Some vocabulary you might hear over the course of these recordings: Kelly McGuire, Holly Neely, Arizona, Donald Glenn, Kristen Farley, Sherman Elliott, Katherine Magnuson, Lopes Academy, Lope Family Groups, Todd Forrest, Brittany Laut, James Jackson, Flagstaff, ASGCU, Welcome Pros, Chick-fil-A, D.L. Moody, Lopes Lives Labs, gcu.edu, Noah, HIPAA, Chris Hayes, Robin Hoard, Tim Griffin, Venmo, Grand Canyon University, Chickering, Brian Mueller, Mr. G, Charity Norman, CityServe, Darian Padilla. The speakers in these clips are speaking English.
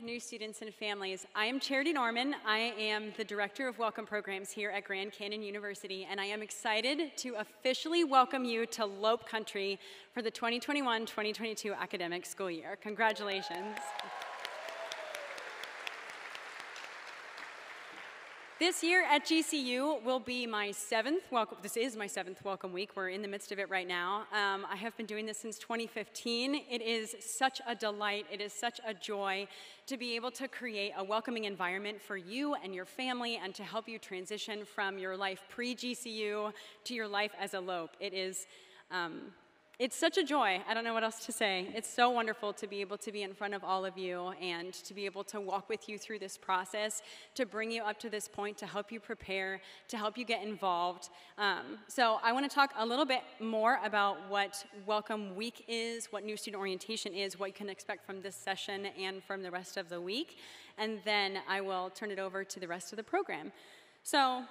New students and families. I am Charity Norman. I am the Director of Welcome Programs here at Grand Canyon University, and I am excited to officially welcome you to Lope Country for the 2021-2022 academic school year. Congratulations. This year at GCU will be my seventh welcome. This is my seventh welcome week. We're in the midst of it right now. I have been doing this since 2015. It is such a delight. It is such a joy to be able to create a welcoming environment for you and your family and to help you transition from your life pre-GCU to your life as a Lope. It is, it's such a joy. I don't know what else to say. It's so wonderful to be able to be in front of all of you and to be able to walk with you through this process, to bring you up to this point, to help you prepare, to help you get involved. So I want to talk a little bit more about what Welcome Week is, what New Student Orientation is, what you can expect from this session and from the rest of the week, and then I will turn it over to the rest of the program. So,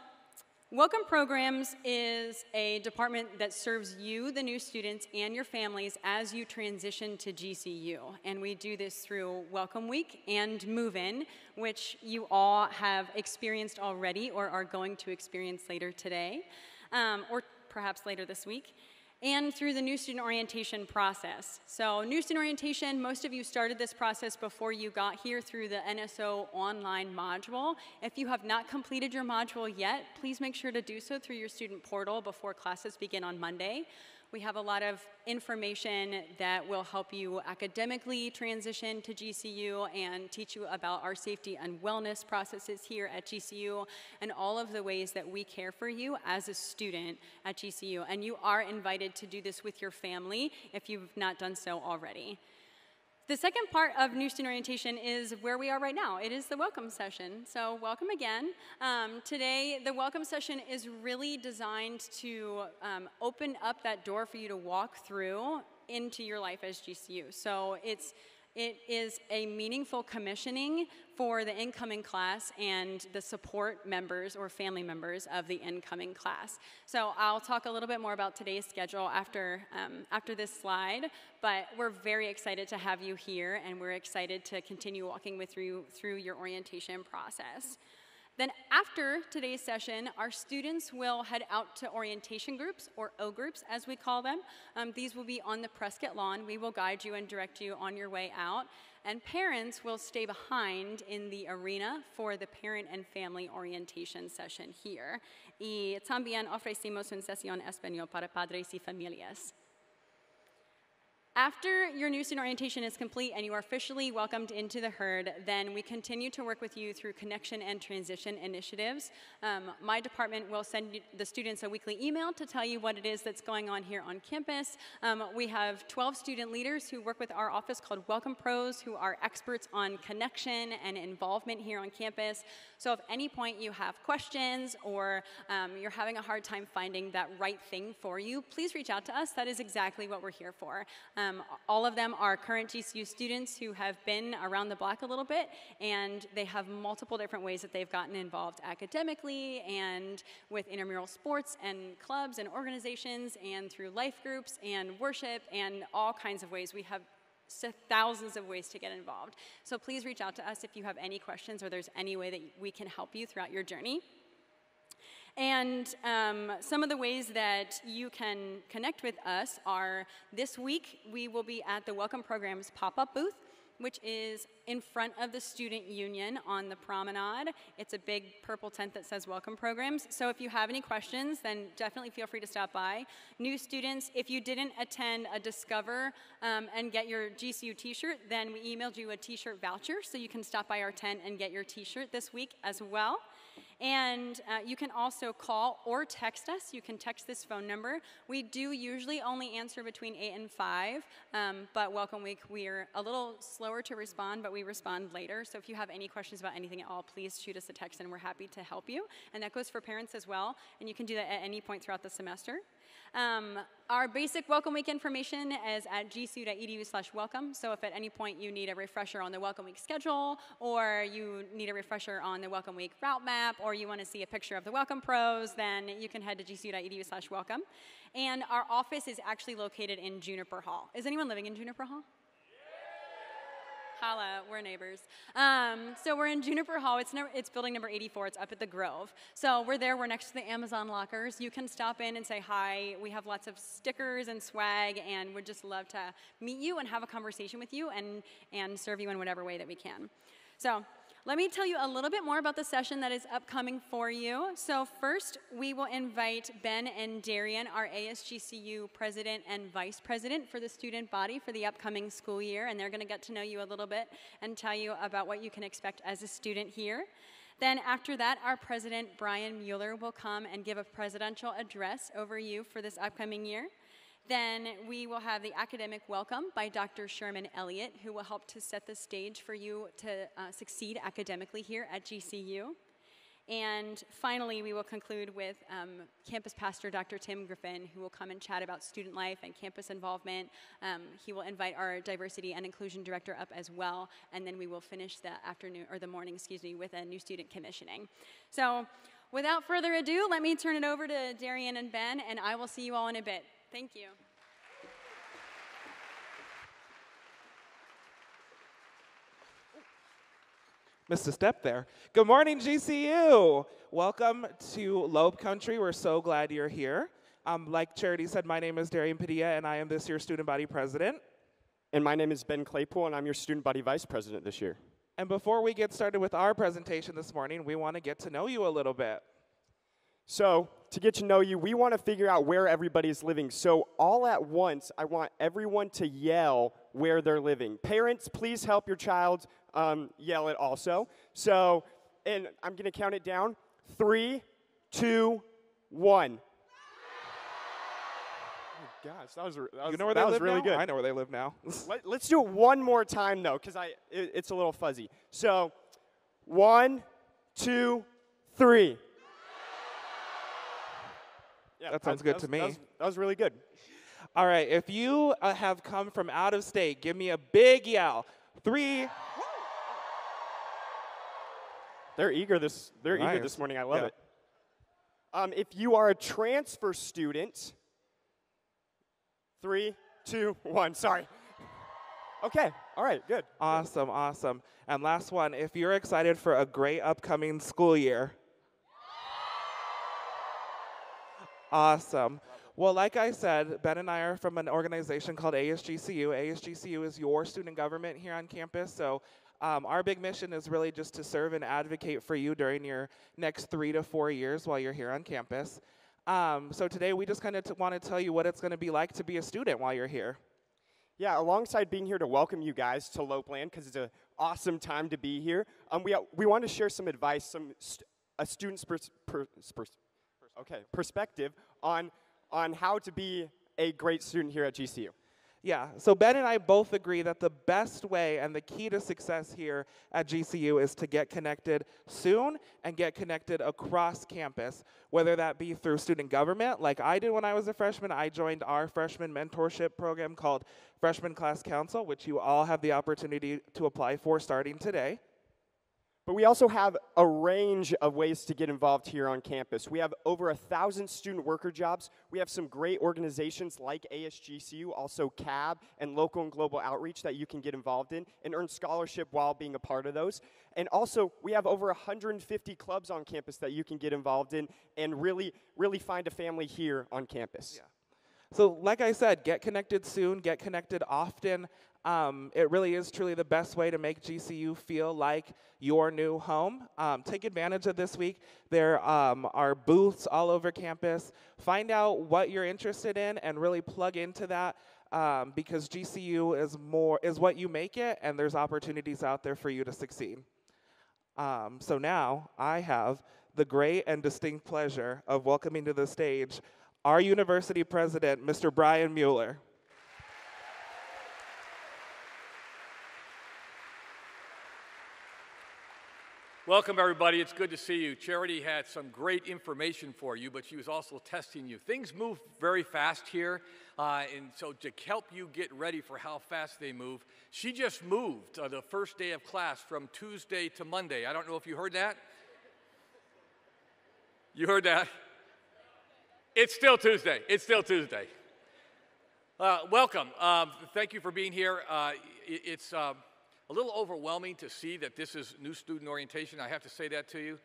Welcome Programs is a department that serves you, the new students, and your families as you transition to GCU. And we do this through Welcome Week and Move-In, which you all have experienced already or are going to experience later today, or perhaps later this week, and through the New Student Orientation process. So New Student Orientation, most of you started this process before you got here through the NSO online module. If you have not completed your module yet, please make sure to do so through your student portal before classes begin on Monday. We have a lot of information that will help you academically transition to GCU and teach you about our safety and wellness processes here at GCU and all of the ways that we care for you as a student at GCU. And you are invited to do this with your family if you've not done so already. The second part of New Student Orientation is where we are right now. It is the welcome session, so welcome again. Today, the welcome session is really designed to open up that door for you to walk through into your life as GCU. So it is a meaningful commissioning for the incoming class and the support members or family members of the incoming class. So I'll talk a little bit more about today's schedule after this slide, but we're very excited to have you here and we're excited to continue walking with you through your orientation process. Then after today's session, our students will head out to orientation groups, or O groups as we call them. These will be on the Prescott lawn. We will guide you and direct you on your way out. And parents will stay behind in the arena for the parent and family orientation session here. Y también ofrecemos una sesión español para padres y familias. After your new student orientation is complete and you are officially welcomed into the herd, then we continue to work with you through connection and transition initiatives. My department will send the students a weekly email to tell you what it is that's going on here on campus. We have 12 student leaders who work with our office called Welcome Pros, who are experts on connection and involvement here on campus. So if at any point you have questions or you're having a hard time finding that right thing for you, please reach out to us. That is exactly what we're here for. All of them are current GCU students who have been around the block a little bit, and they have multiple different ways that they've gotten involved academically and with intramural sports and clubs and organizations and through life groups and worship and all kinds of ways. We have thousands of ways to get involved. So please reach out to us if you have any questions or there's any way that we can help you throughout your journey. And some of the ways that you can connect with us are this week we will be at the Welcome Programs pop-up booth, which is in front of the Student Union on the promenade. It's a big purple tent that says Welcome Programs. So if you have any questions, then definitely feel free to stop by. New students, if you didn't attend a Discover and get your GCU t-shirt, then we emailed you a t-shirt voucher, so you can stop by our tent and get your t-shirt this week as well. And you can also call or text us. You can text this phone number. We do usually only answer between 8 and 5, but Welcome Week, we're a little slower to respond, but we respond later. So if you have any questions about anything at all, please shoot us a text and we're happy to help you. And that goes for parents as well. And you can do that at any point throughout the semester. Our basic Welcome Week information is at gcu.edu/welcome. So if at any point you need a refresher on the Welcome Week schedule, or you need a refresher on the Welcome Week route map, or you want to see a picture of the Welcome Pros, then you can head to gcu.edu/welcome. And our office is actually located in Juniper Hall. Is anyone living in Juniper Hall? Holla, we're neighbors. So we're in Juniper Hall. It's building number 84. It's up at the Grove. So we're there. We're next to the Amazon lockers. You can stop in and say hi. We have lots of stickers and swag, and would just love to meet you and have a conversation with you and serve you in whatever way that we can. So let me tell you a little bit more about the session that is upcoming for you. So first, we will invite Ben and Darian, our ASGCU president and vice president for the student body for the upcoming school year, and they're going to get to know you a little bit and tell you about what you can expect as a student here. Then after that, our president, Brian Mueller, will come and give a presidential address over you for this upcoming year. Then we will have the academic welcome by Dr. Sherman Elliott, who will help to set the stage for you to succeed academically here at GCU. And finally, we will conclude with campus pastor Dr. Tim Griffin, who will come and chat about student life and campus involvement. He will invite our diversity and inclusion director up as well, and then we will finish the afternoon, or the morning, excuse me, with a new student commissioning. So without further ado, let me turn it over to Darian and Ben, and I will see you all in a bit. Thank you. Missed a step there. Good morning, GCU. Welcome to Lope Country. We're so glad you're here. Like Charity said, my name is Darian Padilla, and I am this year's student body president. And my name is Ben Claypool, and I'm your student body vice president this year. And before we get started with our presentation this morning, we want to get to know you a little bit. So to get to know you, we want to figure out where everybody is living. So all at once, I want everyone to yell where they're living. Parents, please help your child yell it also. So, and I'm going to count it down. 3, 2, 1. Oh, gosh, that was, you know where that was really good. I know where they live now. Let's do it one more time, though, because it's a little fuzzy. So 1, 2, 3. Yeah, that sounds good to me. That was really good. All right, if you have come from out of state, give me a big yell. 3. They're eager this. They're nice. Eager this morning. I love it. If you are a transfer student, 3, 2, 1. Sorry. Okay. All right. Good. Awesome. Awesome. And last one. If you're excited for a great upcoming school year. Awesome. Well, like I said, Ben and I are from an organization called ASGCU. ASGCU is your student government here on campus. So our big mission is really just to serve and advocate for you during your next 3 to 4 years while you're here on campus. So today we just kind of want to tell you what it's going to be like to be a student while you're here. Yeah, alongside being here to welcome you guys to Lopeland, because it's an awesome time to be here, we want to share some advice, a student's perspective on how to be a great student here at GCU. Yeah, so Ben and I both agree that the best way and the key to success here at GCU is to get connected soon and get connected across campus, whether that be through student government, like I did when I was a freshman. I joined our freshman mentorship program called Freshman Class Council, which you all have the opportunity to apply for starting today. But we also have a range of ways to get involved here on campus. We have over 1,000 student worker jobs. We have some great organizations like ASGCU, also CAB, and local and global outreach that you can get involved in and earn scholarship while being a part of those. And also, we have over 150 clubs on campus that you can get involved in and really find a family here on campus. Yeah. So like I said, get connected soon, get connected often. It really is truly the best way to make GCU feel like your new home. Take advantage of this week. There are booths all over campus. Find out what you're interested in and really plug into that, because GCU is what you make it, and there's opportunities out there for you to succeed. So now I have the great and distinct pleasure of welcoming to the stage our university president, Mr. Brian Mueller. Welcome, everybody. It's good to see you. Charity had some great information for you, but she was also testing you. Things move very fast here, and so to help you get ready for how fast they move, she just moved the first day of class from Tuesday to Monday. I don't know if you heard that. You heard that? It's still Tuesday. It's still Tuesday. Welcome. Thank you for being here. It's a little overwhelming to see that this is new student orientation. I have to say that to you.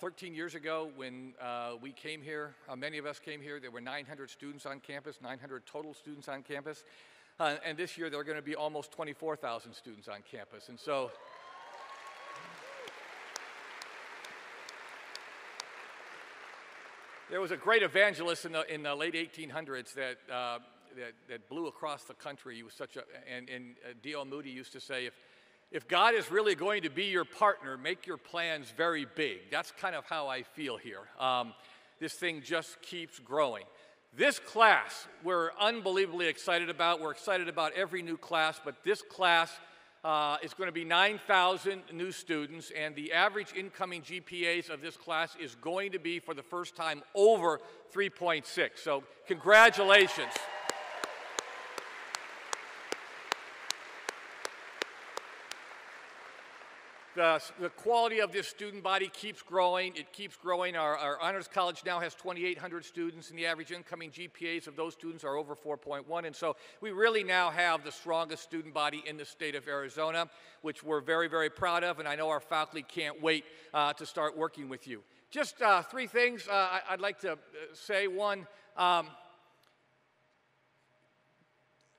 13 years ago when we came here, many of us came here, there were 900 students on campus, 900 total students on campus. And this year there are going to be almost 24,000 students on campus. And so there was a great evangelist in the late 1800s that blew across the country. He was such a, and D.L. Moody used to say, if God is really going to be your partner, make your plans very big. That's kind of how I feel here. This thing just keeps growing. This class we're unbelievably excited about. We're excited about every new class, but this class is going to be 9,000 new students, and the average incoming GPAs of this class is going to be, for the first time, over 3.6. So congratulations. The quality of this student body keeps growing. It keeps growing. Our Honors College now has 2,800 students, and the average incoming GPAs of those students are over 4.1. And so we really now have the strongest student body in the state of Arizona, which we're very, very proud of. And I know our faculty can't wait to start working with you. Just three things I'd like to say. One,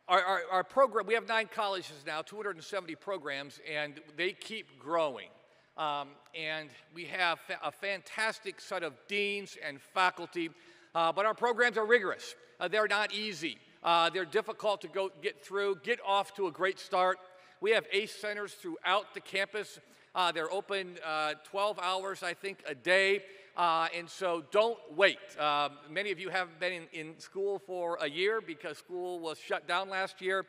Our program, we have 9 colleges now, 270 programs, and they keep growing. And we have a fantastic set of deans and faculty, but our programs are rigorous. They're not easy. They're difficult to get through, get off to a great start. We have ACE centers throughout the campus. They're open 12 hours, I think, a day. And so don't wait. Many of you haven't been in school for a year because school was shut down last year.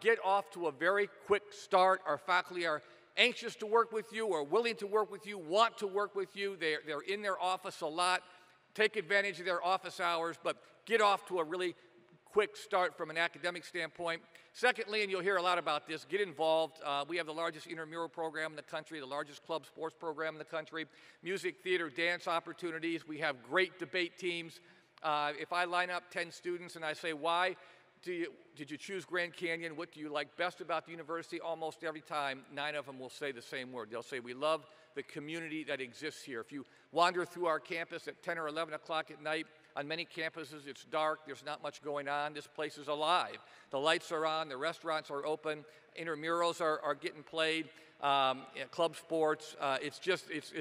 Get off to a very quick start. Our faculty are anxious to work with you, are willing to work with you, want to work with you. They're in their office a lot. Take advantage of their office hours, but get off to a really quick start from an academic standpoint. Secondly, and you'll hear a lot about this, get involved. We have the largest intramural program in the country, the largest club sports program in the country, music, theater, dance opportunities. We have great debate teams. If I line up 10 students and I say, why did you choose Grand Canyon? What do you like best about the university? Almost every time, 9 of them will say the same word. They'll say, we love the community that exists here. If you wander through our campus at 10 or 11 o'clock at night, on many campuses, it's dark. There's not much going on. This place is alive. The lights are on. The restaurants are open. Intramurals are getting played. Club sports. It's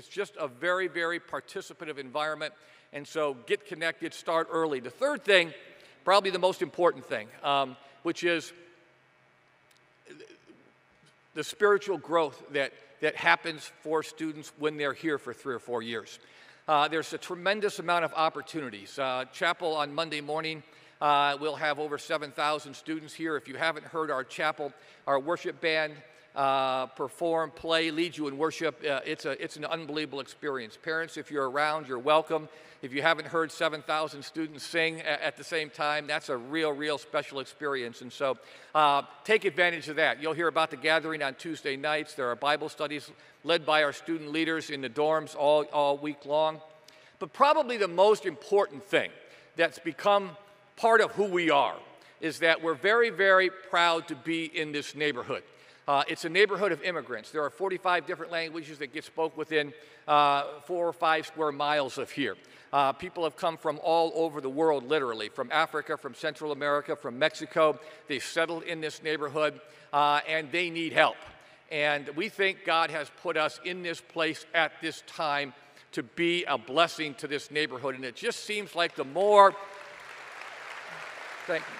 just a very, very participative environment. And so get connected. Start early. The third thing, probably the most important thing, which is the spiritual growth that happens for students when they're here for 3 or 4 years. There's a tremendous amount of opportunities. Chapel on Monday morning, we'll have over 7,000 students here. If you haven't heard our chapel, our worship band perform, play, lead you in worship. It's an unbelievable experience. Parents, if you're around, you're welcome. If you haven't heard 7,000 students sing at the same time, that's a real special experience. And so take advantage of that. You'll hear about the gathering on Tuesday nights. There are Bible studies led by our student leaders in the dorms all week long. But probably the most important thing that's become part of who we are is that we're very proud to be in this neighborhood. It's a neighborhood of immigrants. There are 45 different languages that get spoken within 4 or 5 square miles of here. People have come from all over the world, literally, from Africa, from Central America, from Mexico. They've settled in this neighborhood, and they need help. And we think God has put us in this place at this time to be a blessing to this neighborhood. And it just seems like the more... Thank you.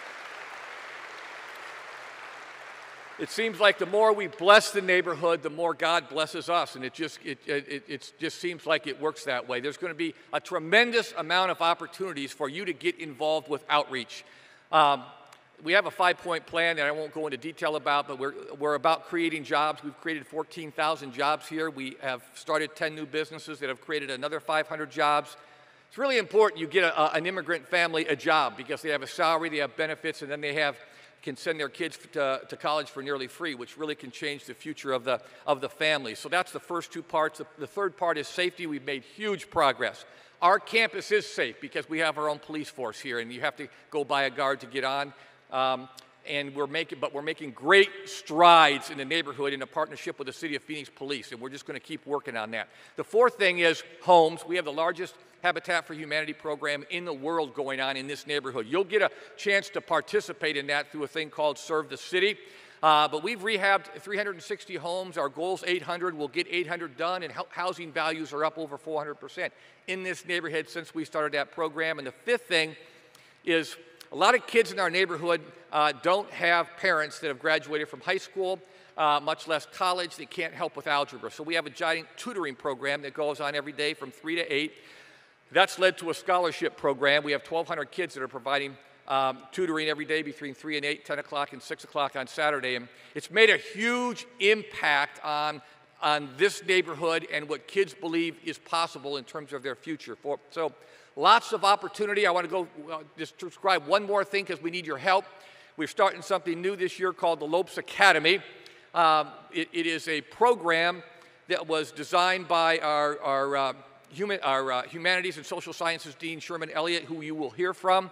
It seems like the more we bless the neighborhood, the more God blesses us, and it just seems like it works that way. There's going to be a tremendous amount of opportunities for you to get involved with outreach. We have a 5-point plan that I won't go into detail about, but we're about creating jobs. We've created 14,000 jobs here. We have started 10 new businesses that have created another 500 jobs. It's really important you get an immigrant family a job because they have a salary, they have benefits, and then they can send their kids to college for nearly free, which really can change the future of the family. So that's the first two parts. The third part is safety. We've made huge progress. Our campus is safe because we have our own police force here, and you have to go by a guard to get on. And we're making great strides in the neighborhood in a partnership with the City of Phoenix Police, and we're just going to keep working on that. The fourth thing is homes. We have the largest Habitat for Humanity program in the world going on in this neighborhood. You'll get a chance to participate in that through a thing called Serve the City. But we've rehabbed 360 homes. Our goal's 800. We'll get 800 done, and housing values are up over 400% in this neighborhood since we started that program. And the fifth thing is a lot of kids in our neighborhood don't have parents that have graduated from high school, much less college. They can't help with algebra. So we have a giant tutoring program that goes on every day from 3 to 8. That's led to a scholarship program. We have 1,200 kids that are providing tutoring every day between 3 and 8, 10 o'clock and 6 o'clock on Saturday. And it's made a huge impact on this neighborhood and what kids believe is possible in terms of their future. So lots of opportunity. I want to go just describe one more thing because we need your help. We're starting something new this year called the Lopes Academy. It is a program that was designed by our Humanities and Social Sciences Dean, Sherman Elliott, who you will hear from.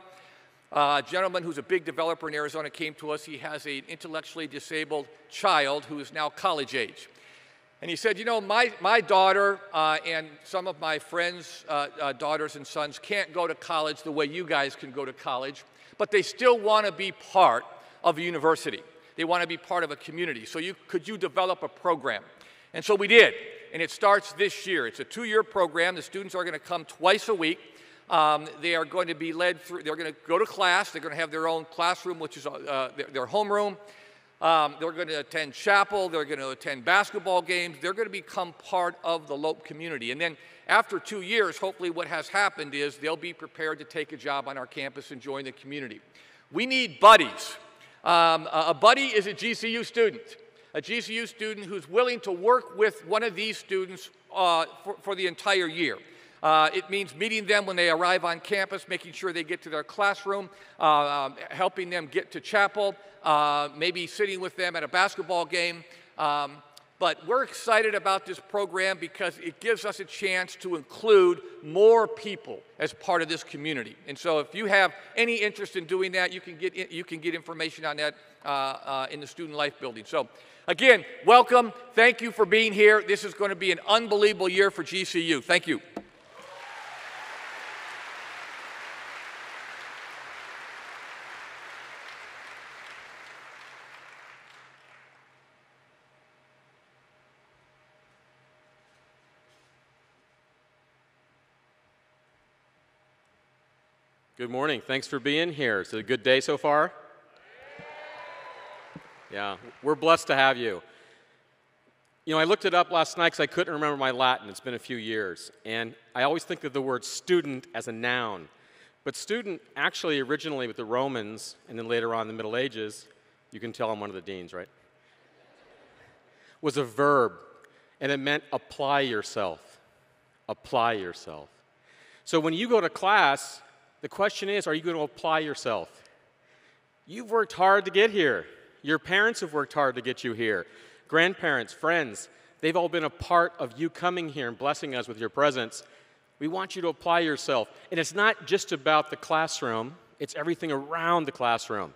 A gentleman who's a big developer in Arizona came to us. He has an intellectually disabled child who is now college age. And he said, you know, my daughter and some of my friends' daughters and sons can't go to college the way you guys can go to college, but they still want to be part of a university. They want to be part of a community. So could you develop a program? And so we did. And it starts this year. It's a 2-year program. The students are going to come twice a week. They are going to be led through. They're going to go to class. They're going to have their own classroom, which is their homeroom. They're going to attend chapel. They're going to attend basketball games. They're going to become part of the Lope community. And then after 2 years, hopefully what has happened is they'll be prepared to take a job on our campus and join the community. We need buddies. A buddy is a GCU student. A GCU student who's willing to work with one of these students for the entire year. It means meeting them when they arrive on campus, making sure they get to their classroom, helping them get to chapel, maybe sitting with them at a basketball game. But we're excited about this program because it gives us a chance to include more people as part of this community. And so if you have any interest in doing that, you can get information on that in the Student Life Building. So again, welcome. Thank you for being here. This is going to be an unbelievable year for GCU. Thank you. Good morning. Thanks for being here. Is it a good day so far? Yeah, we're blessed to have you. You know, I looked it up last night because I couldn't remember my Latin. It's been a few years. And I always think of the word student as a noun. But student actually originally with the Romans and then later on in the Middle Ages, you can tell I'm one of the deans, right? was a verb, and it meant apply yourself. Apply yourself. So when you go to class, the question is, are you going to apply yourself? You've worked hard to get here. Your parents have worked hard to get you here. Grandparents, friends, they've all been a part of you coming here and blessing us with your presence. We want you to apply yourself. And it's not just about the classroom. It's everything around the classroom.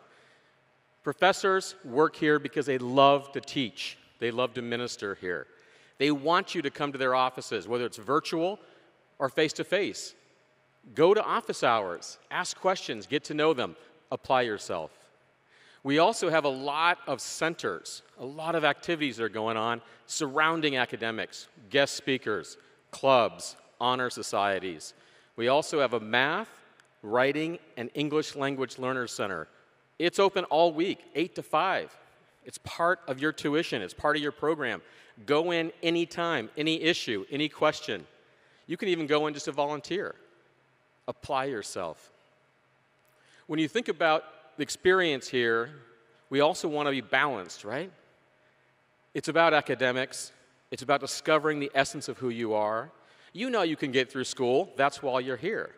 Professors work here because they love to teach. They love to minister here. They want you to come to their offices, whether it's virtual or face-to-face. Go to office hours. Ask questions. Get to know them. Apply yourself. We also have a lot of centers, a lot of activities that are going on surrounding academics, guest speakers, clubs, honor societies. We also have a math, writing, and English language learners center. It's open all week, 8 to 5. It's part of your tuition. It's part of your program. Go in any time, any issue, any question. You can even go in just to volunteer. Apply yourself. When you think about the experience here, we also want to be balanced, right? It's about academics. It's about discovering the essence of who you are. You know you can get through school. That's why you're here.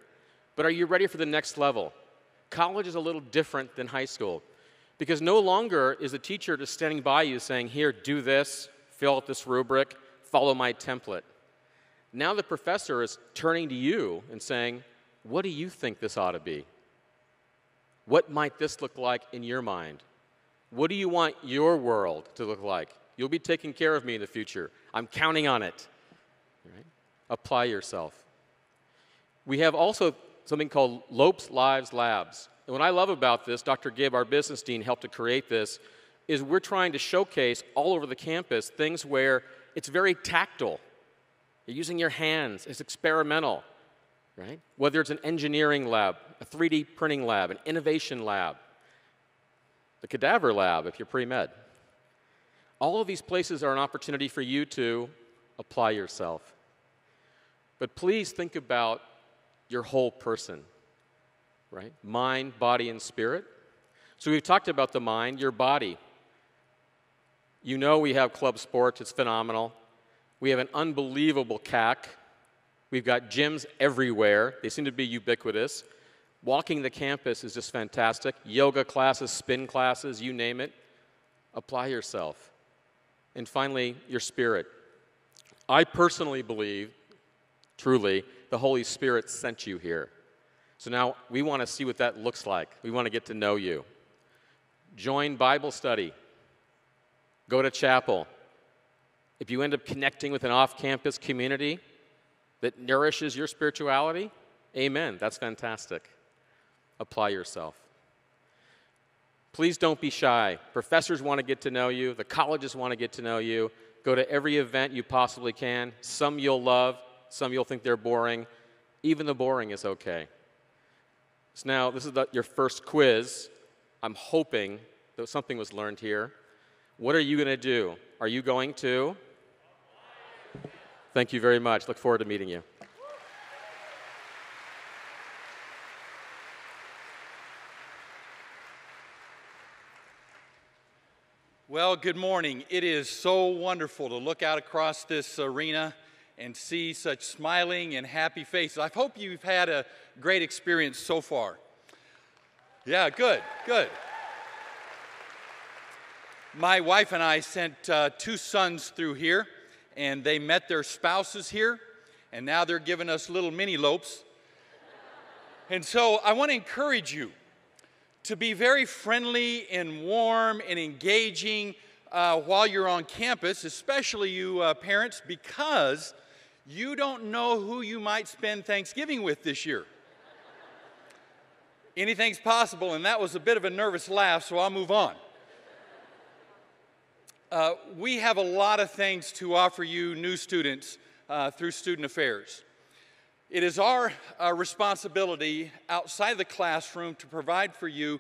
But are you ready for the next level? College is a little different than high school, because no longer is the teacher just standing by you saying, here, do this, fill out this rubric, follow my template. Now the professor is turning to you and saying, what do you think this ought to be? What might this look like in your mind? What do you want your world to look like? You'll be taking care of me in the future. I'm counting on it. Right? Apply yourself. We have also something called Lopes Lives Labs. And what I love about this, Dr. Gibb, our business dean, helped to create this, is we're trying to showcase all over the campus things where it's very tactile. You're using your hands. It's experimental, right? Whether it's an engineering lab, a 3D printing lab, an innovation lab, the cadaver lab if you're pre-med. All of these places are an opportunity for you to apply yourself. But please think about your whole person. Right? Mind, body, and spirit. So we've talked about the mind, your body. You know we have club sports. It's phenomenal. We have an unbelievable CAC. We've got gyms everywhere. They seem to be ubiquitous. Walking the campus is just fantastic. Yoga classes, spin classes, you name it. Apply yourself. And finally, your spirit. I personally believe, truly, the Holy Spirit sent you here. So now we want to see what that looks like. We want to get to know you. Join Bible study. Go to chapel. If you end up connecting with an off-campus community that nourishes your spirituality, amen. That's fantastic. Apply yourself. Please don't be shy. Professors want to get to know you. The colleges want to get to know you. Go to every event you possibly can. Some you'll love. Some you'll think they're boring. Even the boring is okay. So now, this is your first quiz. I'm hoping that something was learned here. What are you going to do? Are you going to? Thank you very much. Look forward to meeting you. Well, good morning. It is so wonderful to look out across this arena and see such smiling and happy faces. I hope you've had a great experience so far. Yeah, good, good. My wife and I sent two sons through here, and they met their spouses here, and now they're giving us little mini Lopes. And so I want to encourage you to be very friendly and warm and engaging while you're on campus, especially you parents, because you don't know who you might spend Thanksgiving with this year. Anything's possible, and that was a bit of a nervous laugh, so I'll move on. We have a lot of things to offer you new students through Student Affairs. It is our responsibility outside the classroom to provide for you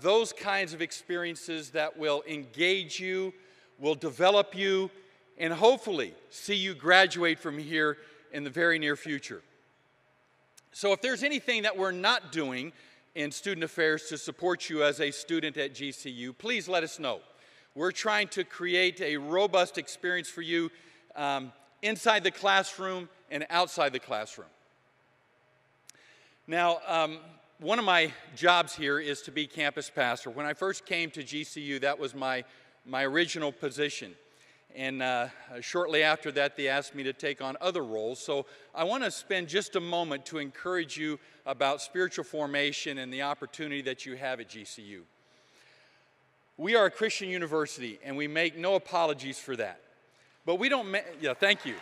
those kinds of experiences that will engage you, will develop you, and hopefully see you graduate from here in the very near future. So if there's anything that we're not doing in Student Affairs to support you as a student at GCU, please let us know. We're trying to create a robust experience for you inside the classroom and outside the classroom. Now, one of my jobs here is to be campus pastor. When I first came to GCU, that was my original position. And shortly after that, they asked me to take on other roles. So I want to spend just a moment to encourage you about spiritual formation and the opportunity that you have at GCU. We are a Christian university, and we make no apologies for that. But we don't make, yeah, thank you.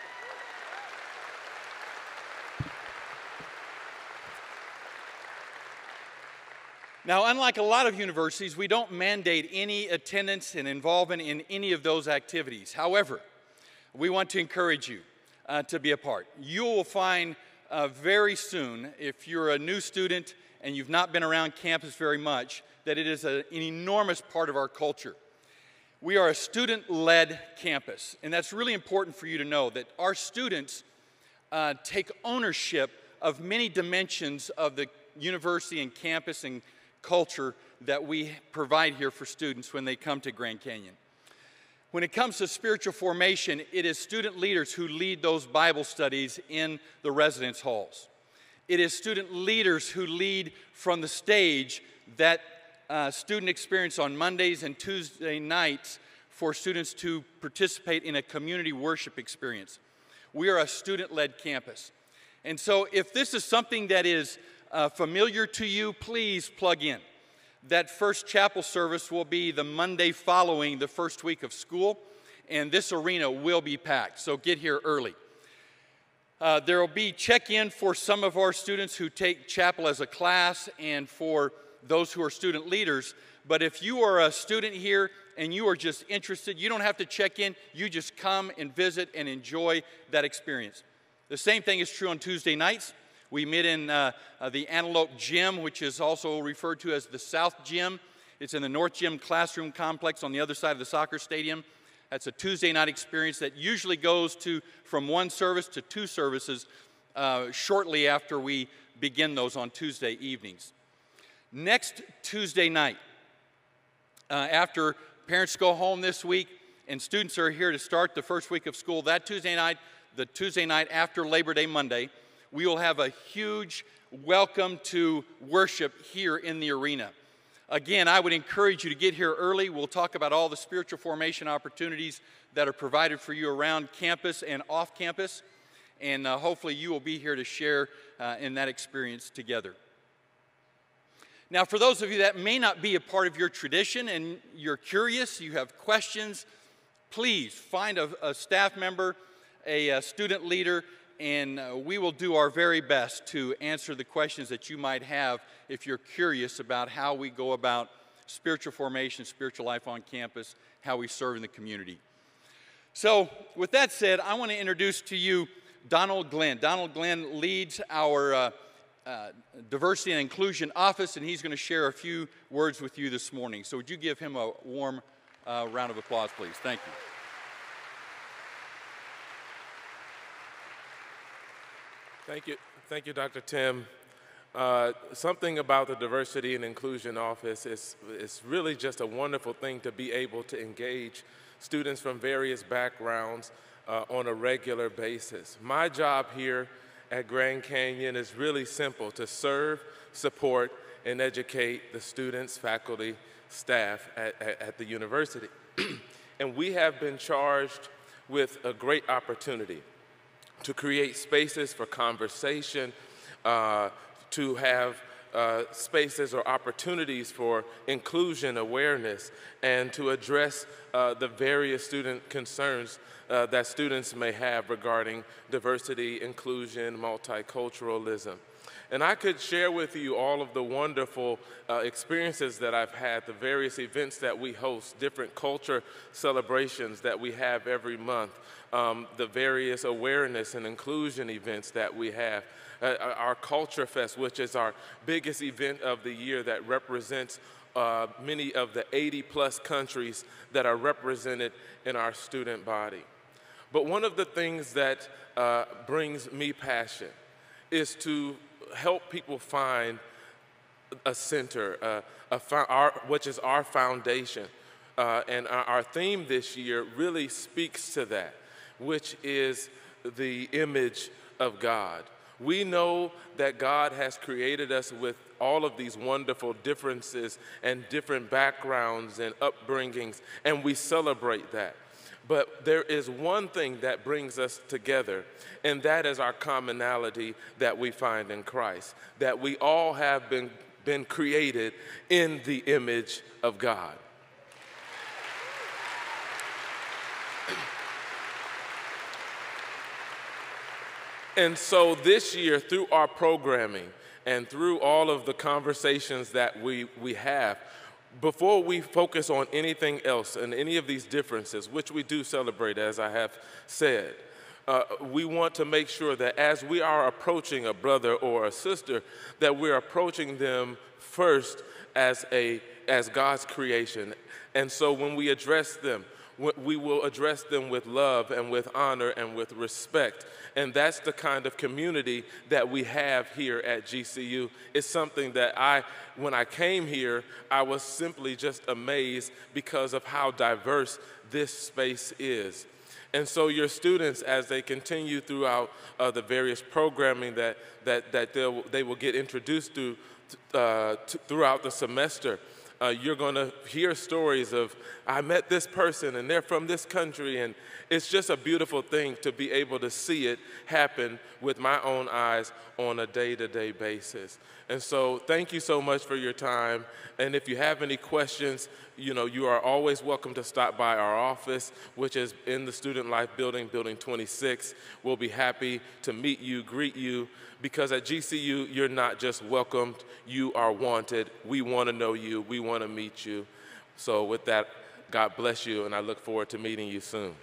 Now, unlike a lot of universities, we don't mandate any attendance and involvement in any of those activities. However, we want to encourage you to be a part. You will find very soon, if you're a new student and you've not been around campus very much, that it is an enormous part of our culture. We are a student-led campus, and that's really important for you to know, that our students take ownership of many dimensions of the university and campus and culture that we provide here for students when they come to Grand Canyon. When it comes to spiritual formation, it is student leaders who lead those Bible studies in the residence halls. It is student leaders who lead from the stage that student experience on Mondays and Tuesday nights for students to participate in a community worship experience. We are a student-led campus. And so if this is something that is familiar to you, please plug in. That first chapel service will be the Monday following the first week of school, and this arena will be packed, so get here early. There will be check-in for some of our students who take chapel as a class and for those who are student leaders, but if you are a student here and you are just interested, you don't have to check in, you just come and visit and enjoy that experience. The same thing is true on Tuesday nights. We meet in the Antelope Gym, which is also referred to as the South Gym. It's in the North Gym classroom complex on the other side of the soccer stadium. That's a Tuesday night experience that usually goes to from one service to two services shortly after we begin those on Tuesday evenings. Next Tuesday night, after parents go home this week and students are here to start the first week of school, that Tuesday night, the Tuesday night after Labor Day Monday, we will have a huge welcome to worship here in the arena. Again, I would encourage you to get here early. We'll talk about all the spiritual formation opportunities that are provided for you around campus and off campus, and hopefully you will be here to share in that experience together. Now, for those of you that may not be a part of your tradition and you're curious, you have questions, please find a staff member, a student leader, and we will do our very best to answer the questions that you might have if you're curious about how we go about spiritual formation, spiritual life on campus, how we serve in the community. So with that said, I want to introduce to you Donald Glenn. Donald Glenn leads our Diversity and Inclusion Office, and he's going to share a few words with you this morning. So would you give him a warm round of applause, please? Thank you. Thank you, Dr. Tim. Something about the Diversity and Inclusion Office is really just a wonderful thing to be able to engage students from various backgrounds on a regular basis. My job here at Grand Canyon is really simple: to serve, support, and educate the students, faculty, staff at the university. And we have been charged with a great opportunity to create spaces for conversation, to have spaces or opportunities for inclusion awareness, and to address the various student concerns that students may have regarding diversity, inclusion, multiculturalism. And I could share with you all of the wonderful experiences that I've had, the various events that we host, different culture celebrations that we have every month, the various awareness and inclusion events that we have, our Culture Fest, which is our biggest event of the year that represents many of the 80-plus countries that are represented in our student body. But one of the things that brings me passion is to help people find a center, which is our foundation And our theme this year really speaks to that, which is the image of God. We know that God has created us with all of these wonderful differences and different backgrounds and upbringings, and we celebrate that. But there is one thing that brings us together, and that is our commonality that we find in Christ, that we all have been created in the image of God. And so this year, through our programming and through all of the conversations that we have, before we focus on anything else and any of these differences, which we do celebrate, as I have said, we want to make sure that as we are approaching a brother or a sister, that we're approaching them first as God's creation. And so when we address them, we will address them with love and with honor and with respect. And that's the kind of community that we have here at GCU. It's something that when I came here, I was simply just amazed because of how diverse this space is. And so your students, as they continue throughout the various programming that they will get introduced to throughout the semester, you're going to hear stories of, I met this person and they're from this country, and it's just a beautiful thing to be able to see it happen with my own eyes on a day-to-day basis. And so thank you so much for your time, and if you have any questions, you are always welcome to stop by our office, which is in the Student Life Building, Building 26. We'll be happy to meet you, greet you, because at GCU, you're not just welcomed, you are wanted. We want to know you, we want to meet you. So with that, God bless you, and I look forward to meeting you soon.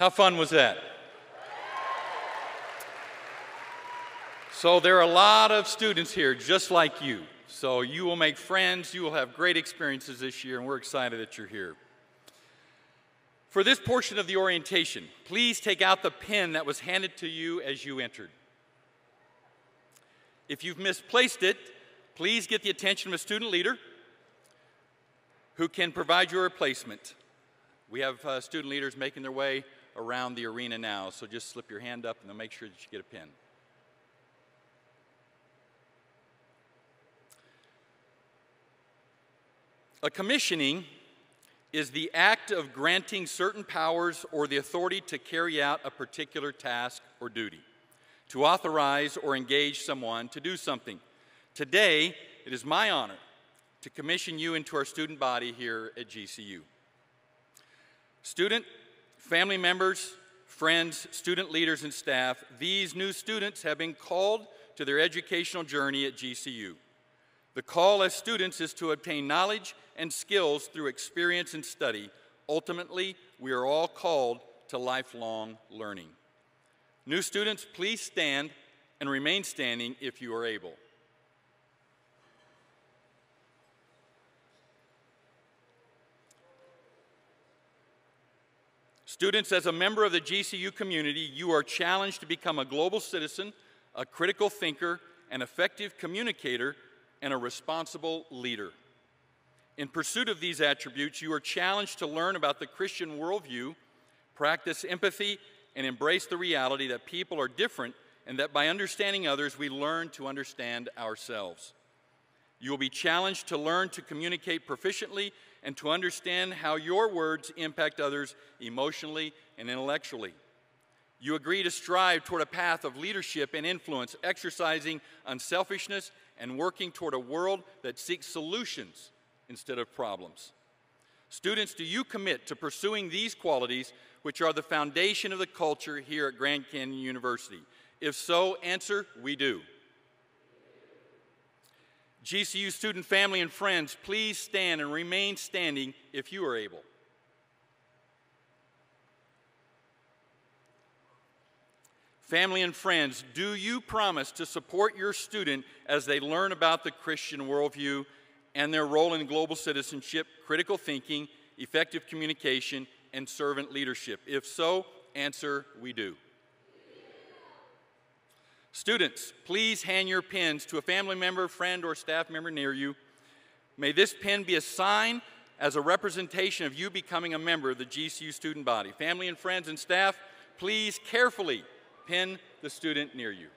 How fun was that? So there are a lot of students here just like you. So you will make friends, you will have great experiences this year, and we're excited that you're here. For this portion of the orientation, please take out the pen that was handed to you as you entered. If you've misplaced it, please get the attention of a student leader who can provide you a replacement. We have student leaders making their way around the arena now, so just slip your hand up and they'll make sure that you get a pen. A commissioning is the act of granting certain powers or the authority to carry out a particular task or duty, to authorize or engage someone to do something. Today, it is my honor to commission you into our student body here at GCU. Student, family members, friends, student leaders, and staff, these new students have been called to their educational journey at GCU. The call as students is to obtain knowledge and skills through experience and study. Ultimately, we are all called to lifelong learning. New students, please stand and remain standing if you are able. Students, as a member of the GCU community, you are challenged to become a global citizen, a critical thinker, an effective communicator, and a responsible leader. In pursuit of these attributes, you are challenged to learn about the Christian worldview, practice empathy, and embrace the reality that people are different and that by understanding others, we learn to understand ourselves. You will be challenged to learn to communicate proficiently and to understand how your words impact others emotionally and intellectually. You agree to strive toward a path of leadership and influence, exercising unselfishness and working toward a world that seeks solutions instead of problems. Students, do you commit to pursuing these qualities, which are the foundation of the culture here at Grand Canyon University? If so, answer, we do. GCU student, family, and friends, please stand and remain standing if you are able. Family and friends, do you promise to support your student as they learn about the Christian worldview and their role in global citizenship, critical thinking, effective communication, and servant leadership? If so, answer, we do. Students, please hand your pens to a family member, friend, or staff member near you. May this pen be a sign as a representation of you becoming a member of the GCU student body. Family and friends and staff, please carefully pin the student near you.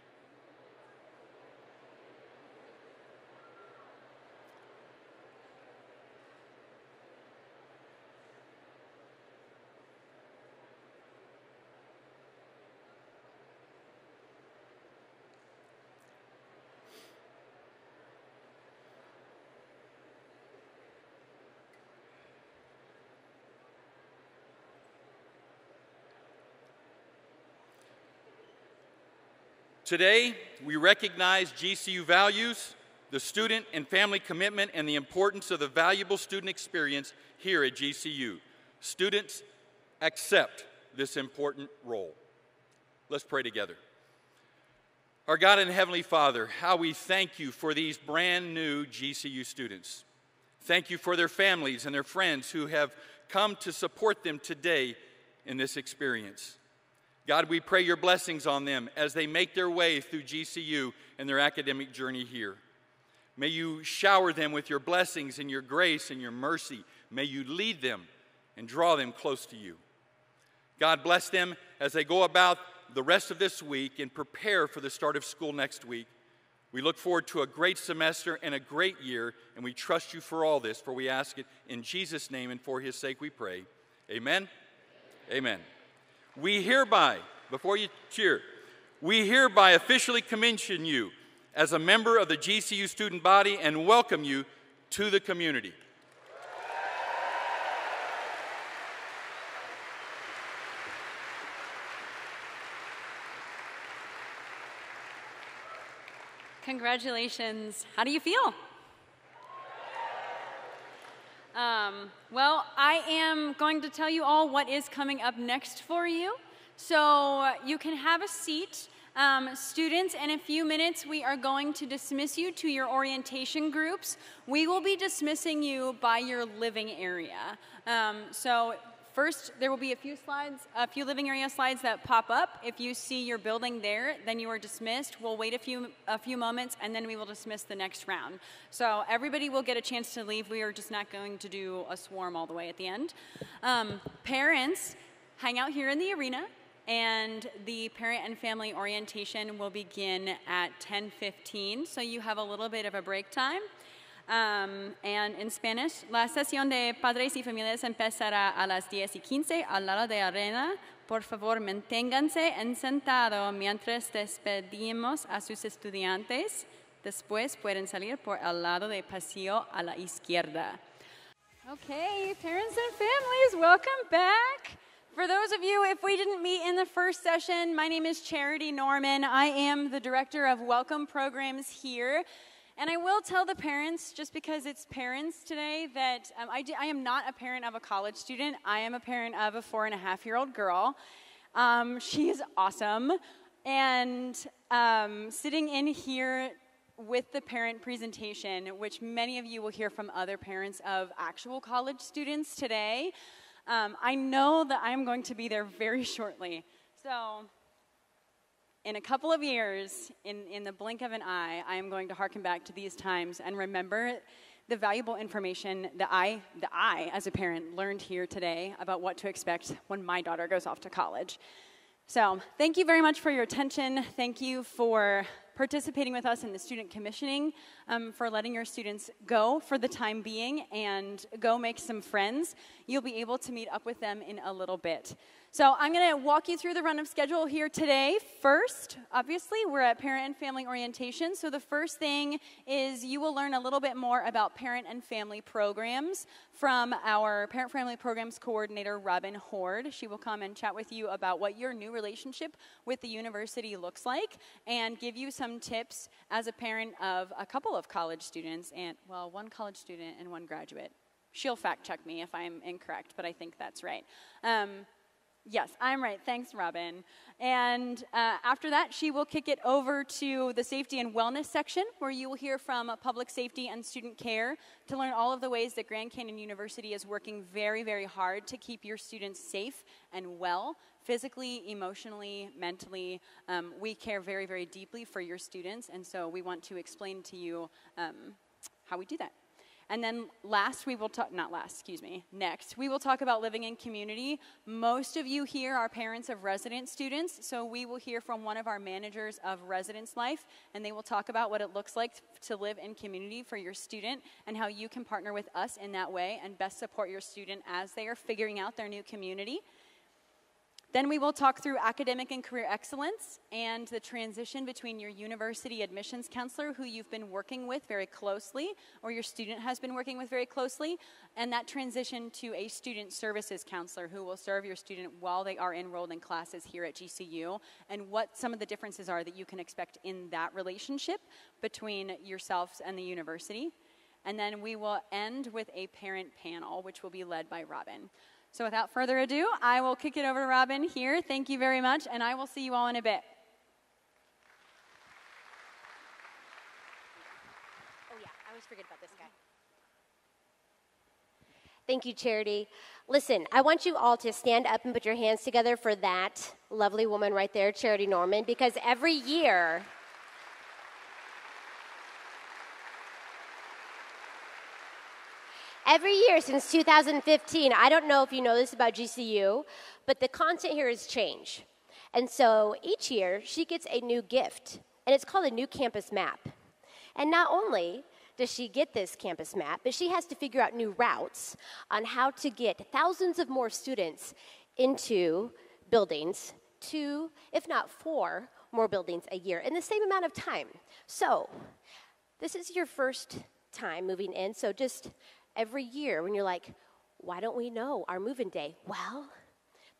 Today, we recognize GCU values, the student and family commitment, and the importance of the valuable student experience here at GCU. Students, accept this important role. Let's pray together. Our God and Heavenly Father, how we thank you for these brand new GCU students. Thank you for their families and their friends who have come to support them today in this experience. God, we pray your blessings on them as they make their way through GCU and their academic journey here. May you shower them with your blessings and your grace and your mercy. May you lead them and draw them close to you. God, bless them as they go about the rest of this week and prepare for the start of school next week. We look forward to a great semester and a great year, and we trust you for all this, for we ask it in Jesus' name and for his sake we pray. Amen. Amen. We hereby, before you cheer, we hereby officially commission you as a member of the GCU student body and welcome you to the community. Congratulations. How do you feel? Awesome. Well, I am going to tell you all what is coming up next for you. So you can have a seat. Students, in a few minutes, we are going to dismiss you to your orientation groups. We will be dismissing you by your living area. So first, there will be a few living area slides that pop up. If you see your building there, then you are dismissed. We'll wait a few moments, and then we will dismiss the next round. So everybody will get a chance to leave. We are just not going to do a swarm all the way at the end. Parents, hang out here in the arena. And the parent and family orientation will begin at 10:15, so you have a little bit of a break time. And in Spanish, la sesión de padres y familias empezará a las 10:15 al lado de arena. Por favor, manténganse en sentado mientras despedimos a sus estudiantes. Después pueden salir por el lado de pasillo a la izquierda. Okay, parents and families, welcome back. For those of you, if we didn't meet in the first session, my name is Charity Norman. I am the director of Welcome Programs here. And I will tell the parents, just because it's parents today, that I am not a parent of a college student. I am a parent of a 4-and-a-half-year-old girl. She is awesome. And sitting in here with the parent presentation, which many of you will hear from other parents of actual college students today, I know that I'm going to be there very shortly. So in a couple of years, in the blink of an eye, I am going to harken back to these times and remember the valuable information that I as a parent learned here today about what to expect when my daughter goes off to college. So thank you very much for your attention. Thank you for participating with us in the student commissioning, for letting your students go for the time being and go make some friends. You'll be able to meet up with them in a little bit. So I'm going to walk you through the run of schedule here today. First, obviously, we're at parent and family orientation. So the first thing is you will learn a little bit more about parent and family programs from our parent family programs coordinator, Robin Hoard. She will come and chat with you about what your new relationship with the university looks like and give you some tips as a parent of a couple of college students and, well, one college student and one graduate. She'll fact check me if I'm incorrect, but I think that's right. Yes, I'm right. Thanks, Robin. And after that, she will kick it over to the safety and wellness section, where you will hear from public safety and student care to learn all of the ways that Grand Canyon University is working very, very hard to keep your students safe and well, physically, emotionally, mentally. We care very, very deeply for your students, and so we want to explain to you how we do that. And then last, we will talk, not last, excuse me, next, we will talk about living in community. Most of you here are parents of resident students, so we will hear from one of our managers of residence life, and they will talk about what it looks like to live in community for your student and how you can partner with us in that way and best support your student as they are figuring out their new community. Then we will talk through academic and career excellence and the transition between your university admissions counselor, who you've been working with very closely, or your student has been working with very closely, and that transition to a student services counselor who will serve your student while they are enrolled in classes here at GCU, and what some of the differences are that you can expect in that relationship between yourselves and the university. And then we will end with a parent panel, which will be led by Robin. So without further ado, I will kick it over to Robin here. Thank you very much, and I will see you all in a bit. Oh yeah, I always forget about this guy. Thank you, Charity. Listen, I want you all to stand up and put your hands together for that lovely woman right there, Charity Norman, because every year, every year since 2015, I don't know if you know this about GCU, but the constant here is change. And so each year, she gets a new gift, and it's called a new campus map. And not only does she get this campus map, but she has to figure out new routes on how to get thousands of more students into buildings, 2, if not 4, more buildings a year in the same amount of time. So this is your first time moving in, so just every year when you're like, why don't we know our move-in day? Well,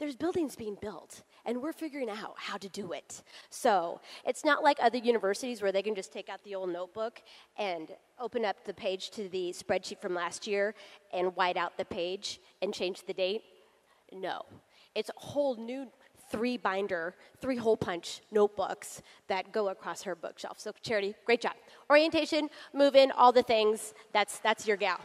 there's buildings being built, and we're figuring out how to do it. So it's not like other universities where they can just take out the old notebook and open up the page to the spreadsheet from last year and white out the page and change the date. No. It's a whole new three-hole punch notebooks that go across her bookshelf. So Charity, great job. Orientation, move-in, all the things, that's your gal.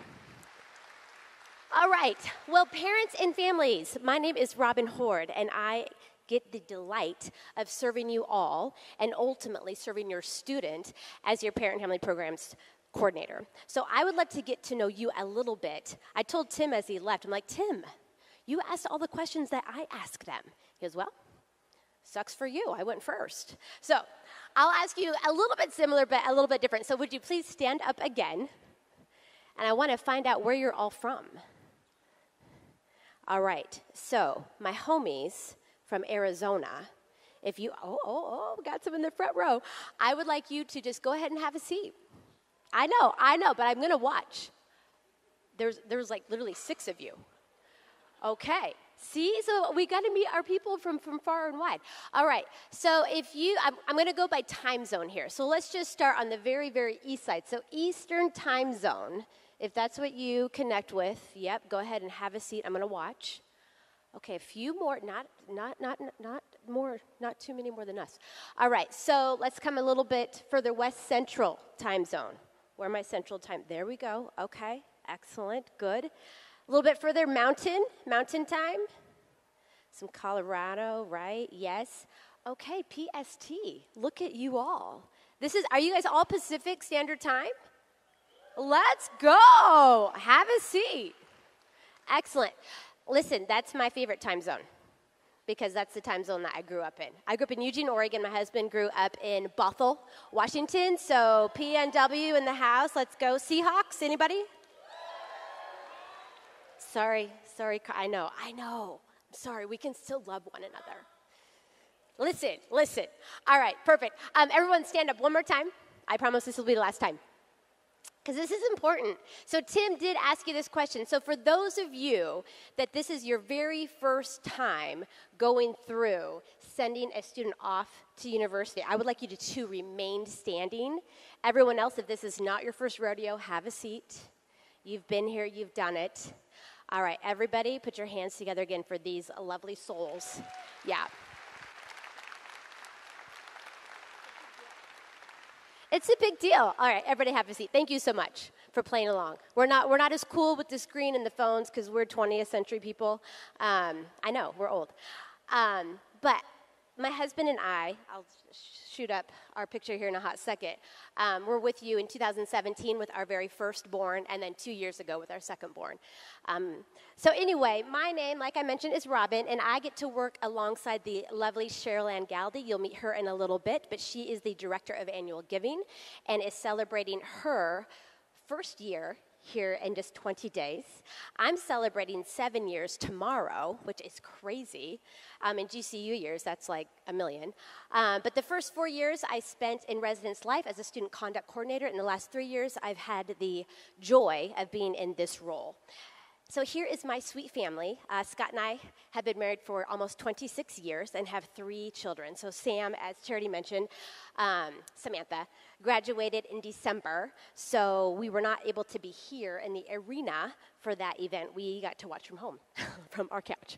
All right, well, parents and families, my name is Robin Hoard, and I get the delight of serving you all and ultimately serving your student as your parent and family programs coordinator. So I would love to get to know you a little bit. I told Tim as he left, I'm like, Tim, you asked all the questions that I asked them. He goes, well, sucks for you. I went first. So I'll ask you a little bit similar, but a little bit different. So would you please stand up again? And I want to find out where you're all from. All right. So my homies from Arizona, if you, we got some in the front row. I would like you to just go ahead and have a seat. I know, but I'm going to watch. There's like literally 6 of you. Okay, see, so we got to meet our people from far and wide. All right, so if you, I'm going to go by time zone here. So let's just start on the very, very east side. So Eastern time zone, if that's what you connect with, yep, go ahead and have a seat. I'm going to watch. Okay, a few more, not too many more than us. All right, so let's come a little bit further west, Central time zone. Where am I Central time? There we go. Okay, excellent, good. A little bit further, mountain time. Some Colorado, right? Yes. Okay, PST. Look at you all. This is, are you guys all Pacific Standard Time? Let's go. Have a seat. Excellent. Listen, that's my favorite time zone because that's the time zone that I grew up in. I grew up in Eugene, Oregon. My husband grew up in Bothell, Washington. So PNW in the house. Let's go. Seahawks, anybody? Sorry, I know. I'm sorry, we can still love one another. Listen. All right, perfect. Everyone stand up one more time. I promise this will be the last time. Because this is important. So Tim did ask you this question. So for those of you that this is your very first time going through sending a student off to university, I would like you to remain standing. Everyone else, if this is not your first rodeo, have a seat. You've been here, you've done it. All right, everybody, put your hands together again for these lovely souls. Yeah. It's a big deal. All right, everybody have a seat. Thank you so much for playing along. We're not as cool with the screen and the phones because we're 20th century people. I know, we're old. But my husband and I, I'll shoot up our picture here in a hot second, we're with you in 2017 with our very first born, and then 2 years ago with our second born. So anyway, my name, like I mentioned, is Robin, and I get to work alongside the lovely Cheryl Ann Galdi. You'll meet her in a little bit, but she is the director of annual giving and is celebrating her first year here in just 20 days. I'm celebrating 7 years tomorrow, which is crazy. In GCU years, that's like a million. But the first 4 years I spent in residence life as a student conduct coordinator. In the last 3 years, I've had the joy of being in this role. So here is my sweet family. Scott and I have been married for almost 26 years and have 3 children. So Sam, as Charity mentioned, Samantha, graduated in December. So we were not able to be here in the arena for that event. We got to watch from home, from our couch.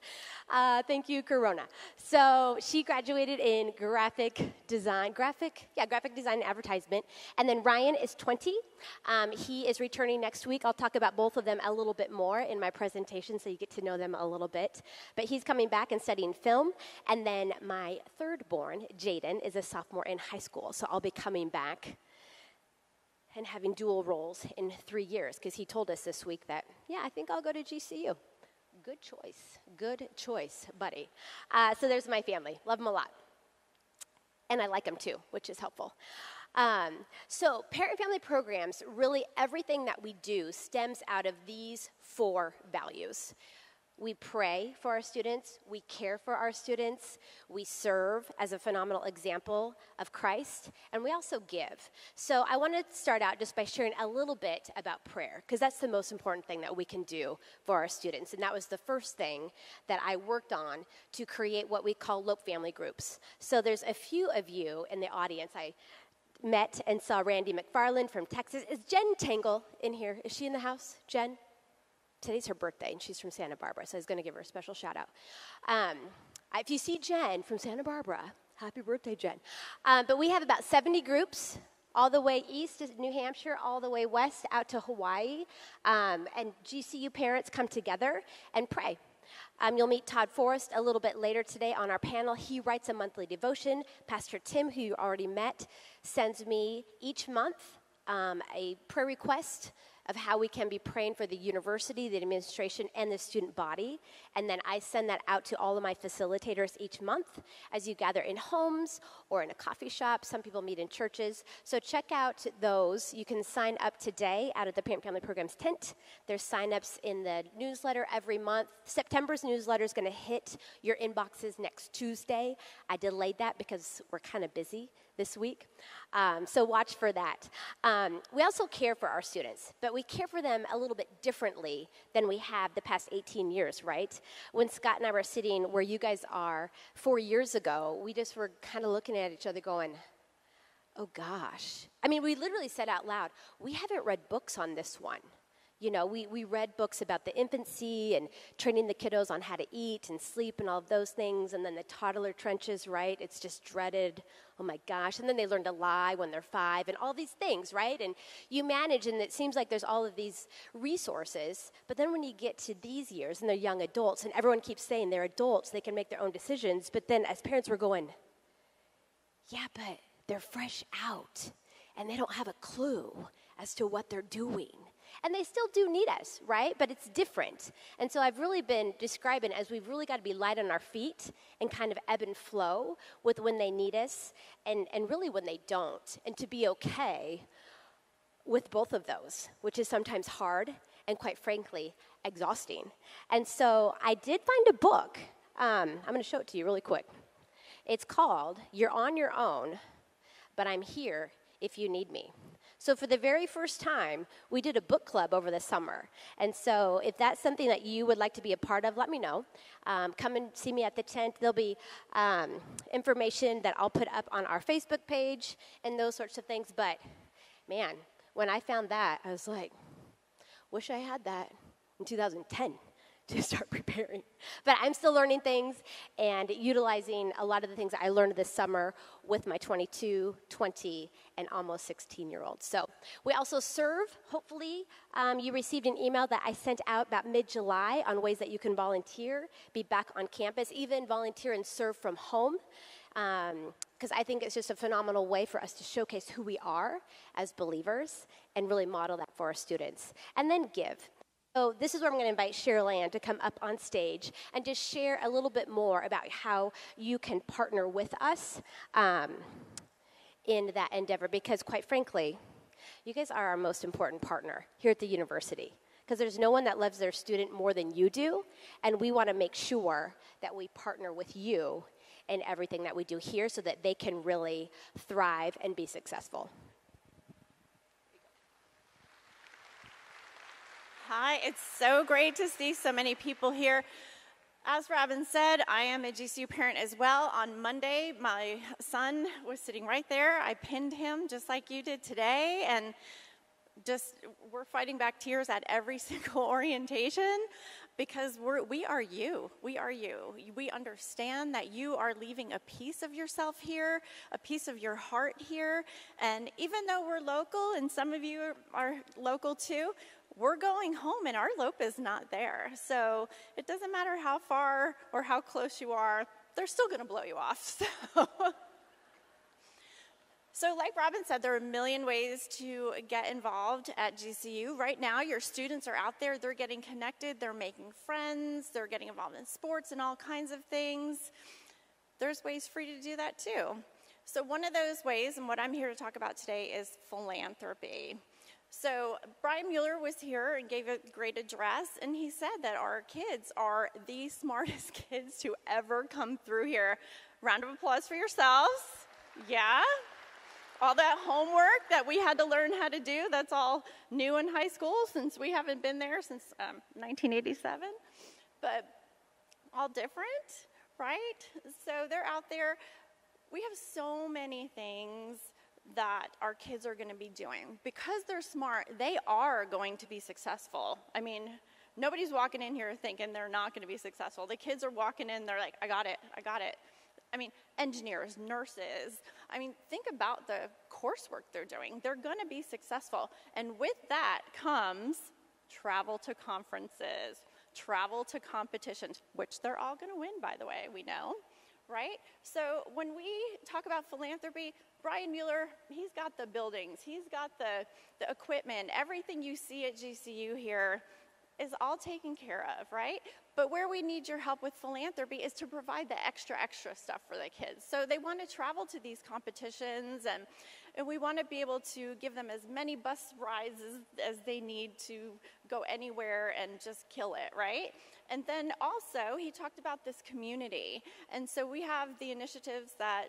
Thank you, Corona. So she graduated in graphic design and advertisement. And then Ryan is 20. He is returning next week. I'll talk about both of them a little bit more in my presentation so you get to know them a little bit. But he's coming back and studying film. And then my third born, Jaden, is a sophomore in high school. So I'll be coming back and having dual roles in 3 years because he told us this week that, yeah, I think I'll go to GCU. Good choice, buddy. So there's my family. Love them a lot. And I like them too, which is helpful. So parent-family programs, really everything that we do stems out of these 4 values. We pray for our students. We care for our students. We serve as a phenomenal example of Christ. And we also give. So I want to start out just by sharing a little bit about prayer, because that's the most important thing that we can do for our students. And that was the first thing that I worked on to create what we call Lope Family Groups. So there's a few of you in the audience. I met and saw Randy McFarland from Texas. Is Jen Tangle in here? Is she in the house? Jen? Today's her birthday, and she's from Santa Barbara, so I was going to give her a special shout-out. If you see Jen from Santa Barbara, happy birthday, Jen. But we have about 70 groups, all the way east to New Hampshire, all the way west out to Hawaii. And GCU parents come together and pray. You'll meet Todd Forrest a little bit later today on our panel. He writes a monthly devotion. Pastor Tim, who you already met, sends me each month a prayer request of how we can be praying for the university, the administration, and the student body. And then I send that out to all of my facilitators each month as you gather in homes or in a coffee shop. Some people meet in churches. So check out those. You can sign up today out at the Parent Family Programs tent. There's signups in the newsletter every month. September's newsletter is going to hit your inboxes next Tuesday. I delayed that because we're kind of busy this week. So watch for that. We also care for our students, but we care for them a little bit differently than we have the past 18 years, right? When Scott and I were sitting where you guys are 4 years ago, we just were kind of looking at each other going, oh gosh. I mean, we literally said out loud, we haven't read books on this one. You know, we read books about the infancy and training the kiddos on how to eat and sleep and all of those things. And then the toddler trenches, right? It's just dreaded. Oh, my gosh. And then they learn to lie when they're 5 and all these things, right? And you manage, and it seems like there's all of these resources. But then when you get to these years and they're young adults, and everyone keeps saying they're adults, they can make their own decisions. But then as parents, we're going, yeah, but they're fresh out and they don't have a clue as to what they're doing. And they still do need us, right? But it's different. And so I've really been describing as we've really got to be light on our feet and kind of ebb and flow with when they need us and really when they don't. And to be okay with both of those, which is sometimes hard and quite frankly, exhausting. And so I did find a book. I'm going to show it to you really quick. It's called You're on Your Own, But I'm Here If You Need Me. So for the very first time, we did a book club over the summer. And so if that's something that you would like to be a part of, let me know. Come and see me at the tent. There'll be information that I'll put up on our Facebook page and those sorts of things. But man, when I found that, I was like, wish I had that in 2010 to start preparing. But I'm still learning things and utilizing a lot of the things I learned this summer with my 22, 20, and almost 16-year-olds. So we also serve. Hopefully, you received an email that I sent out about mid-July on ways that you can volunteer, be back on campus, even volunteer and serve from home, because I think it's just a phenomenal way for us to showcase who we are as believers and really model that for our students. And then give. So this is where I'm going to invite Cheryl Ann to come up on stage and just share a little bit more about how you can partner with us in that endeavor. Because quite frankly, you guys are our most important partner here at the university. Because there's no one that loves their student more than you do. And we want to make sure that we partner with you in everything that we do here so that they can really thrive and be successful. Hi, it's so great to see so many people here. As Robin said, I am a GCU parent as well. On Monday, my son was sitting right there. I pinned him just like you did today, and just we're fighting back tears at every single orientation because we are you. We are you. We understand that you are leaving a piece of yourself here, a piece of your heart here, and even though we're local, and some of you are local too, we're going home and our Lope is not there. So it doesn't matter how far or how close you are, they're still going to blow you off. So like Robin said, there are a million ways to get involved at GCU. Right now, your students are out there. They're getting connected. They're making friends. They're getting involved in sports and all kinds of things. There's ways for you to do that too. So one of those ways, and what I'm here to talk about today, is philanthropy. So Brian Mueller was here and gave a great address, and he said that our kids are the smartest kids to ever come through here. Round of applause for yourselves. Yeah. All that homework that we had to learn how to do, that's all new in high school since we haven't been there since 1987. But all different, right? So they're out there. We have so many things that our kids are going to be doing. Because they're smart, they are going to be successful. I mean, nobody's walking in here thinking they're not going to be successful. The kids are walking in, they're like, I got it, I got it. I mean, engineers, nurses. I mean, think about the coursework they're doing. They're going to be successful. And with that comes travel to conferences, travel to competitions, which they're all going to win, by the way, we know. Right? So when we talk about philanthropy, Brian Mueller, he's got the buildings, he's got the equipment, everything you see at GCU here is all taken care of, right? But where we need your help with philanthropy is to provide the extra stuff for the kids. So they want to travel to these competitions, and we want to be able to give them as many bus rides as they need to go anywhere and just kill it, right? And then also, he talked about this community. And so we have the initiatives that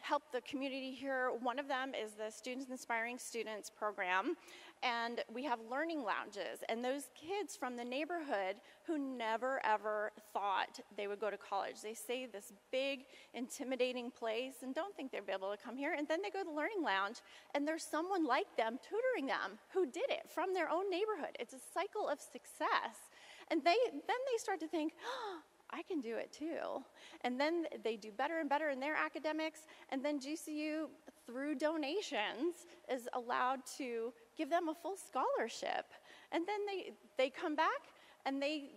help the community here. One of them is the Students Inspiring Students program. And we have learning lounges. And those kids from the neighborhood who never, ever thought they would go to college. They say this big, intimidating place and don't think they'd be able to come here. And then they go to the learning lounge, and there's someone like them tutoring them who did it from their own neighborhood. It's a cycle of success. And then they start to think, oh, I can do it too. And then they do better and better in their academics. And then GCU, through donations, is allowed to give them a full scholarship. And then they come back and they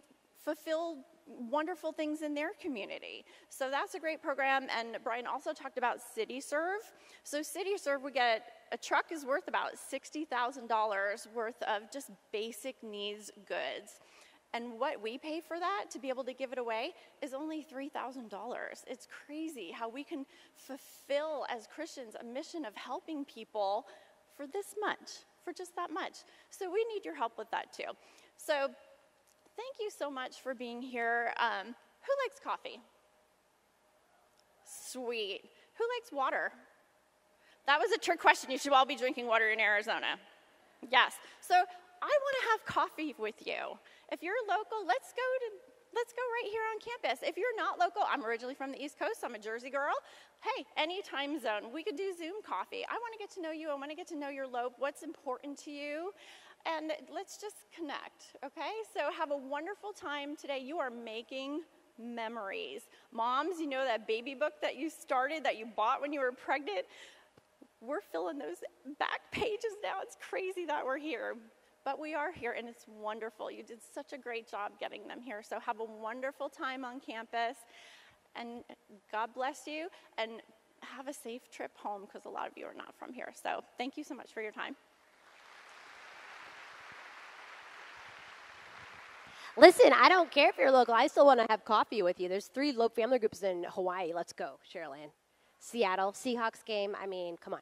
fulfill wonderful things in their community. So that's a great program. And Brian also talked about CityServe. So CityServe, we get a truck is worth about $60,000 worth of just basic needs goods. And what we pay for that to be able to give it away is only $3,000. It's crazy how we can fulfill, as Christians, a mission of helping people for this much, for just that much. So we need your help with that too. So thank you so much for being here. Who likes coffee? Sweet. Who likes water? That was a trick question. You should all be drinking water in Arizona. Yes. So I want to have coffee with you. If you're local, let's go right here on campus. If you're not local, I'm originally from the East Coast, I'm a Jersey girl. Hey, any time zone, we could do Zoom coffee. I want to get to know you, I want to get to know your Lope, what's important to you, and let's just connect, okay? So have a wonderful time today. You are making memories. Moms, you know that baby book that you started, that you bought when you were pregnant? We're filling those back pages now. It's crazy that we're here. But we are here, and it's wonderful. You did such a great job getting them here. So have a wonderful time on campus, and God bless you, and have a safe trip home, because a lot of you are not from here. So thank you so much for your time. Listen, I don't care if you're local. I still want to have coffee with you. There's 3 Lope family groups in Hawaii. Let's go, Cheryl Ann. Seattle, Seahawks game. I mean, come on.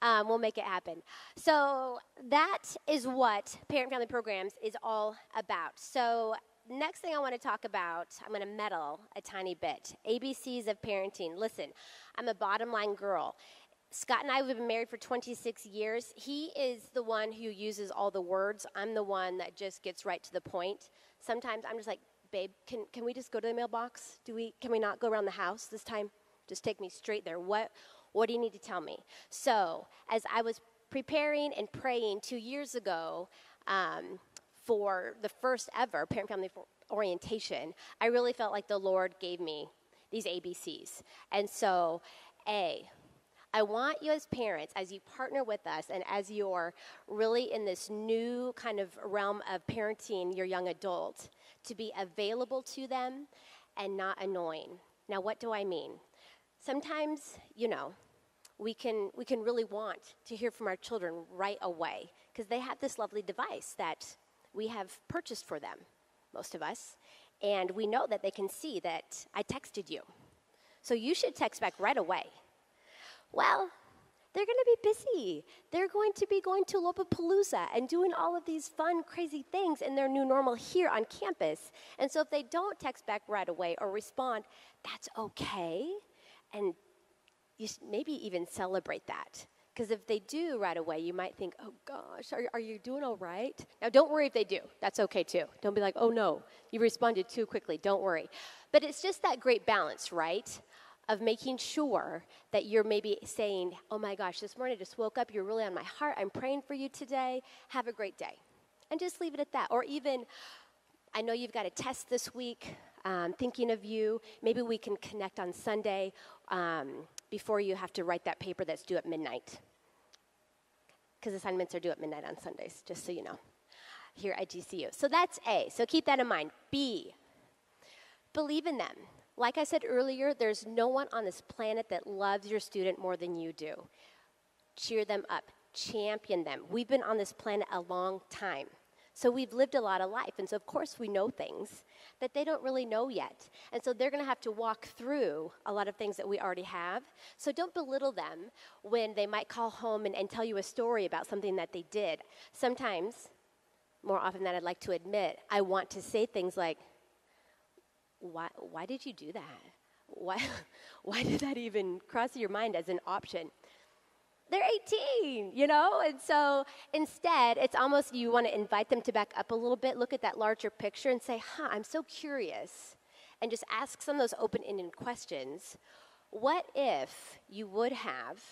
We'll make it happen. So that is what Parent Family Programs is all about. So next thing I want to talk about, I'm going to meddle a tiny bit. ABCs of parenting. Listen, I'm a bottom line girl. Scott and I, we've been married for 26 years. He is the one who uses all the words. I'm the one that just gets right to the point. Sometimes I'm just like, babe, can we just go to the mailbox? Can we not go around the house this time? Just take me straight there. What do you need to tell me? So as I was preparing and praying 2 years ago for the first ever Parent Family Orientation, I really felt like the Lord gave me these ABCs. And so A, I want you as parents, as you partner with us and as you're really in this new kind of realm of parenting your young adult, to be available to them and not annoying. Now, what do I mean? Sometimes, you know, we can really want to hear from our children right away, because they have this lovely device that we have purchased for them, most of us, and we know that they can see that I texted you. So you should text back right away. Well, They're going to be busy. They're going to be going to Lopapalooza and doing all of these fun, crazy things in their new normal here on campus. And so if they don't text back right away or respond, that's okay. And you maybe even celebrate that. Because if they do right away, you might think, oh gosh, are you doing all right? Now, don't worry if they do. That's okay too. Don't be like, oh no, you responded too quickly. Don't worry. But it's just that great balance, right? Of making sure that you're maybe saying, oh my gosh, this morning I just woke up, you're really on my heart, I'm praying for you today, have a great day. And just leave it at that. Or even, I know you've got a test this week, thinking of you, maybe we can connect on Sunday before you have to write that paper that's due at midnight. Because assignments are due at midnight on Sundays, just so you know, here at GCU. So that's A, so keep that in mind. B, believe in them. Like I said earlier, there's no one on this planet that loves your student more than you do. Cheer them up, champion them. We've been on this planet a long time, so we've lived a lot of life, and so of course we know things that they don't really know yet. And so they're gonna have to walk through a lot of things that we already have. So don't belittle them when they might call home and tell you a story about something that they did. Sometimes, more often than I'd like to admit, I want to say things like, Why did you do that? Why did that even cross your mind as an option? They're 18, you know? And so instead, it's almost you want to invite them to back up a little bit, look at that larger picture and say, huh, I'm so curious. And just ask some of those open-ended questions. What if you would have,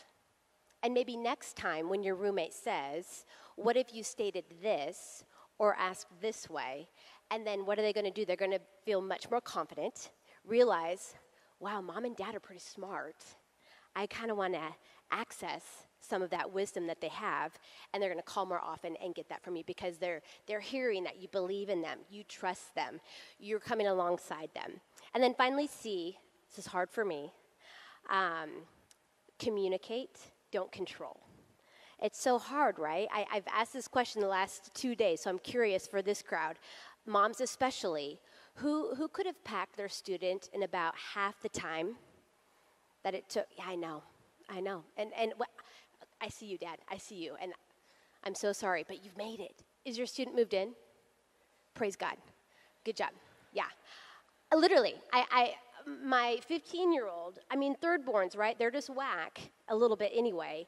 and maybe next time when your roommate says, what if you stated this or asked this way? And then what are they going to do? They're going to feel much more confident, realize, wow, mom and dad are pretty smart. I kind of want to access some of that wisdom that they have, and they're going to call more often and get that from you because they're hearing that you believe in them, you trust them, you're coming alongside them. And then finally C, this is hard for me, communicate, don't control. It's so hard, right? I've asked this question the last 2 days, so I'm curious for this crowd. Moms especially, who could have packed their student in about half the time that it took? Yeah, I know. And I see you, Dad, I see you. And I'm so sorry, but you've made it. Is your student moved in? Praise God. Good job. Yeah. Literally, my 15-year-old, I mean, thirdborns, right? They're just whack a little bit anyway.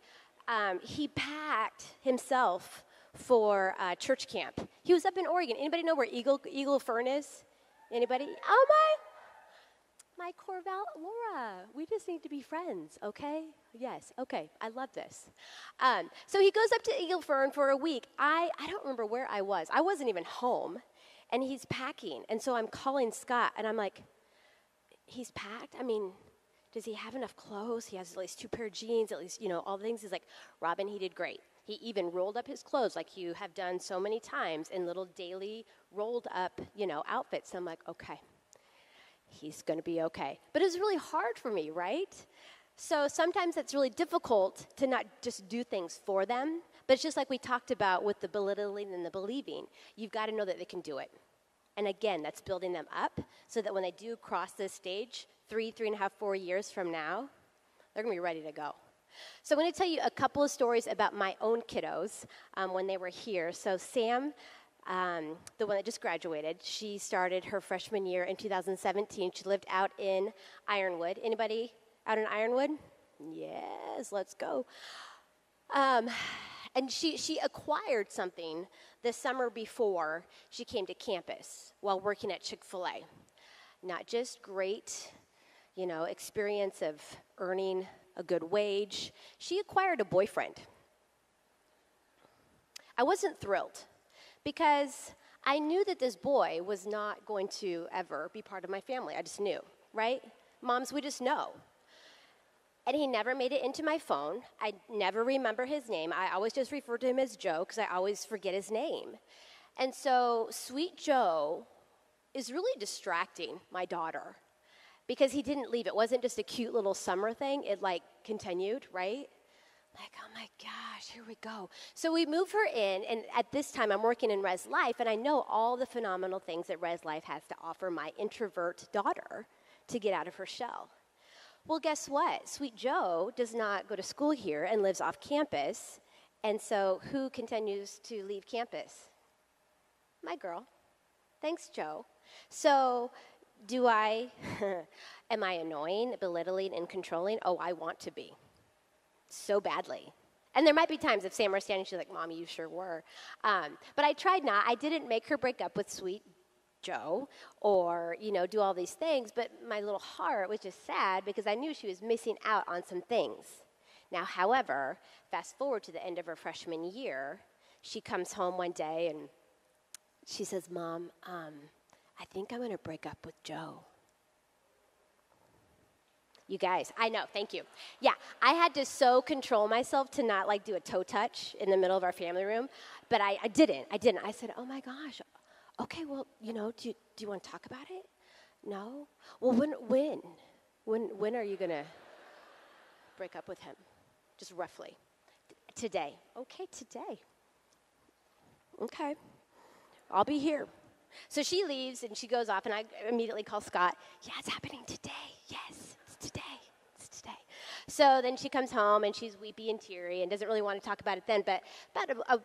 He packed himself for church camp. He was up in Oregon. Anybody know where Eagle Fern is? Anybody? Oh, my Corval, Laura, we just need to be friends, okay? Yes, okay, I love this. So he goes up to Eagle Fern for a week. I don't remember where I was. I wasn't even home, and he's packing. And so I'm calling Scott, and I'm like, he's packed? I mean, does he have enough clothes? He has at least 2 pair of jeans, at least, you know, all the things. He's like, Robin, he did great. He even rolled up his clothes like you have done so many times in little daily rolled up, you know, outfits. I'm like, okay, he's going to be okay. But it's really hard for me, right? So sometimes it's really difficult to not just do things for them. But it's just like we talked about with the belittling and the believing. You've got to know that they can do it. And again, that's building them up so that when they do cross this stage 3.5, 4 years from now, they're going to be ready to go. So I'm going to tell you a couple of stories about my own kiddos when they were here. So Sam, the one that just graduated, she started her freshman year in 2017. She lived out in Ironwood. Anybody out in Ironwood? Yes, let's go. And she acquired something the summer before she came to campus while working at Chick-fil-A. Not just great, you know, experience of earning a good wage. She acquired a boyfriend. I wasn't thrilled because I knew that this boy was not going to ever be part of my family. I just knew, right? Moms, we just know. And he never made it into my phone. I never remember his name. I always just refer to him as Joe because I always forget his name. And so sweet Joe is really distracting my daughter. Because he didn't leave. It wasn't just a cute little summer thing. It, like, continued, right? Like, oh, my gosh, here we go. So we move her in, and at this time, I'm working in Res Life, and I know all the phenomenal things that Res Life has to offer my introvert daughter to get out of her shell. Well, guess what? Sweet Joe does not go to school here and lives off campus. And so who continues to leave campus? My girl. Thanks, Joe. So do I, am I annoying, belittling, and controlling? Oh, I want to be. So badly. And there might be times if Sam were standing, she's like, Mom, you sure were. But I tried not. I didn't make her break up with Sweet Joe or, you know, do all these things. But my little heart was just sad because I knew she was missing out on some things. Now, however, fast forward to the end of her freshman year, she comes home one day and she says, Mom, I think I'm going to break up with Joe. You guys, I know, thank you. Yeah, I had to so control myself to not like do a toe touch in the middle of our family room, but I didn't. I said, oh my gosh, okay, well, you know, do you want to talk about it? No? Well, when are you going to break up with him? Just roughly. Today. Okay, today. Okay. I'll be here. So she leaves and she goes off and I immediately call Scott. Yeah, it's happening today. Yes, it's today. It's today. So then she comes home and she's weepy and teary and doesn't really want to talk about it then. But about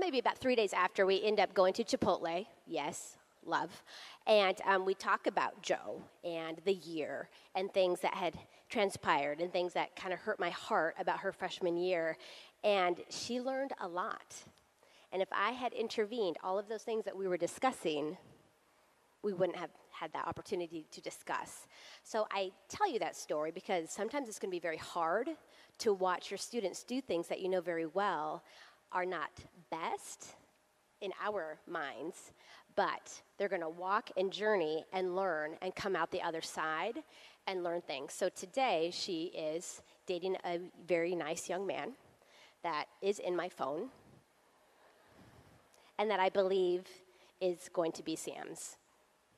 maybe about 3 days after, we end up going to Chipotle. Yes, love. And we talk about Joe and the year and things that had transpired and things that kind of hurt my heart about her freshman year. And she learned a lot. And if I had intervened, all of those things that we were discussing, we wouldn't have had that opportunity to discuss. So I tell you that story because sometimes it's going to be very hard to watch your students do things that you know very well are not best in our minds, but they're going to walk and journey and learn and come out the other side and learn things. So today she is dating a very nice young man that is in my phone and that I believe is going to be Sam's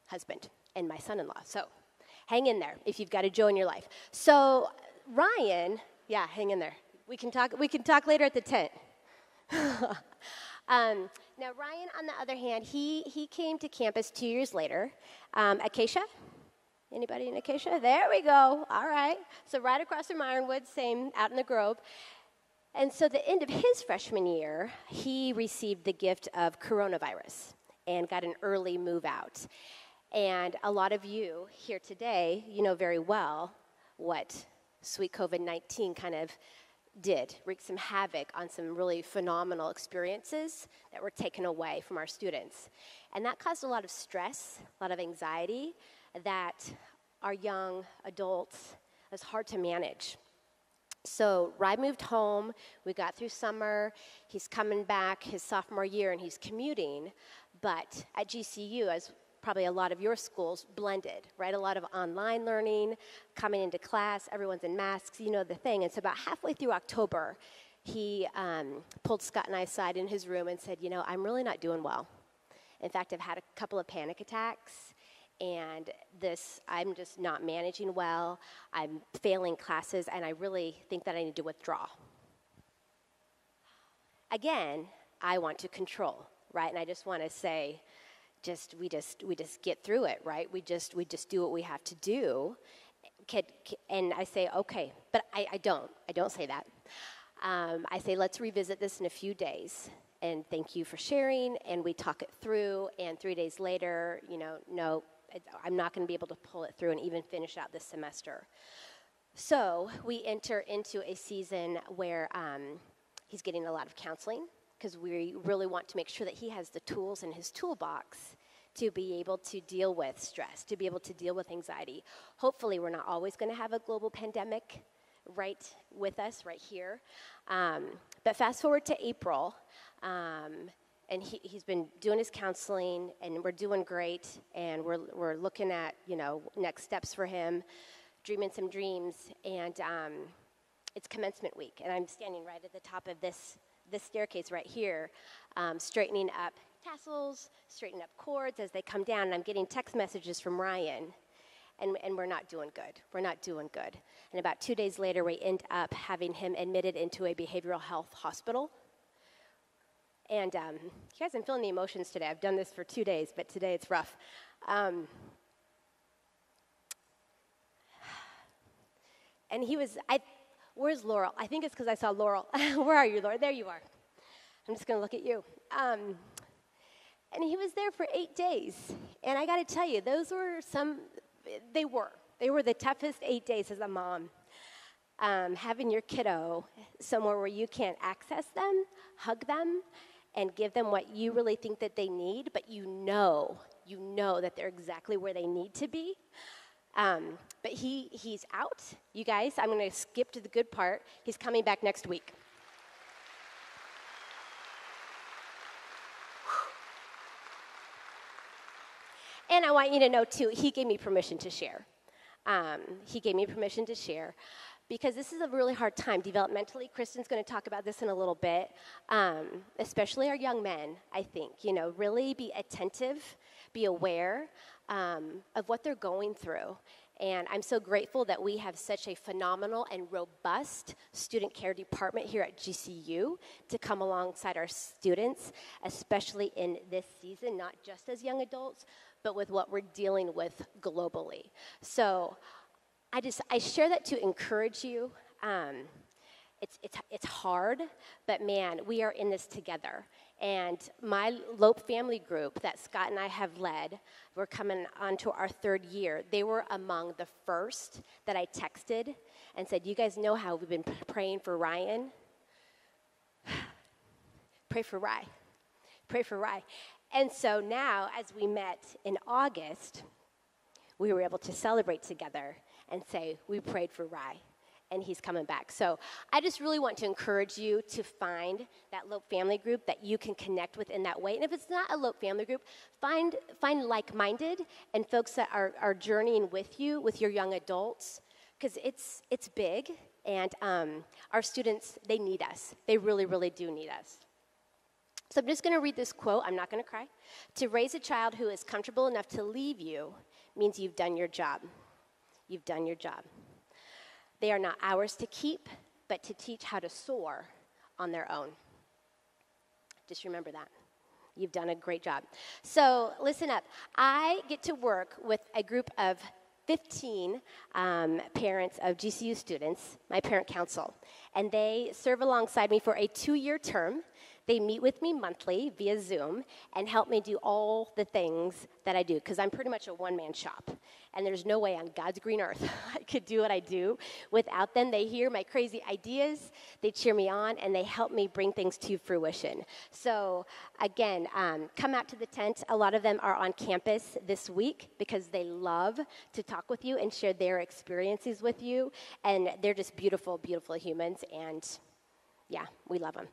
husband and my son-in-law. So hang in there if you've got a Joe in your life. So Ryan, yeah, hang in there. We can talk later at the tent. Now Ryan, on the other hand, he came to campus 2 years later. Acacia? Anybody in Acacia? There we go. All right. So right across from Ironwood, same out in the Grove. And so the end of his freshman year, he received the gift of coronavirus and got an early move out. And a lot of you here today, you know very well what sweet COVID-19 kind of did, wreaked some havoc on some really phenomenal experiences that were taken away from our students. And that caused a lot of stress, a lot of anxiety that our young adults, it's hard to manage. So Ryan moved home, we got through summer, he's coming back his sophomore year and he's commuting, but at GCU, as probably a lot of your schools, blended, right? A lot of online learning, coming into class, everyone's in masks, you know the thing. And so about halfway through October, he pulled Scott and I aside in his room and said, you know, I'm really not doing well. In fact, I've had a couple of panic attacks. And this, I'm just not managing well, I'm failing classes, and I really think that I need to withdraw. Again, I want to control, right? And I just want to say, we just get through it, right? We just do what we have to do. And I say, okay, but I don't say that. I say, let's revisit this in a few days. And thank you for sharing. And we talk it through. And 3 days later, you know, no, I'm not going to be able to pull it through and even finish out this semester. So we enter into a season where he's getting a lot of counseling because we really want to make sure that he has the tools in his toolbox to be able to deal with stress, to be able to deal with anxiety. Hopefully, we're not always going to have a global pandemic right with us right here. But fast forward to April. And he's been doing his counseling, and we're doing great, and we're looking at, you know, next steps for him, dreaming some dreams, and it's commencement week, and I'm standing right at the top of this staircase right here, straightening up tassels, straightening up cords as they come down, and I'm getting text messages from Ryan, and we're not doing good. We're not doing good. And about 2 days later, we end up having him admitted into a behavioral health hospital. And you guys, I'm feeling the emotions today. I've done this for 2 days, but today it's rough. And he was, where's Laurel? I think it's because I saw Laurel. Where are you, Laurel? There you are. I'm just going to look at you. And he was there for 8 days. And I got to tell you, those were some, they were the toughest 8 days as a mom. Having your kiddo somewhere where you can't access them, hug them, and give them what you really think that they need, but you know that they're exactly where they need to be. But he's out. You guys, I'm going to skip to the good part. He's coming back next week. And I want you to know, too, he gave me permission to share. He gave me permission to share because this is a really hard time developmentally. Kristen's going to talk about this in a little bit, especially our young men, I think. You know, really be attentive, be aware of what they're going through. And I'm so grateful that we have such a phenomenal and robust student care department here at GCU to come alongside our students, especially in this season, not just as young adults, but with what we're dealing with globally. So I share that to encourage you. It's hard, but man, we are in this together. And my Lope Family Group that Scott and I have led, we're coming onto our third year. They were among the first that I texted and said, you guys know how we've been praying for Ryan? Pray for Rye. Pray for Rye. And so now, as we met in August, we were able to celebrate together and say, we prayed for Rye. And he's coming back. So I just really want to encourage you to find that Lope family group that you can connect with in that way. And if it's not a Lope family group, find like-minded and folks that are journeying with you, with your young adults, because it's big. And our students, they need us. They really, really do need us. So I'm just going to read this quote. I'm not going to cry. To raise a child who is comfortable enough to leave you means you've done your job. You've done your job. They are not ours to keep, but to teach how to soar on their own. Just remember that. You've done a great job. So listen up. I get to work with a group of 15 parents of GCU students, my parent council, and they serve alongside me for a 2-year term. They meet with me monthly via Zoom and help me do all the things that I do, because I'm pretty much a one-man shop, and there's no way on God's green earth I could do what I do without them. They hear my crazy ideas, they cheer me on, and they help me bring things to fruition. So again, come out to the tent. A lot of them are on campus this week because they love to talk with you and share their experiences with you, and they're just beautiful, beautiful humans, and yeah, we love them.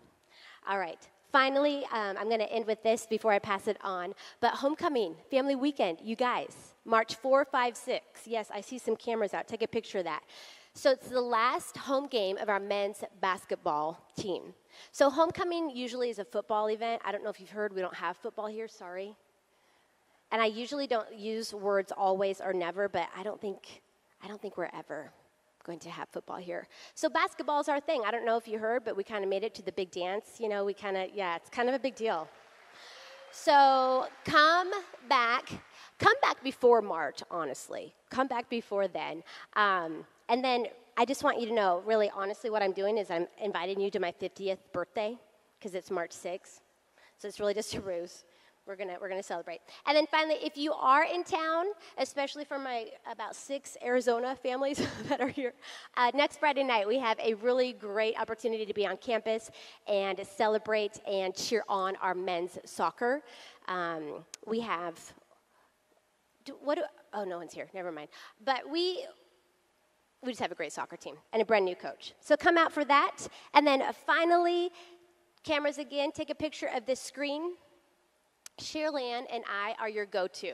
All right, finally, I'm going to end with this before I pass it on, but homecoming, family weekend, you guys, March 4, 5, 6. Yes, I see some cameras out. Take a picture of that. So it's the last home game of our men's basketball team. So homecoming usually is a football event. I don't know if you've heard, we don't have football here, sorry. And I usually don't use words always or never, but I don't think we're ever going to have football here. So basketball's our thing. I don't know if you heard, but we kind of made it to the big dance. You know, we kind of, yeah, it's kind of a big deal. So come back before March, honestly. Come back before then. And then I just want you to know, really honestly, what I'm doing is I'm inviting you to my 50th birthday, because it's March 6th. So it's really just a ruse. We're gonna celebrate. And then finally, if you are in town, especially for my about 6 Arizona families that are here, next Friday night we have a really great opportunity to be on campus and celebrate and cheer on our men's soccer. We have, oh, no one's here, never mind. But we just have a great soccer team and a brand new coach. So come out for that. And then finally, cameras again, take a picture of this screen. Cheryl Ann and I are your go-to.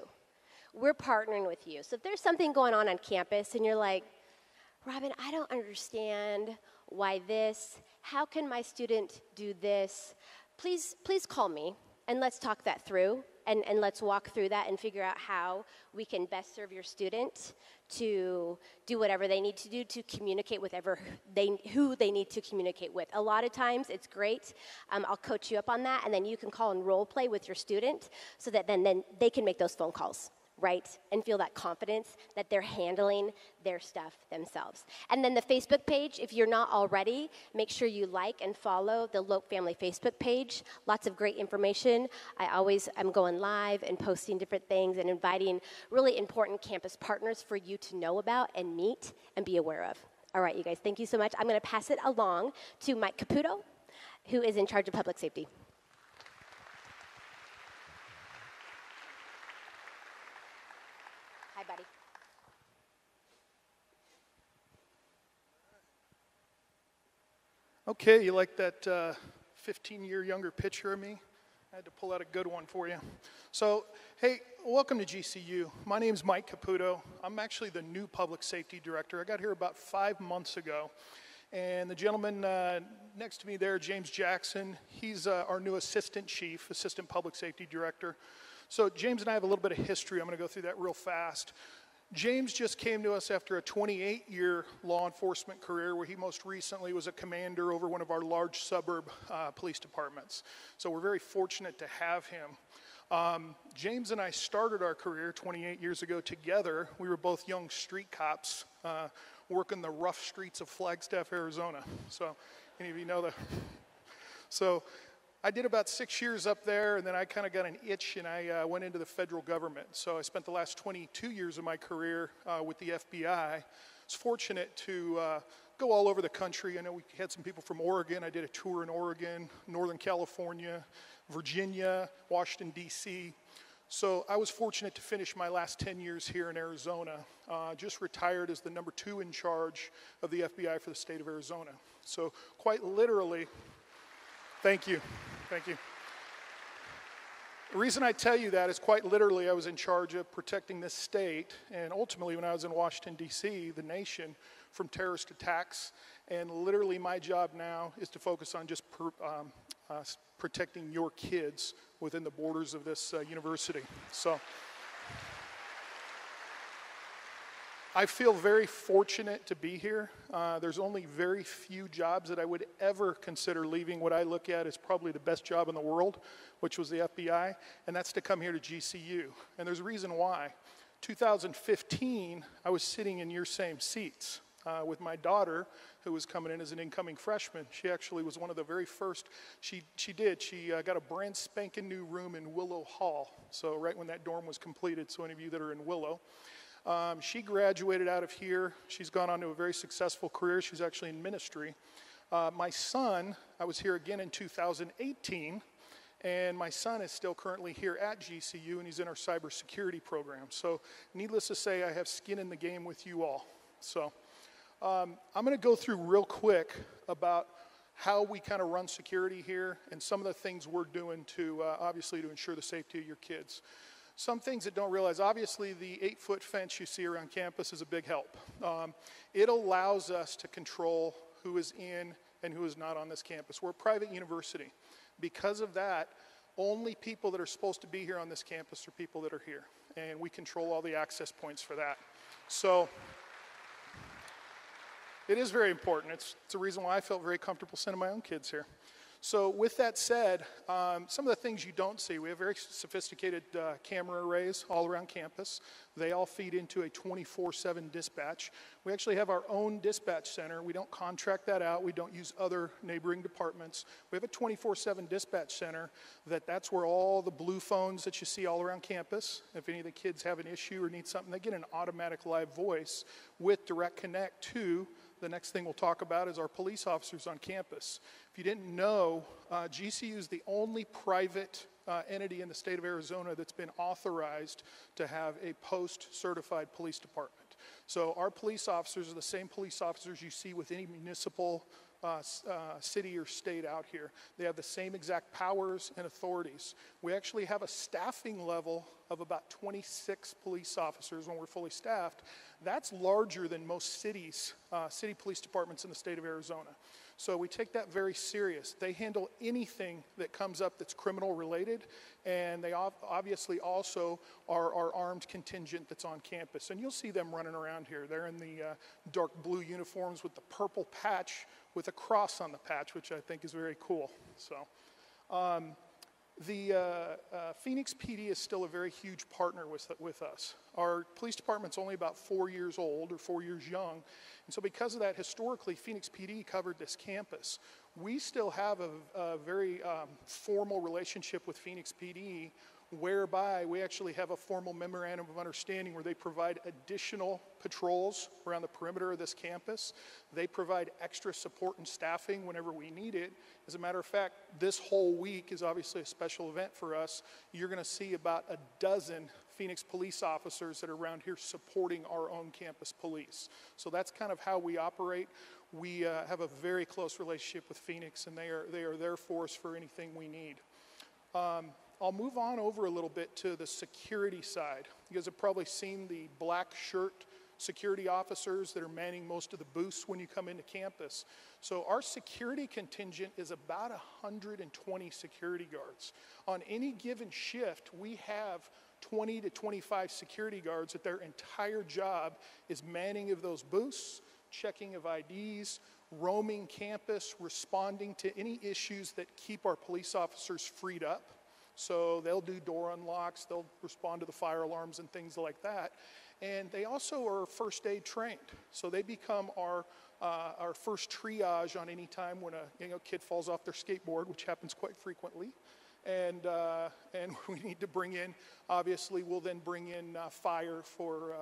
We're partnering with you. So if there's something going on campus and you're like, Robin, I don't understand why this. How can my student do this? Please call me and let's talk that through and let's walk through that and figure out how we can best serve your student to do whatever they need to do to communicate with who they need to communicate with. A lot of times it's great. I'll coach you up on that, and then you can call and role play with your student so that then they can make those phone calls right, and feel that confidence that they're handling their stuff themselves. And then the Facebook page, if you're not already, make sure you like and follow the Lope Family Facebook page. Lots of great information. I always am going live and posting different things and inviting really important campus partners for you to know about and meet and be aware of. All right, you guys, thank you so much. I'm going to pass it along to Mike Caputo, who is in charge of public safety. Hi, buddy. Okay, you like that 15-year younger picture of me? I had to pull out a good one for you. So, hey, welcome to GCU. My name's Mike Caputo. I'm actually the new public safety director. I got here about 5 months ago. And the gentleman next to me there, James Jackson, he's our new assistant chief, assistant public safety director. So James and I have a little bit of history. I'm going to go through that real fast. James just came to us after a 28-year law enforcement career where he most recently was a commander over one of our large suburb police departments. So we're very fortunate to have him. James and I started our career 28 years ago together. We were both young street cops working the rough streets of Flagstaff, Arizona. So any of you know that? So I did about 6 years up there, and then I kind of got an itch, and I went into the federal government. So I spent the last 22 years of my career with the FBI. I was fortunate to go all over the country. I know we had some people from Oregon. I did a tour in Oregon, Northern California, Virginia, Washington, D.C. So I was fortunate to finish my last 10 years here in Arizona. Just retired as the #2 in charge of the FBI for the state of Arizona. So quite literally... Thank you. Thank you. The reason I tell you that is quite literally I was in charge of protecting this state and ultimately when I was in Washington, D.C., the nation from terrorist attacks. And literally my job now is to focus on just protecting your kids within the borders of this university. So I feel very fortunate to be here. There's only very few jobs that I would ever consider leaving. What I look at is probably the best job in the world, which was the FBI, and that's to come here to GCU. And there's a reason why. 2015, I was sitting in your same seats with my daughter, who was coming in as an incoming freshman. She actually was one of the very first. She got a brand spanking new room in Willow Hall, so right when that dorm was completed, so any of you that are in Willow. She graduated out of here. She's gone on to a very successful career. She's actually in ministry. My son, I was here again in 2018, and my son is still currently here at GCU, and he's in our cybersecurity program. So needless to say, I have skin in the game with you all. So I'm going to go through real quick about how we kind of run security here and some of the things we're doing to obviously to ensure the safety of your kids. Some things that don't realize, obviously the 8-foot fence you see around campus is a big help. It allows us to control who is in and who is not on this campus. We're a private university. Because of that, only people that are supposed to be here on this campus are people that are here. And we control all the access points for that. So it is very important. It's the reason why I felt very comfortable sending my own kids here. So with that said, some of the things you don't see, we have very sophisticated camera arrays all around campus. They all feed into a 24/7 dispatch. We actually have our own dispatch center. We don't contract that out. We don't use other neighboring departments. We have a 24/7 dispatch center that's where all the blue phones that you see all around campus, if any of the kids have an issue or need something, they get an automatic live voice with direct connect to the next thing we'll talk about is our police officers on campus. If you didn't know, GCU is the only private entity in the state of Arizona that's been authorized to have a post-certified police department. So our police officers are the same police officers you see with any municipal city or state out here. They have the same exact powers and authorities. We actually have a staffing level of about 26 police officers when we're fully staffed. That's larger than most cities, city police departments in the state of Arizona. So we take that very serious. They handle anything that comes up that's criminal related, and they obviously also are our armed contingent that's on campus. And you'll see them running around here. They're in the dark blue uniforms with the purple patch with a cross on the patch, which I think is very cool. So The Phoenix PD is still a very huge partner with us. Our police department's only about 4 years old or 4 years young, and so because of that, historically, Phoenix PD covered this campus. We still have a very formal relationship with Phoenix PD, whereby we actually have a formal memorandum of understanding where they provide additional patrols around the perimeter of this campus. They provide extra support and staffing whenever we need it. As a matter of fact, this whole week is obviously a special event for us. You're gonna see about a dozen Phoenix police officers that are around here supporting our own campus police. So that's kind of how we operate. We have a very close relationship with Phoenix, and they are there for us for anything we need. I'll move on over a little bit to the security side. You guys have probably seen the black shirt security officers that are manning most of the booths when you come into campus. So our security contingent is about 120 security guards. On any given shift, we have 20 to 25 security guards that their entire job is manning of those booths, checking of IDs, roaming campus, responding to any issues that keep our police officers freed up. So they'll do door unlocks, they'll respond to the fire alarms and things like that. And they also are first aid trained. So they become our first triage on any time when a kid falls off their skateboard, which happens quite frequently. And we need to bring in, obviously, we'll then bring in fire for,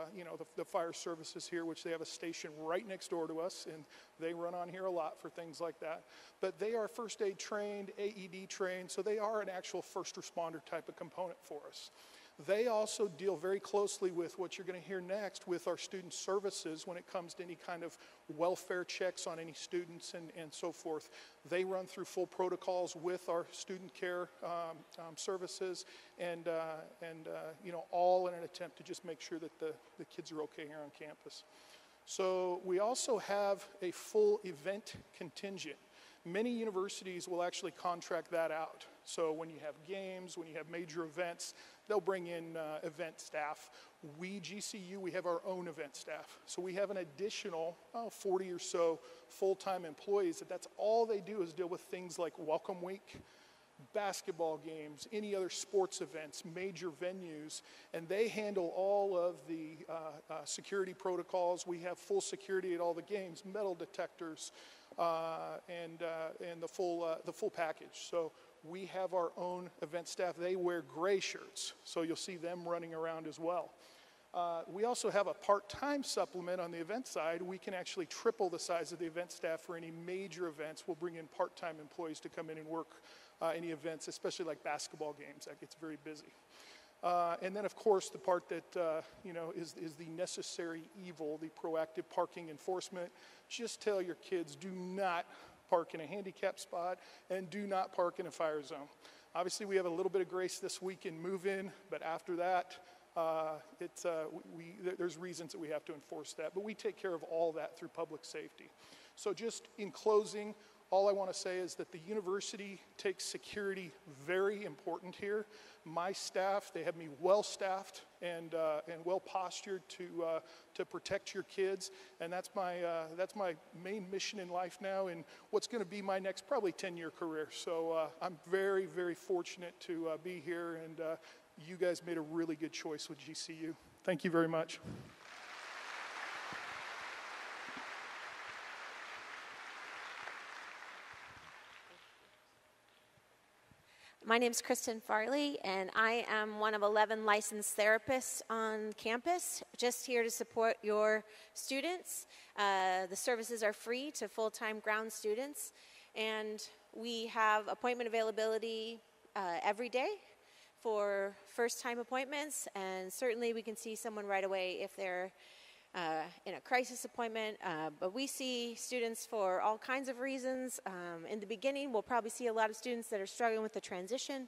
the fire services here, which they have a station right next door to us, and they run on here a lot for things like that. But they are first aid trained, AED trained, so they are an actual first responder type of component for us. They also deal very closely with what you're going to hear next with our student services when it comes to any kind of welfare checks on any students and so forth. They run through full protocols with our student care services and all in an attempt to just make sure that the kids are okay here on campus. So we also have a full event contingent. Many universities will actually contract that out. So when you have games, when you have major events, they'll bring in event staff. We, GCU, we have our own event staff. So we have an additional 40 or so full-time employees that's all they do is deal with things like Welcome Week, basketball games, any other sports events, major venues, and they handle all of the security protocols. We have full security at all the games, metal detectors, and the full package. So we have our own event staff. They wear gray shirts, so you'll see them running around as well. We also have a part-time supplement on the event side. We can actually triple the size of the event staff for any major events. We'll bring in part-time employees to come in and work any events, especially like basketball games. That gets very busy. And then, of course, the part that is the necessary evil, the proactive parking enforcement. Just tell your kids, do not park in a handicapped spot and do not park in a fire zone. Obviously, we have a little bit of grace this week in move-in, but after that, there's reasons that we have to enforce that. But we take care of all that through public safety. So just in closing, all I want to say is that the university takes security very important here. My staff, they have me well-staffed and well-postured to protect your kids, and that's my main mission in life now, and what's going to be my next probably 10-year career. So I'm very, very fortunate to be here, and you guys made a really good choice with GCU. Thank you very much. My name is Kristen Farley, and I am one of 11 licensed therapists on campus, just here to support your students. The services are free to full-time ground students, and we have appointment availability every day for first-time appointments, and certainly we can see someone right away if they're in a crisis appointment, but we see students for all kinds of reasons. In the beginning, we'll probably see a lot of students that are struggling with the transition.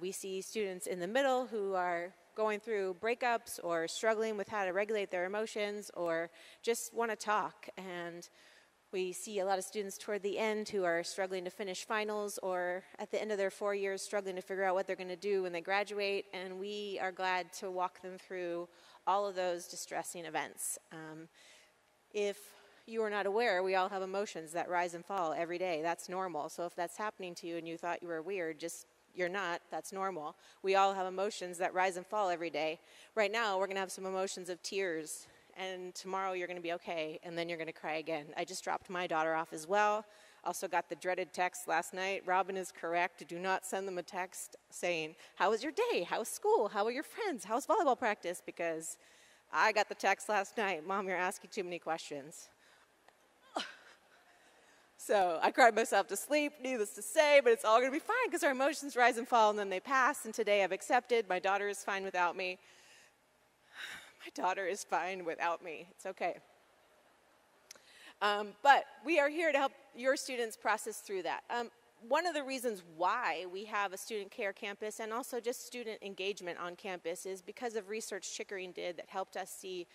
We see students in the middle who are going through breakups or struggling with how to regulate their emotions or just want to talk. And we see a lot of students toward the end who are struggling to finish finals or at the end of their 4 years struggling to figure out what they're going to do when they graduate, and we are glad to walk them through all of those distressing events. If you are not aware, we all have emotions that rise and fall every day. That's normal. So if that's happening to you and you thought you were weird, just you're not, that's normal. We all have emotions that rise and fall every day. Right now, we're gonna have some emotions of tears, and tomorrow you're gonna be okay, and then you're gonna cry again. I just dropped my daughter off as well. Also got the dreaded text last night. Robin is correct, do not send them a text saying, how was your day, how's school, how are your friends, how's volleyball practice, because I got the text last night, Mom, you're asking too many questions. So I cried myself to sleep, needless to say, but it's all going to be fine because our emotions rise and fall and then they pass, and today I've accepted my daughter is fine without me. My daughter is fine without me. It's okay. But we are here to help your students process through that. One of the reasons why we have a student care campus and also just student engagement on campus is because of research Chickering did that helped us see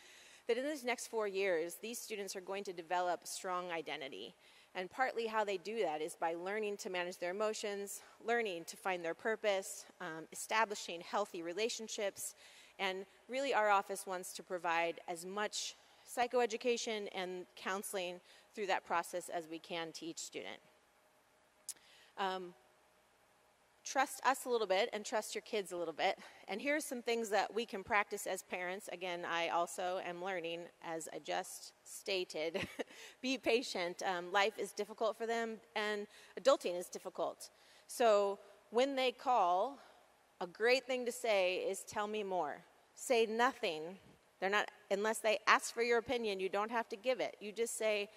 that in these next 4 years, these students are going to develop strong identity. And partly how they do that is by learning to manage their emotions, learning to find their purpose, establishing healthy relationships, and really our office wants to provide as much psychoeducation and counseling through that process as we can to each student. Trust us a little bit and trust your kids a little bit. And here are some things that we can practice as parents. Again, I also am learning, as I just stated. Be patient. Life is difficult for them and adulting is difficult. So when they call, a great thing to say is tell me more. Say nothing. They're not, unless they ask for your opinion, you don't have to give it. You just say,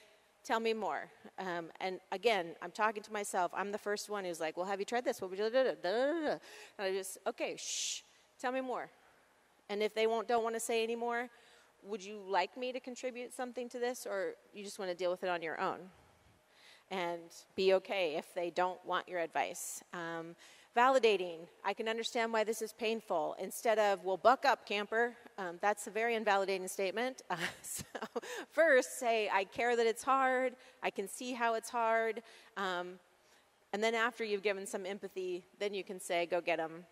tell me more. And again, I'm talking to myself. I'm the first one who's like, well, have you tried this? What would you do? And I just, okay, shh, tell me more. And if they don't want to say any more, would you like me to contribute something to this, or you just want to deal with it on your own? And be okay if they don't want your advice. Validating, I can understand why this is painful. Instead of, well, buck up, camper, that's a very invalidating statement. So first, say, I care that it's hard, I can see how it's hard, and then after you've given some empathy, then you can say, go get them.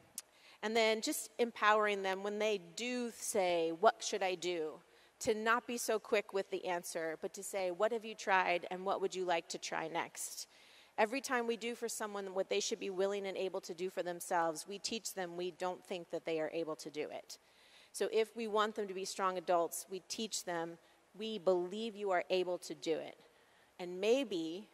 And then just empowering them when they do say, what should I do? To not be so quick with the answer, but to say, what have you tried and what would you like to try next? Every time we do for someone what they should be willing and able to do for themselves, we teach them we don't think that they are able to do it. So if we want them to be strong adults, we teach them, we believe you are able to do it. And maybe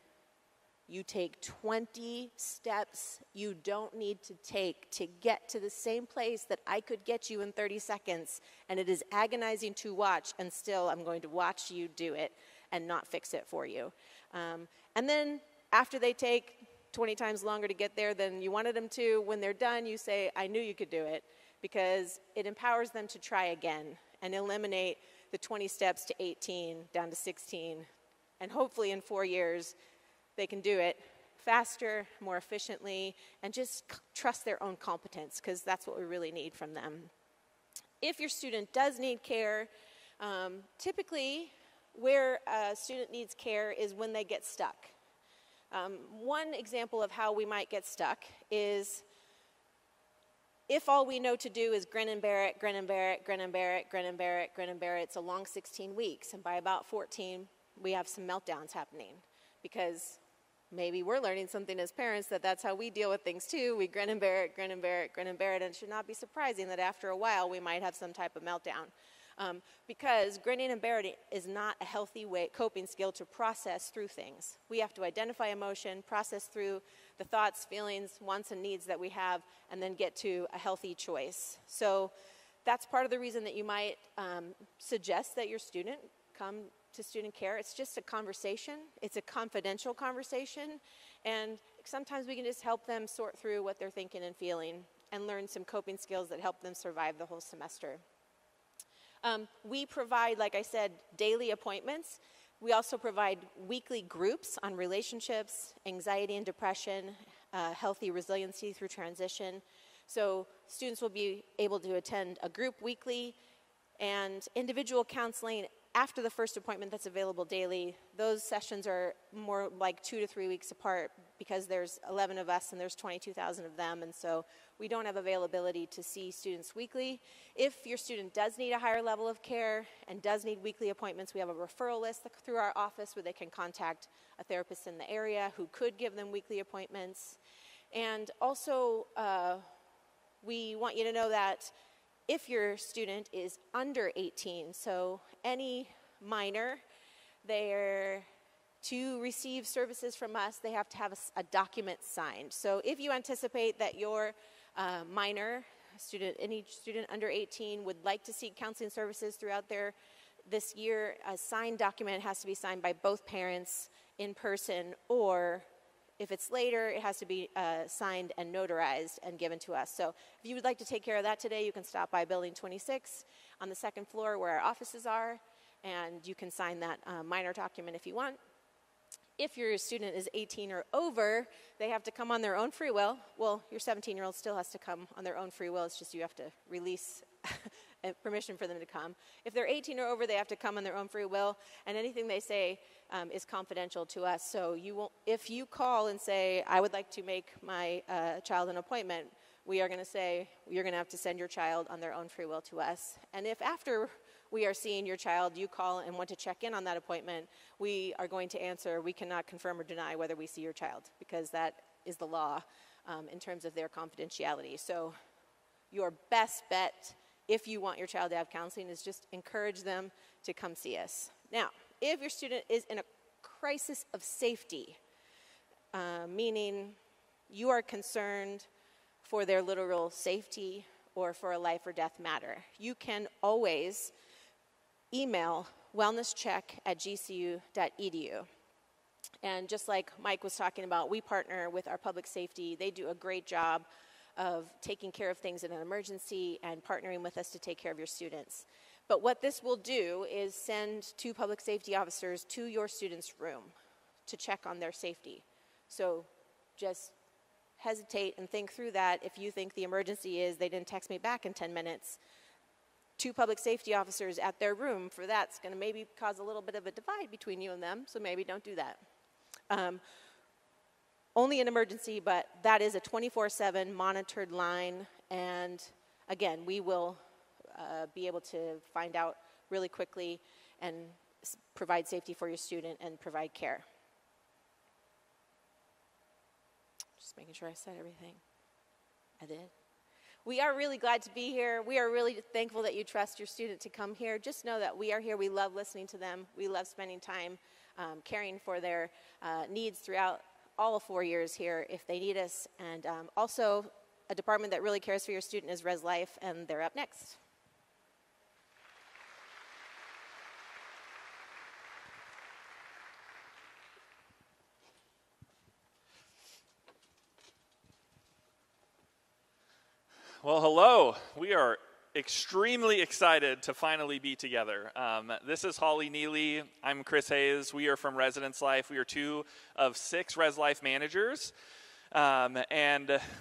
you take 20 steps you don't need to take to get to the same place that I could get you in 30 seconds, and it is agonizing to watch, and still I'm going to watch you do it and not fix it for you. And then, after they take 20 times longer to get there than you wanted them to, when they're done, you say, I knew you could do it, because it empowers them to try again and eliminate the 20 steps to 18, down to 16. And hopefully in 4 years, they can do it faster, more efficiently, and just trust their own competence, because that's what we really need from them. If your student does need care, typically where a student needs care is when they get stuck. One example of how we might get stuck is if all we know to do is grin and bear it, grin and bear it, grin and bear it, grin and bear it, grin and bear it, it's a long 16 weeks. And by about 14, we have some meltdowns happening, because maybe we're learning something as parents that that's how we deal with things too. We grin and bear it, grin and bear it, grin and bear it, and it should not be surprising that after a while we might have some type of meltdown. Because grinning and bearing is not a healthy coping skill to process through things. We have to identify emotion, process through the thoughts, feelings, wants, and needs that we have, and then get to a healthy choice. So that's part of the reason that you might suggest that your student come to student care. It's just a conversation. It's a confidential conversation. And sometimes we can just help them sort through what they're thinking and feeling and learn some coping skills that help them survive the whole semester. We provide, like I said, daily appointments. We also provide weekly groups on relationships, anxiety and depression, healthy resiliency through transition. So students will be able to attend a group weekly, and individual counseling after the first appointment that's available daily. Those sessions are more like 2 to 3 weeks apart, because there's 11 of us and there's 22,000 of them, and so we don't have availability to see students weekly. If your student does need a higher level of care and does need weekly appointments, we have a referral list through our office where they can contact a therapist in the area who could give them weekly appointments. And also, we want you to know that if your student is under 18, so any minor, they're to receive services from us, they have to have a document signed. So if you anticipate that your minor student, any student under 18, would like to seek counseling services throughout this year, a signed document has to be signed by both parents in person, or if it's later, it has to be signed and notarized and given to us. So if you would like to take care of that today, you can stop by building 26 on the second floor where our offices are, and you can sign that minor document if you want. If your student is 18 or over, they have to come on their own free will. Well, your 17-year-old still has to come on their own free will. It's just you have to release permission for them to come. If they're 18 or over, they have to come on their own free will, and anything they say is confidential to us. So you won't, if you call and say, I would like to make my child an appointment, we are going to say, you're going to have to send your child on their own free will to us. And if after we are seeing your child, you call and want to check in on that appointment, we are going to answer, we cannot confirm or deny whether we see your child, because that is the law in terms of their confidentiality. So your best bet, if you want your child to have counseling, is just encourage them to come see us. Now, if your student is in a crisis of safety, meaning you are concerned for their literal safety or for a life or death matter, you can always email wellnesscheck@gcu.edu. And just like Mike was talking about, we partner with our public safety. They do a great job of taking care of things in an emergency and partnering with us to take care of your students. But what this will do is send two public safety officers to your student's room to check on their safety. So just hesitate and think through that. If you think the emergency is they didn't text me back in 10 minutes, two public safety officers at their room for that's going to maybe cause a little bit of a divide between you and them, so maybe don't do that. Only an emergency, but that is a 24/7 monitored line, and again, we will be able to find out really quickly and provide safety for your student and provide care. Just making sure I said everything. I did. We are really glad to be here. We are really thankful that you trust your student to come here. Just know that we are here. We love listening to them. We love spending time caring for their needs throughout all 4 years here if they need us. And also, a department that really cares for your student is Res Life, and they're up next. Well, hello. We are extremely excited to finally be together. This is Holly Neely. I'm Chris Hayes. We are from Residence Life. We are two of 6 Res Life managers. And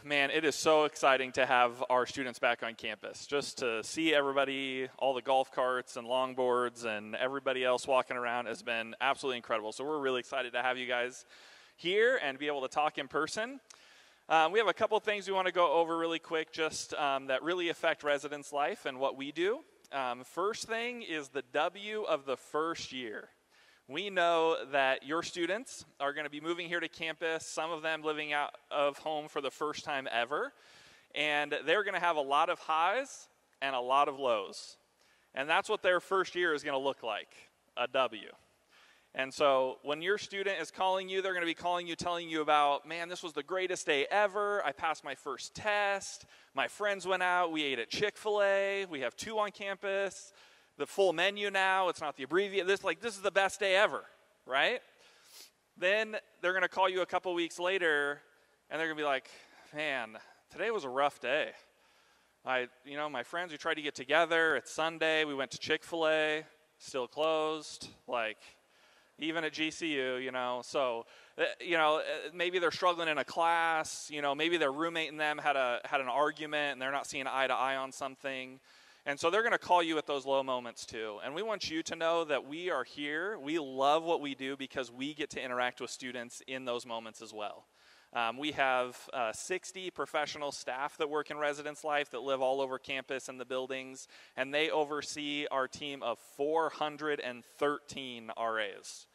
man, it is so exciting to have our students back on campus, just to see everybody, all the golf carts and longboards and everybody else walking around has been absolutely incredible. So we're really excited to have you guys here and be able to talk in person. We have a couple things we want to go over really quick, just that really affect Residence Life and what we do. First thing is the W of the first year. We know that your students are going to be moving here to campus, some of them living out of home for the first time ever, and they're going to have a lot of highs and a lot of lows. And that's what their first year is going to look like, a W. And so when your student is calling you, they're going to be calling you, telling you about, man, this was the greatest day ever. I passed my first test. My friends went out. We ate at Chick-fil-A. We have 2 on campus. The full menu now. It's not the abbreviated. This is the best day ever, right? Then they're going to call you a couple weeks later, and they're going to be like, man, today was a rough day. My friends, we tried to get together. It's Sunday. We went to Chick-fil-A. Still closed. Even at GCU, so, maybe they're struggling in a class, maybe their roommate and them had an argument and they're not seeing eye to eye on something. And so they're going to call you at those low moments too. And we want you to know that we are here. We love what we do because we get to interact with students in those moments as well. We have 60 professional staff that work in Residence Life that live all over campus and the buildings, and they oversee our team of 413 RAs.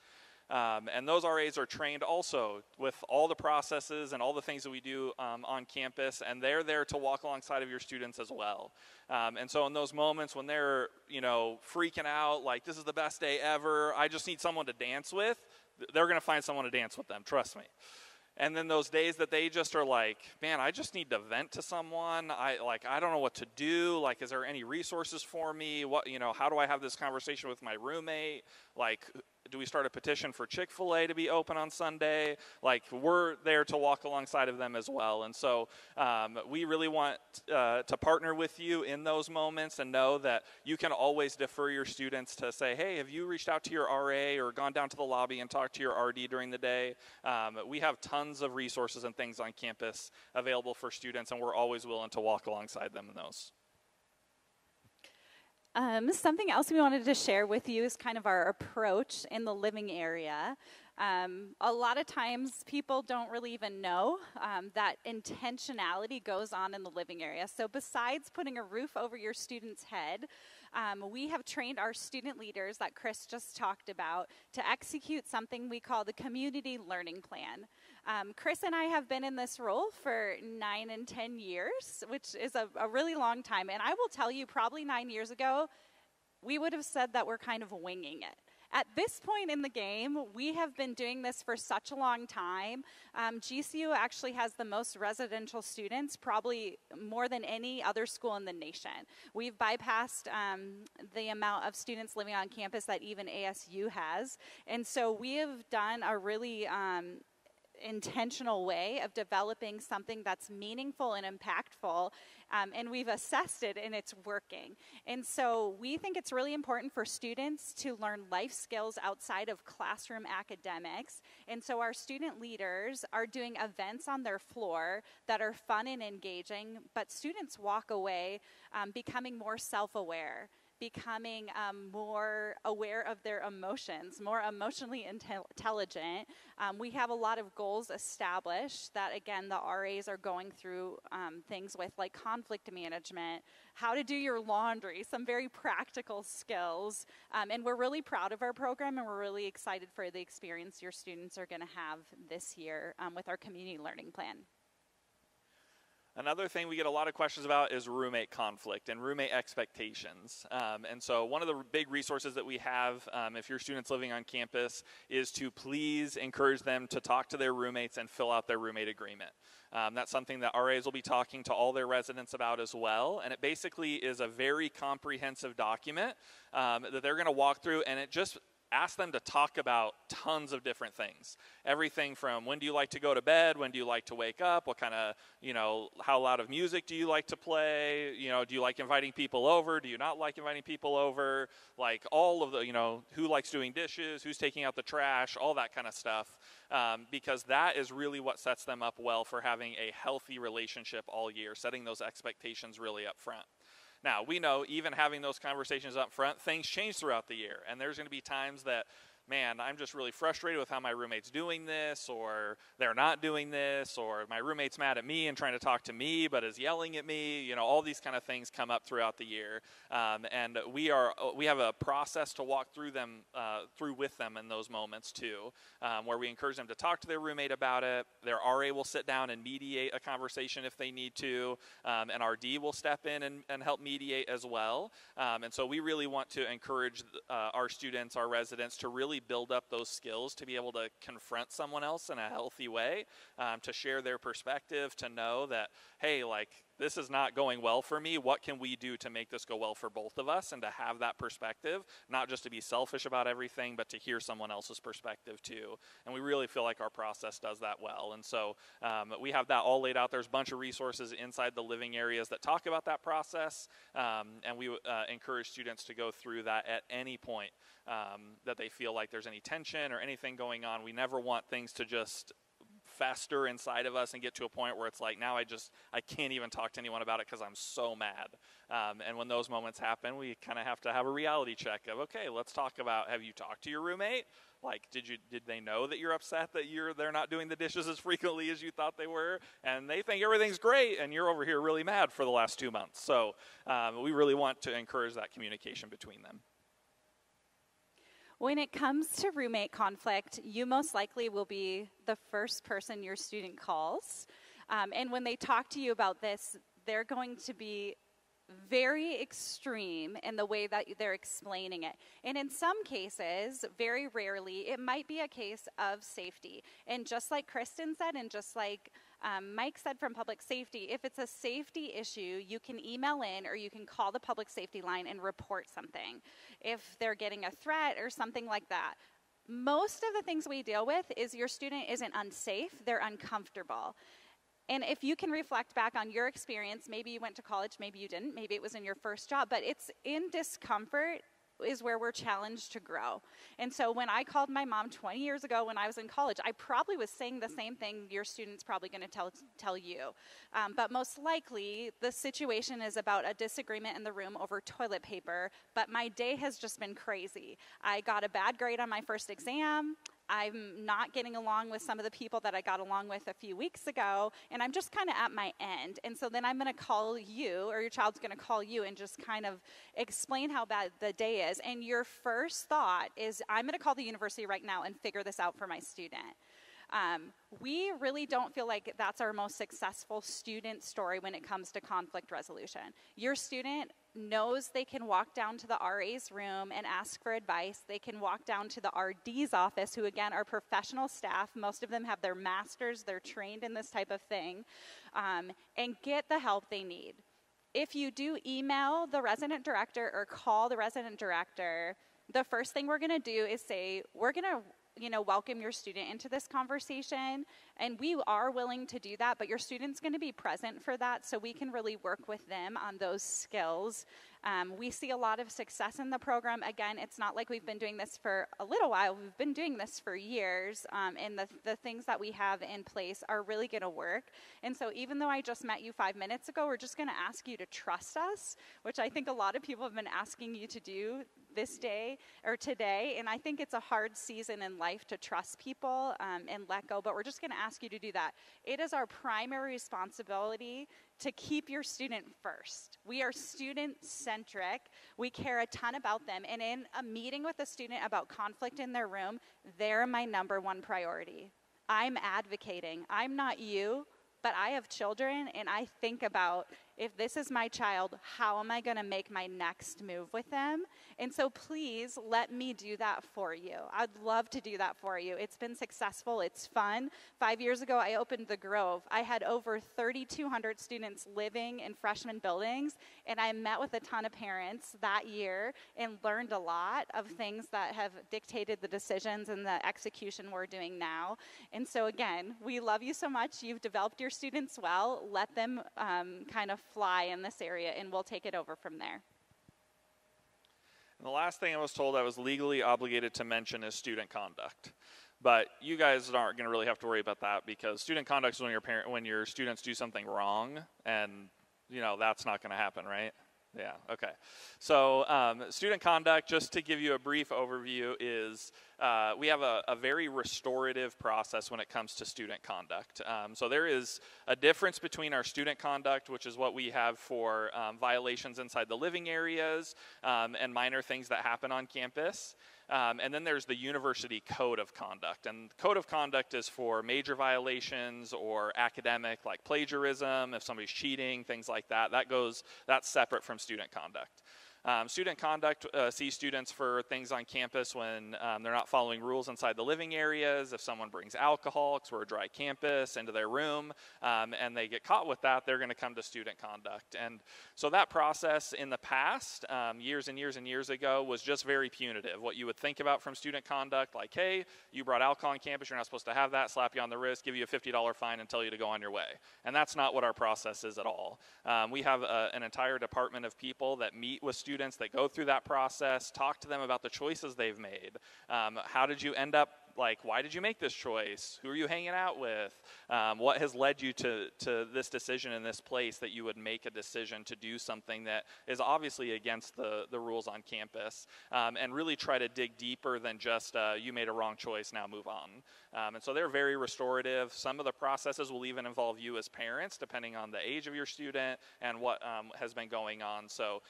And those RAs are trained also with all the processes and all the things that we do on campus, and they're there to walk alongside of your students as well. And so in those moments when they're, you know, freaking out, like, this is the best day ever, I just need someone to dance with, they're going to find someone to dance with them, trust me. And then those days that they just are like, man, I just need to vent to someone. I don't know what to do. Like, is there any resources for me? What, you know, how do I have this conversation with my roommate? Like, do we start a petition for Chick-fil-A to be open on Sunday? Like, we're there to walk alongside of them as well. And so we really want to partner with you in those moments, and know that you can always defer your students to say, hey, have you reached out to your RA or gone down to the lobby and talked to your RD during the day? We have tons of resources and things on campus available for students, and we're always willing to walk alongside them in those. Something else we wanted to share with you is kind of our approach in the living area. A lot of times people don't really even know that intentionality goes on in the living area. So besides putting a roof over your student's head, we have trained our student leaders that Chris just talked about to execute something we call the community learning plan. Chris and I have been in this role for 9 and 10 years, which is a really long time. And I will tell you, probably 9 years ago, we would have said that we're kind of winging it. At this point in the game, we have been doing this for such a long time. GCU actually has the most residential students, probably more than any other school in the nation. We've bypassed the amount of students living on campus that even ASU has. And so we have done a really intentional way of developing something that's meaningful and impactful, and we've assessed it and it's working. And so we think it's really important for students to learn life skills outside of classroom academics, and so our student leaders are doing events on their floor that are fun and engaging, but students walk away becoming more self-aware, becoming more aware of their emotions, more emotionally intelligent. We have a lot of goals established that, again, the RAs are going through things with, like conflict management, how to do your laundry, some very practical skills. And we're really proud of our program, and we're really excited for the experience your students are going to have this year with our community learning plan. Another thing we get a lot of questions about is roommate conflict and roommate expectations. And so one of the big resources that we have if your student's living on campus is to please encourage them to talk to their roommates and fill out their roommate agreement. That's something that RAs will be talking to all their residents about as well. And it basically is a very comprehensive document that they're going to walk through, and it just ask them to talk about tons of different things. Everything from when do you like to go to bed, when do you like to wake up, what kind of, you know, how loud of music do you like to play, you know, do you like inviting people over, do you not like inviting people over, like all of the, you know, who likes doing dishes, who's taking out the trash, all that kind of stuff. Because that is really what sets them up well for having a healthy relationship all year, setting those expectations really up front. Now, we know even having those conversations up front, things change throughout the year. And there's going to be times that, man, I'm just really frustrated with how my roommate's doing this, or they're not doing this, or my roommate's mad at me and trying to talk to me but is yelling at me. You know, all these kind of things come up throughout the year. And we have a process to walk through them, through with them in those moments too, where we encourage them to talk to their roommate about it. Their RA will sit down and mediate a conversation if they need to, and RD will step in and help mediate as well. And so we really want to encourage our students, our residents, to really build up those skills to be able to confront someone else in a healthy way, to share their perspective, to know that, hey, like, this is not going well for me. What can we do to make this go well for both of us? And to have that perspective, not just to be selfish about everything, but to hear someone else's perspective too. And we really feel like our process does that well. And so we have that all laid out. There's a bunch of resources inside the living areas that talk about that process. And we encourage students to go through that at any point that they feel like there's any tension or anything going on. We never want things to just fester inside of us and get to a point where it's like, now I can't even talk to anyone about it because I'm so mad. And when those moments happen, we kind of have to have a reality check of, okay, let's talk about, have you talked to your roommate? Like, did they know that you're upset that they're not doing the dishes as frequently as you thought they were, and they think everything's great and you're over here really mad for the last 2 months? So we really want to encourage that communication between them. When it comes to roommate conflict, you most likely will be the first person your student calls. And when they talk to you about this, they're going to be very extreme in the way that they're explaining it. And in some cases, very rarely, it might be a case of safety. And just like Kristen said, and just like Mike said from public safety, if it's a safety issue, you can email in or you can call the public safety line and report something. If they're getting a threat or something like that. Most of the things we deal with is your student isn't unsafe, they're uncomfortable. And if you can reflect back on your experience, maybe you went to college, maybe you didn't, maybe it was in your first job, but it's in discomfort is where we're challenged to grow. And so when I called my mom 20 years ago when I was in college, I probably was saying the same thing your student's probably going to tell you. But most likely, the situation is about a disagreement in the room over toilet paper, but my day has just been crazy. I got a bad grade on my first exam. I'm not getting along with some of the people that I got along with a few weeks ago, and I'm just kind of at my end. And so then I'm going to call you, or your child's going to call you and just kind of explain how bad the day is. And your first thought is, I'm going to call the university right now and figure this out for my student. We really don't feel like that's our most successful student story when it comes to conflict resolution. Your student knows they can walk down to the RA's room and ask for advice. They can walk down to the RD's office, who again are professional staff. Most of them have their masters, they're trained in this type of thing, and get the help they need. If you do email the resident director or call the resident director, the first thing we're gonna do is say, we're gonna welcome your student into this conversation, and we are willing to do that, but your student's going to be present for that, so we can really work with them on those skills. We see a lot of success in the program. Again, it's not like we've been doing this for a little while. We've been doing this for years, and the things that we have in place are really going to work. And so even though I just met you 5 minutes ago, we're just going to ask you to trust us, which I think a lot of people have been asking you to do this day or today. And I think it's a hard season in life to trust people and let go, but we're just going to ask you to do that. It is our primary responsibility to keep your student first. We are student-centric. We care a ton about them. And in a meeting with a student about conflict in their room, they're my number one priority. I'm advocating. I'm not you, but I have children, and I think about, if this is my child, how am I going to make my next move with them? And so please let me do that for you. I'd love to do that for you. It's been successful. It's fun. 5 years ago, I opened The Grove. I had over 3,200 students living in freshman buildings, and I met with a ton of parents that year and learned a lot of things that have dictated the decisions and the execution we're doing now. And so again, we love you so much. You've developed your students well. Let them kind of fly in this area, and we'll take it over from there. And the last thing I was told I was legally obligated to mention is student conduct. But you guys aren't going to really have to worry about that, because student conduct is when your students do something wrong, and that's not going to happen, right? Yeah, okay. So student conduct, just to give you a brief overview, is we have a very restorative process when it comes to student conduct. So there is a difference between our student conduct, which is what we have for violations inside the living areas and minor things that happen on campus. And then there's the university code of conduct. And code of conduct is for major violations or academic, like plagiarism, if somebody's cheating, things like that. That's separate from student conduct. Student conduct sees students for things on campus when they're not following rules inside the living areas. If someone brings alcohol, because we're a dry campus, into their room and they get caught with that, they're going to come to student conduct. And so that process in the past, years and years and years ago, was just very punitive. What you would think about from student conduct, like, hey, you brought alcohol on campus, you're not supposed to have that, slap you on the wrist, give you a $50 fine and tell you to go on your way. And that's not what our process is at all. We have an entire department of people that meet with students that go through that process, talk to them about the choices they've made. How did you end up, why did you make this choice? Who are you hanging out with? What has led you to this decision in this place that you would make a decision to do something that is obviously against the rules on campus? And really try to dig deeper than just you made a wrong choice, now move on. And so they're very restorative. Some of the processes will even involve you as parents, depending on the age of your student and what has been going on. So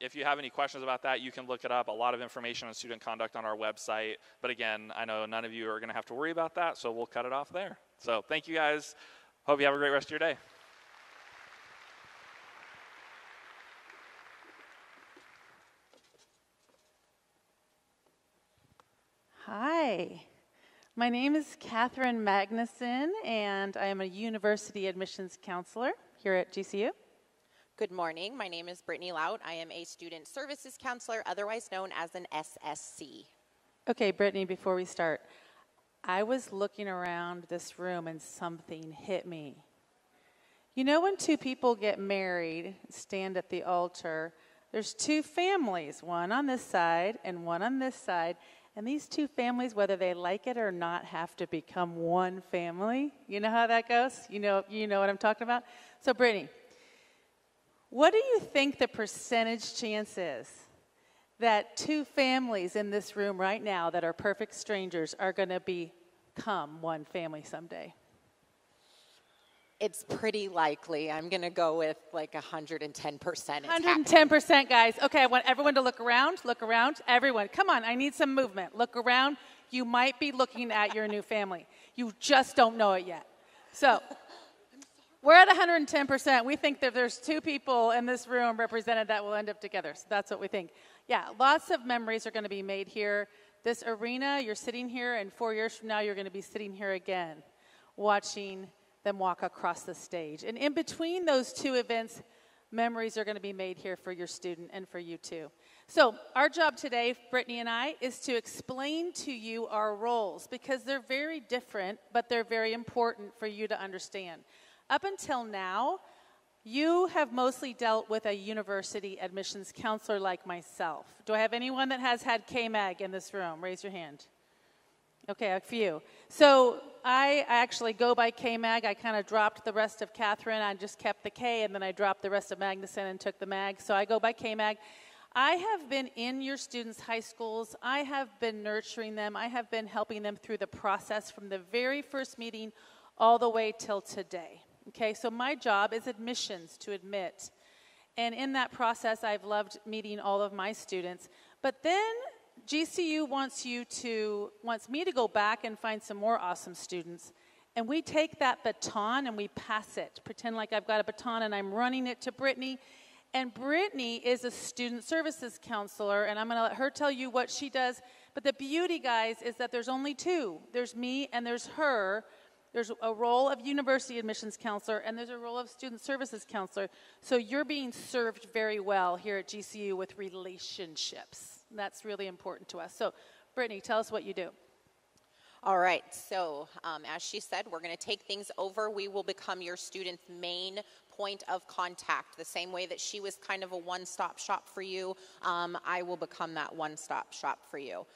if you have any questions about that, you can look it up. A lot of information on student conduct on our website. But again, I know none of you are going to have to worry about that, so we'll cut it off there. So thank you guys. Hope you have a great rest of your day. Hi, my name is Katherine Magnuson, and I am a university admissions counselor here at GCU. Good morning, my name is Brittany Laut. I am a student services counselor, otherwise known as an SSC. Okay, Brittany, before we start, I was looking around this room and something hit me. You know when two people get married, stand at the altar, there's two families, one on this side and one on this side. And these two families, whether they like it or not, have to become one family. You know how that goes? You know what I'm talking about? So, Brittany, what do you think the percentage chance is that two families in this room right now that are perfect strangers are going to become one family someday? It's pretty likely. I'm going to go with like 110%. 110%, guys. Okay, I want everyone to look around. Look around. Everyone, come on. I need some movement. Look around. You might be looking at your new family. You just don't know it yet. So we're at 110%. We think that there's two people in this room represented that will end up together. So that's what we think. Yeah, lots of memories are going to be made here. This arena, you're sitting here, and 4 years from now, you're going to be sitting here again watching them walk across the stage. And in between those two events, memories are going to be made here for your student and for you too. So our job today, Brittany and I, is to explain to you our roles because they're very different, but they're very important for you to understand. Up until now, you have mostly dealt with a university admissions counselor like myself. Do I have anyone that has had KMAG in this room? Raise your hand. Okay, a few. So I actually go by K-MAG. I kind of dropped the rest of Katherine. I just kept the K, and then I dropped the rest of Magnuson and took the MAG. So I go by K-MAG. I have been in your students' high schools. I have been nurturing them. I have been helping them through the process from the very first meeting all the way till today. Okay, so my job is admissions, to admit. And in that process, I've loved meeting all of my students. But then GCU wants me to go back and find some more awesome students, and we take that baton and we pass it. Pretend like I've got a baton and I'm running it to Brittany, and Brittany is a student services counselor, and I'm going to let her tell you what she does. But the beauty, guys, is that there's only two. There's me and there's her. There's a role of university admissions counselor, and there's a role of student services counselor. So you're being served very well here at GCU with relationships. And that's really important to us. So, Brittany, tell us what you do. All right. So, as she said, we're going to take things over. We will become your student's main point of contact. The same way that she was kind of a one-stop shop for you, I will become that one-stop shop for you.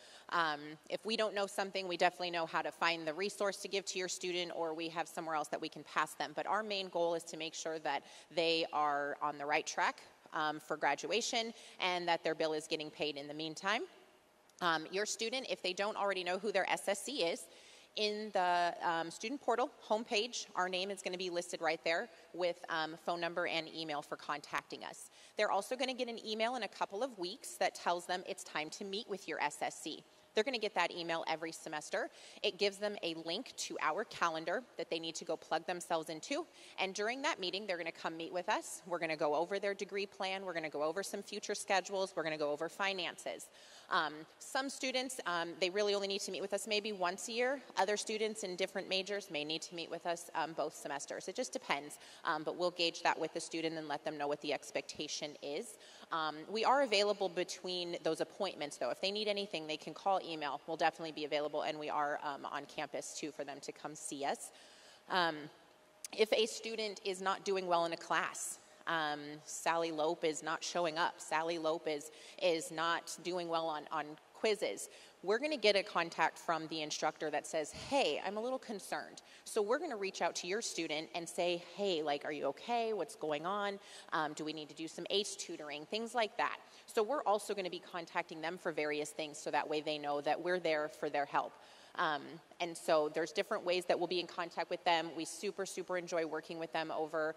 If we don't know something, we definitely know how to find the resource to give to your student, or we have somewhere else that we can pass them. But our main goal is to make sure that they are on the right track for graduation, and that their bill is getting paid in the meantime. Your student, if they don't already know who their SSC is, in the student portal homepage, our name is going to be listed right there with phone number and email for contacting us. They're also going to get an email in a couple of weeks that tells them it's time to meet with your SSC. They're going to get that email every semester. It gives them a link to our calendar that they need to go plug themselves into. And during that meeting, they're going to come meet with us. We're going to go over their degree plan. We're going to go over some future schedules. We're going to go over finances. Some students, they really only need to meet with us maybe once a year. Other students in different majors may need to meet with us both semesters. It just depends. But we'll gauge that with the student and let them know what the expectation is. We are available between those appointments, though. If they need anything, they can call, email. We'll definitely be available, and we are on campus, too, for them to come see us. If a student is not doing well in a class, Sally Lope is not showing up. Sally Lope is not doing well on quizzes. We're going to get a contact from the instructor that says, hey, I'm a little concerned. So we're going to reach out to your student and say, hey, like, are you okay? What's going on? Do we need to do some ACE tutoring? Things like that. So we're also going to be contacting them for various things so that way they know that we're there for their help. And so there's different ways that we'll be in contact with them. We super enjoy working with them over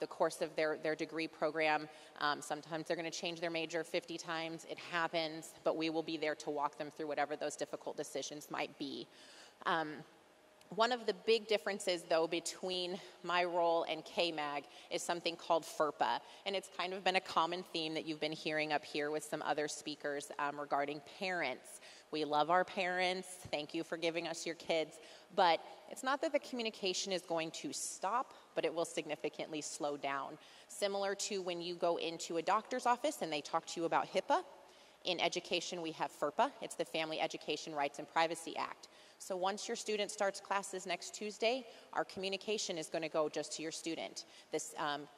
the course of their degree program. Sometimes they're going to change their major 50 times. It happens, but we will be there to walk them through whatever those difficult decisions might be. One of the big differences, though, between my role and KMAG is something called FERPA, and it's kind of been a common theme that you've been hearing up here with some other speakers regarding parents. We love our parents. Thank you for giving us your kids. But it's not that the communication is going to stop, but it will significantly slow down. Similar to when you go into a doctor's office and they talk to you about HIPAA. In education, we have FERPA. It's the Family Education Rights and Privacy Act. So once your student starts classes next Tuesday, our communication is going to go just to your student. This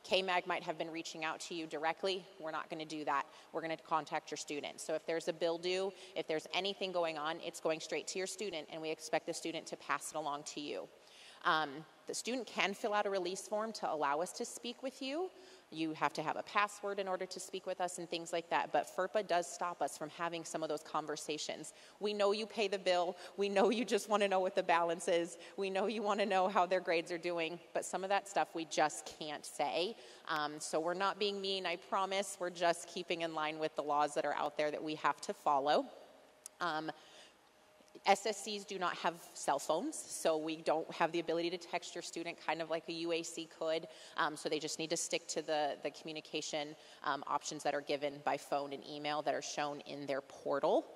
KMAG might have been reaching out to you directly. We're not going to do that. We're going to contact your student. So if there's a bill due, if there's anything going on, it's going straight to your student, and we expect the student to pass it along to you. The student can fill out a release form to allow us to speak with you. You have to have a password in order to speak with us and things like that, but FERPA does stop us from having some of those conversations. We know you pay the bill. We know you just want to know what the balance is. We know you want to know how their grades are doing, but some of that stuff we just can't say. So we're not being mean, I promise. We're just keeping in line with the laws that are out there that we have to follow. SSCs do not have cell phones, so we don't have the ability to text your student kind of like a UAC could, so they just need to stick to the communication options that are given by phone and email that are shown in their portal.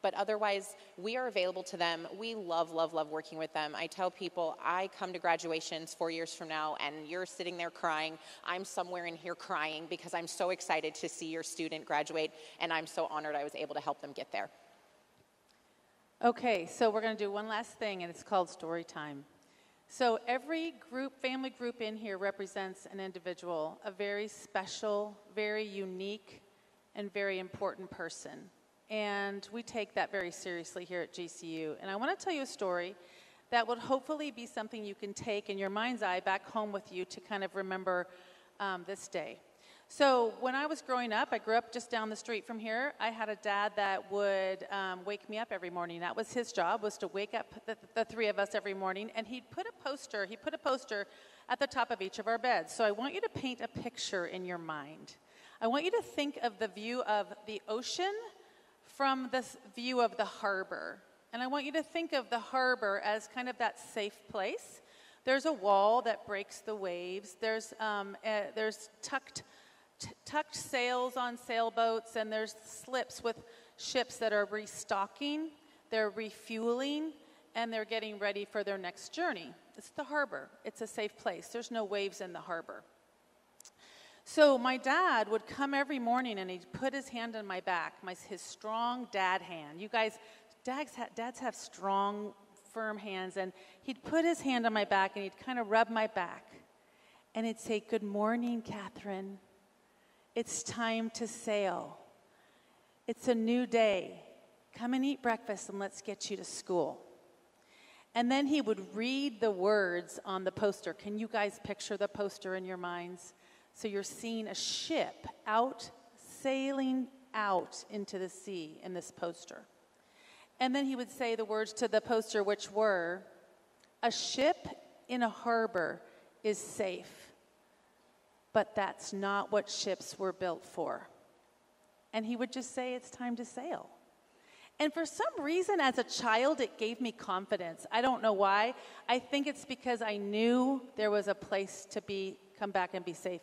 But otherwise, we are available to them. We love working with them. I tell people, I come to graduations 4 years from now, and you're sitting there crying. I'm somewhere in here crying because I'm so excited to see your student graduate, and I'm so honored I was able to help them get there. Okay, so we're going to do one last thing, and it's called story time. So every group, family group in here represents an individual, a very special, very unique, and very important person. And we take that very seriously here at GCU. And I want to tell you a story that would hopefully be something you can take in your mind's eye back home with you to kind of remember this day. So when I was growing up, I grew up just down the street from here. I had a dad that would wake me up every morning. That was his job, was to wake up the three of us every morning. And he'd put a poster at the top of each of our beds. So I want you to paint a picture in your mind. I want you to think of the view of the ocean from this view of the harbor. And I want you to think of the harbor as kind of that safe place. There's a wall that breaks the waves. There's tucked sails on sailboats, and there's slips with ships that are restocking, they're refueling, and they're getting ready for their next journey. It's the harbor. It's a safe place. There's no waves in the harbor. So my dad would come every morning, and he'd put his hand on my back, his strong dad hand. You guys, dads have strong, firm hands, and he'd put his hand on my back, and he'd kind of rub my back, and he'd say, "Good morning, Katherine. It's time to sail. It's a new day. Come and eat breakfast, and let's get you to school." And then he would read the words on the poster. Can you guys picture the poster in your minds? So you're seeing a ship out, sailing out into the sea in this poster. And then he would say the words to the poster, which were, "A ship in a harbor is safe. But that's not what ships were built for." And he would just say, "It's time to sail." And for some reason, as a child, it gave me confidence. I don't know why. I think it's because I knew there was a place to be, come back and be safe,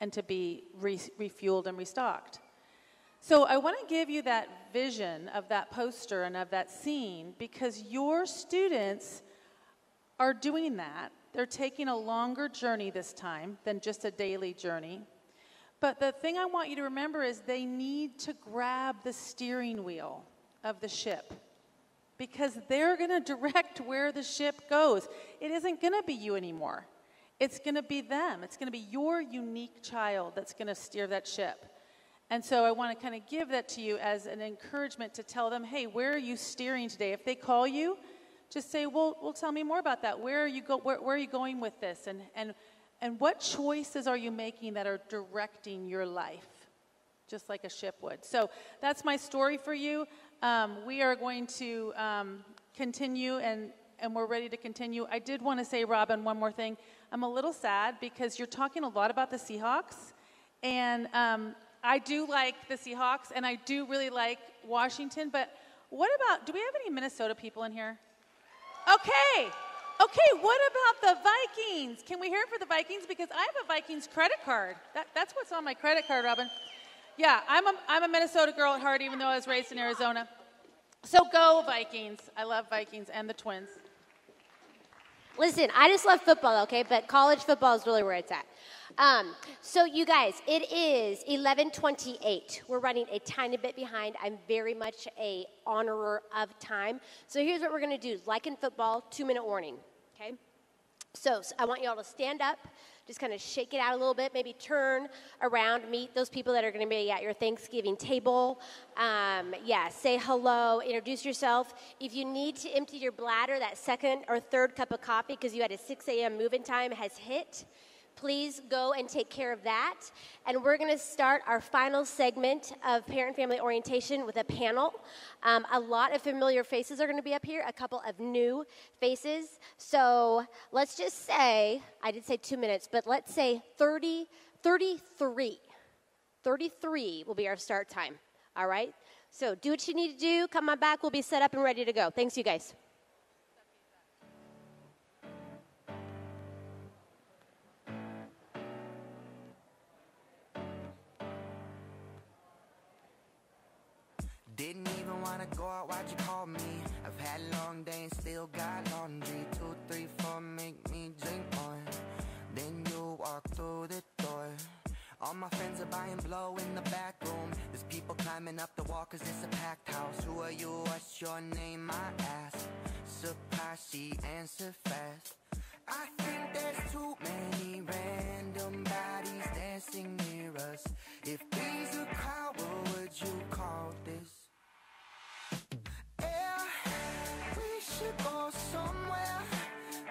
and to be refueled and restocked. So I want to give you that vision of that poster and of that scene, because your students are doing that. They're taking a longer journey this time than just a daily journey. But the thing I want you to remember is they need to grab the steering wheel of the ship, because they're going to direct where the ship goes. It isn't going to be you anymore. It's going to be them. It's going to be your unique child that's going to steer that ship. And so I want to kind of give that to you as an encouragement to tell them, hey, where are you steering today? If they call you, just say, well, tell me more about that. Where are you going with this? And what choices are you making that are directing your life, just like a ship would? So that's my story for you. We are going to continue, and we're ready to continue. I did want to say, Robin, one more thing. I'm a little sad because you're talking a lot about the Seahawks, and I do like the Seahawks, and I do really like Washington, but what about, do we have any Minnesota people in here? Okay. Okay, what about the Vikings? Can we hear it for the Vikings? Because I have a Vikings credit card. That's what's on my credit card, Robin. Yeah, I'm a Minnesota girl at heart, even though I was raised in Arizona. So go, Vikings. I love Vikings and the Twins. Listen, I just love football, okay? But college football is really where it's at. So you guys, it is 11:28. We're running a tiny bit behind. I'm very much an honorer of time. So here's what we're going to do. Like in football, 2-minute warning, okay? So I want you all to stand up, just kind of shake it out a little bit, maybe turn around, meet those people that are going to be at your Thanksgiving table. Yeah, say hello, introduce yourself. If you need to empty your bladder, that second or third cup of coffee because you had a 6 a.m. move-in time has hit, please go and take care of that. And we're going to start our final segment of Parent Family Orientation with a panel. A lot of familiar faces are going to be up here, a couple of new faces. So let's just say, I did say 2 minutes, but let's say 33. 33 will be our start time, all right? So do what you need to do. Come on back. We'll be set up and ready to go. Thanks, you guys. Didn't even wanna go out, why'd you call me? I've had a long day and still got laundry. 2, 3, 4, make me drink more. Then you walk through the door. All my friends are buying blow in the back room. There's people climbing up the wall cause it's a packed house. Who are you, what's your name, I asked. Surprised she answered fast. I think there's too many random bodies dancing near us. If these are crowd, what would you call this? We should go somewhere.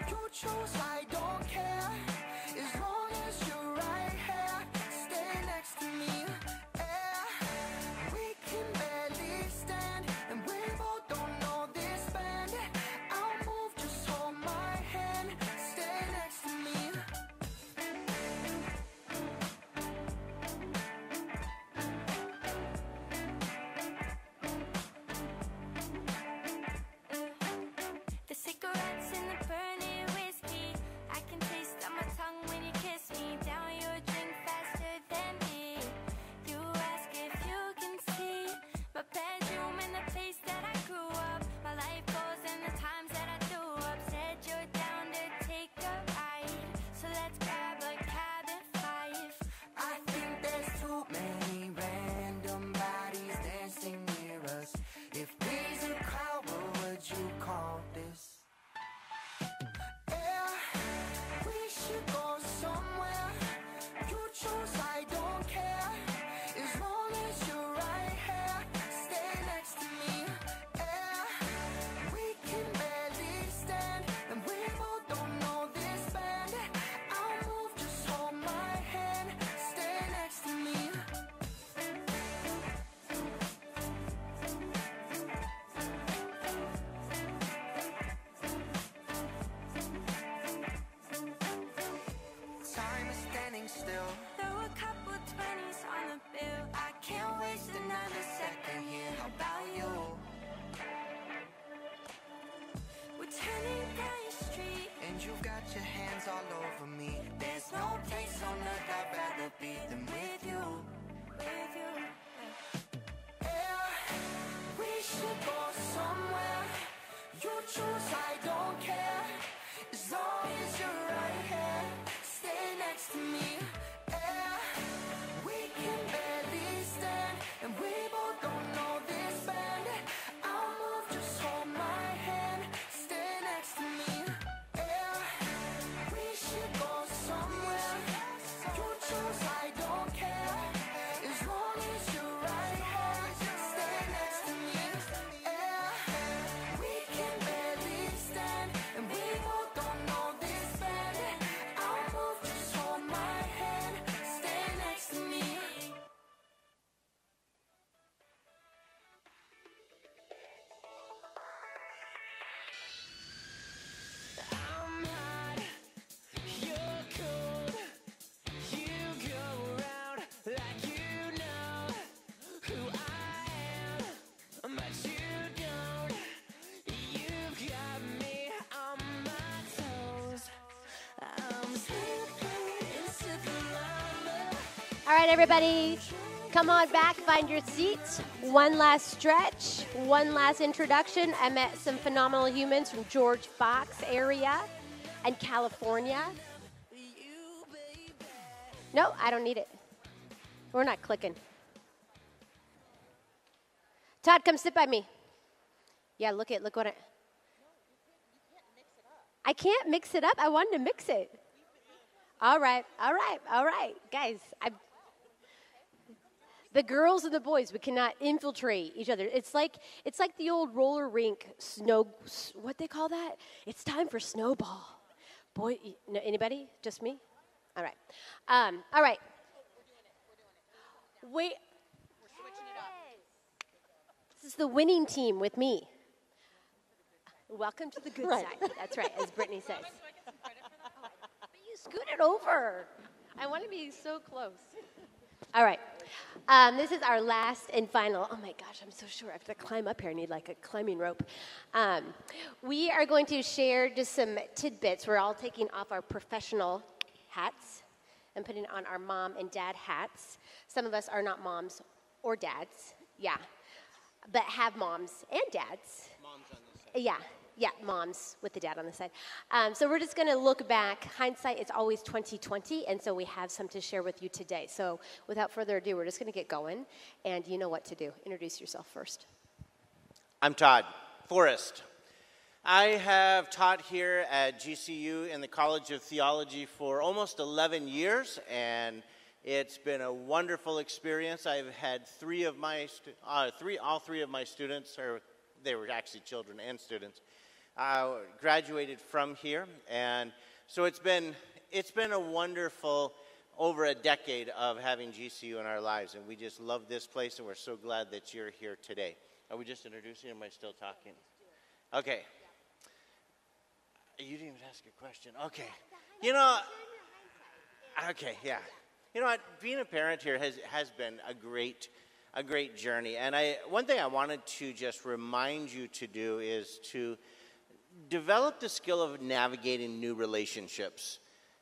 You choose, I don't care. As long as you're right here, stay next to me. We can barely stand, and we both don't know this band. I'll move, just hold my hand, stay next to me. Still, throw a couple 20s on the bill. I can't waste another second here. How about you? We're turning down your street, and you've got your hands all over me. There's no place on earth I'd rather be than with you. With you. Yeah, we should go somewhere. You choose, I don't care. As long as you're right here, stay next to me. All right, everybody, come on back, find your seats. One last stretch, one last introduction. I met some phenomenal humans from George Fox area and California. No, I don't need it. We're not clicking. Todd, come sit by me. Yeah, look what I... I can't mix it up. I wanted to mix it. All right. Guys, the girls and the boys, we cannot infiltrate each other. It's like the old roller rink snow, what they call that? It's time for snowball. Boy, no, anybody? Just me? All right. All right. Wait. We're switching it up. This is the winning team with me. Welcome to the good side. That's right, as Brittany says. But you scoot it over. I want to be so close. All right. This is our last and final. Oh, my gosh, I'm so sure I have to climb up here. I need, like, a climbing rope. We are going to share just some tidbits. We're all taking off our professional hats and putting on our mom and dad hats. Some of us are not moms or dads, yeah, but have moms and dads. Moms on this side. Yeah, moms with the dad on the side. So we're just going to look back. Hindsight is always 20/20, and so we have some to share with you today. So without further ado, we're just going to get going, and you know what to do. Introduce yourself first. I'm Todd Forrest. I have taught here at GCU in the College of Theology for almost 11 years, and it's been a wonderful experience. I've had all three of my students, or they were actually children and students, graduated from here, and so it's been a wonderful over a decade of having GCU in our lives, and we just love this place, and we're so glad that you're here today. Are we just introducing, or am I still talking? Okay. You didn't even ask a question. Okay. You know, okay, yeah. You know what? Being a parent here has been a great journey. And one thing I wanted to just remind you to do is to develop the skill of navigating new relationships.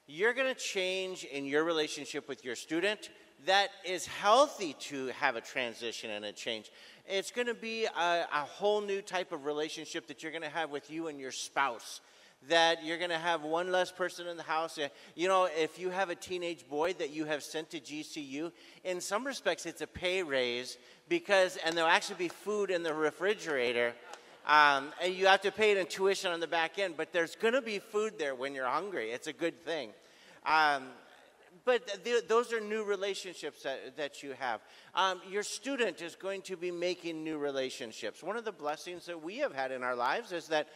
You're going to change in your relationship with your student. That is healthy to have a transition and a change. It's going to be a whole new type of relationship that you're going to have with you and your spouse, that you're going to have one less person in the house. You know, if you have a teenage boy that you have sent to GCU, in some respects it's a pay raise because, and there'll actually be food in the refrigerator, and you have to pay it in tuition on the back end, but there's going to be food there when you're hungry. It's a good thing. But those are new relationships that you have. Your student is going to be making new relationships. One of the blessings that we have had in our lives is that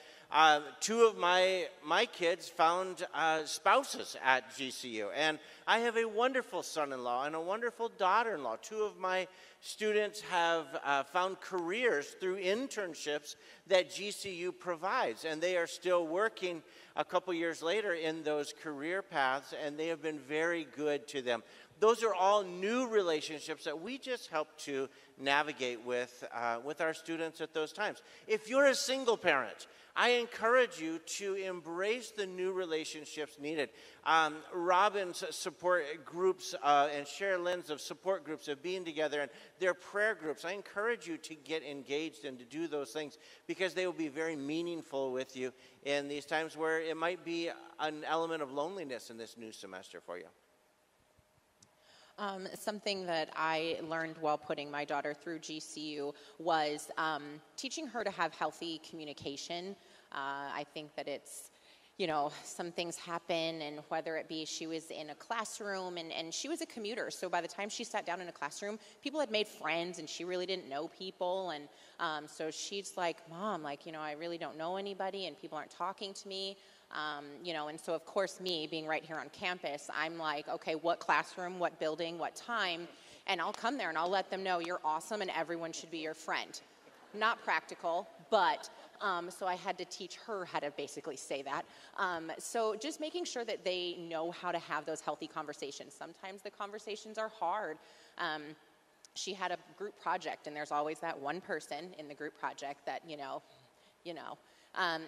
two of my kids found spouses at GCU. And I have a wonderful son-in-law and a wonderful daughter-in-law. Two of my students have found careers through internships that GCU provides. And they are still working a couple years later in those career paths, and they have been very good to them. Those are all new relationships that we just help to navigate with our students at those times. If you're a single parent, I encourage you to embrace the new relationships needed. Robin's support groups and Sherilyn's of support groups of being together and their prayer groups, I encourage you to get engaged and to do those things because they will be very meaningful with you in these times where it might be an element of loneliness in this new semester for you. Something that I learned while putting my daughter through GCU was teaching her to have healthy communication. I think that it's, you know, some things happen, and whether it be she was in a classroom, and she was a commuter, so by the time she sat down in a classroom, people had made friends, and she really didn't know people, and so she's like, Mom, like, you know, I really don't know anybody, and people aren't talking to me. You know, and so of course me being right here on campus, I'm like, okay, what classroom, what building, what time, and I'll come there and I'll let them know you're awesome and everyone should be your friend. Not practical, but so I had to teach her how to basically say that. So just making sure that they know how to have those healthy conversations. Sometimes the conversations are hard. She had a group project, and there's always that one person in the group project that, you know,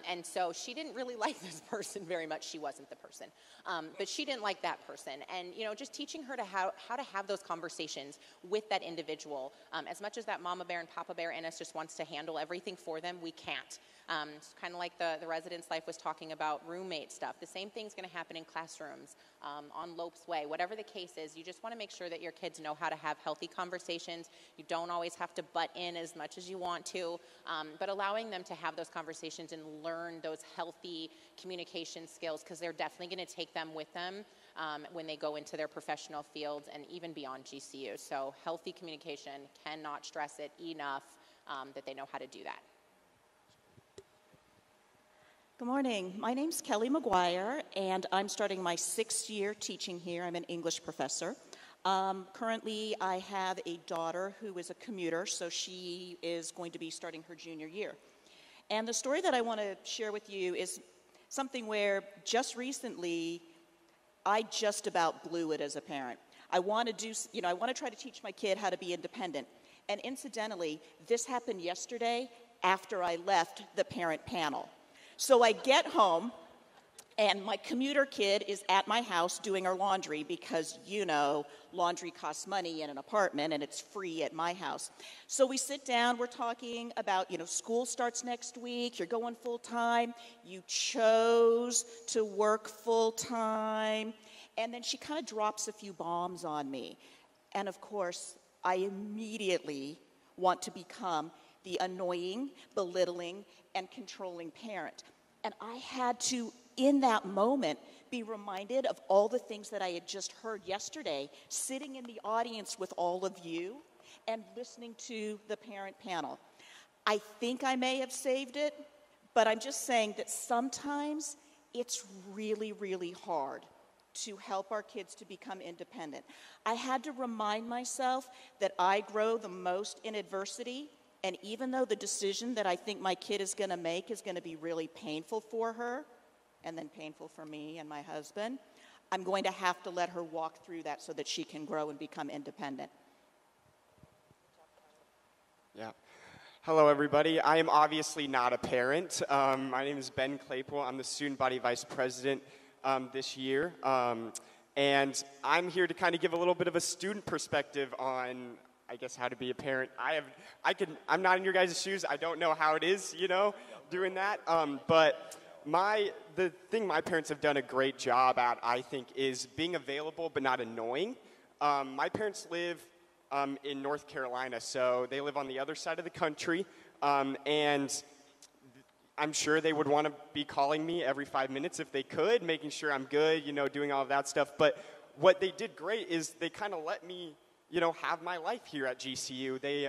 And so she didn't really like this person very much. She wasn't the person. But she didn't like that person. And, you know, just teaching her to how to have those conversations with that individual. As much as that mama bear and papa bear in us just wants to handle everything for them, we can't. It's kind of like the residence life was talking about roommate stuff. The same thing's going to happen in classrooms, on Lopes Way. Whatever the case is, you just want to make sure that your kids know how to have healthy conversations. You don't always have to butt in as much as you want to, but allowing them to have those conversations and learn those healthy communication skills, because they're definitely going to take them with them when they go into their professional fields and even beyond GCU. So healthy communication, cannot stress it enough that they know how to do that. Good morning. My name's Kelly McGuire, and I'm starting my 6th year teaching here. I'm an English professor. Currently, I have a daughter who is a commuter, so she is going to be starting her junior year. And the story that I want to share with you is something where just recently, I just about blew it as a parent. I want to try to teach my kid how to be independent. And incidentally, this happened yesterday after I left the parent panel. So I get home, and my commuter kid is at my house doing her laundry because, you know, laundry costs money in an apartment, and it's free at my house. So we sit down. We're talking about, you know, school starts next week. You're going full-time. You chose to work full-time. And then she kind of drops a few bombs on me. And, of course, I immediately want to become the annoying, belittling, and controlling parent. And I had to, in that moment, be reminded of all the things that I had just heard yesterday, sitting in the audience with all of you and listening to the parent panel. I think I may have saved it, but I'm just saying that sometimes it's really, really hard to help our kids to become independent. I had to remind myself that I grow the most in adversity. And even though the decision that I think my kid is going to make is going to be really painful for her, and then painful for me and my husband, I'm going to have to let her walk through that so that she can grow and become independent. Yeah. Hello, everybody. I am obviously not a parent. My name is Ben Claypool. I'm the student body vice president this year. And I'm here to kind of give a little bit of a student perspective on, I guess, how to be a parent. I'm not in your guys' shoes. I don't know how it is, you know, doing that. But the thing my parents have done a great job at, I think, is being available but not annoying. My parents live in North Carolina, so they live on the other side of the country. And I'm sure they would want to be calling me every 5 minutes if they could, making sure I'm good, you know, doing all of that stuff. But what they did great is they kind of let me, you know, have my life here at GCU.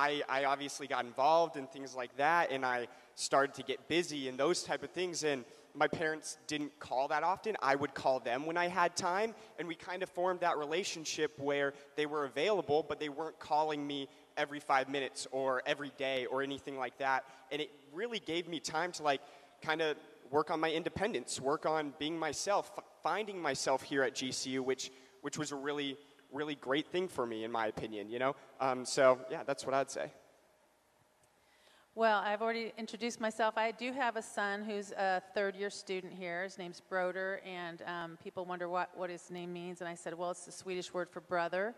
I obviously got involved in things like that, and I started to get busy and those type of things, and my parents didn't call that often. I would call them when I had time, and we kind of formed that relationship where they were available, but they weren't calling me every 5 minutes or every day or anything like that. And it really gave me time to, like, kind of work on my independence, work on being myself, finding myself here at GCU, which was a really great thing for me, in my opinion, you know? So, yeah, that's what I'd say. Well, I've already introduced myself. I do have a son who's a third-year student here. His name's Broder, and people wonder what his name means, and I said, well, it's the Swedish word for brother,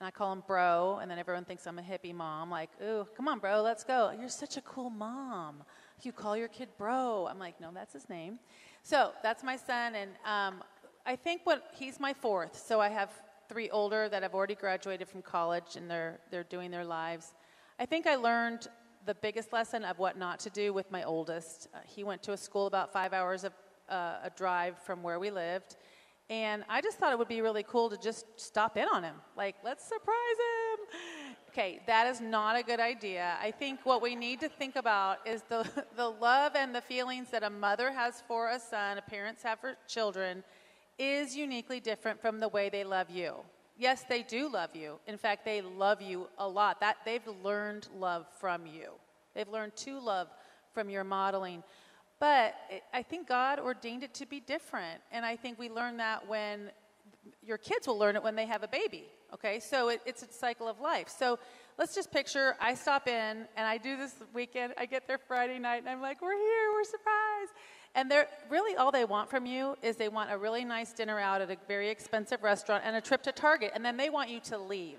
and I call him bro, and then everyone thinks I'm a hippie mom, like, ooh, come on, bro, let's go. You're such a cool mom. You call your kid bro. I'm like, no, that's his name. So that's my son, and I think he's my fourth, so I have 3 older that have already graduated from college, and they're doing their lives. I think I learned the biggest lesson of what not to do with my oldest. He went to a school about 5 hours of a drive from where we lived, and I just thought it would be really cool to just stop in on him. Like, let's surprise him. Okay, that is not a good idea. I think what we need to think about is the love and the feelings that a mother has for a son, a parents have for children, is uniquely different from the way they love you. Yes, they do love you. In fact, they love you a lot. That they've learned love from you. They've learned to love from your modeling. But I think God ordained it to be different. And I think we learn that your kids will learn it when they have a baby. Okay, so it's a cycle of life. So let's just picture I stop in, and I do this weekend. I get there Friday night, and I'm like, we're here. We're surprised. And they're really all they want from you is they want a really nice dinner out at a very expensive restaurant and a trip to Target, and then they want you to leave.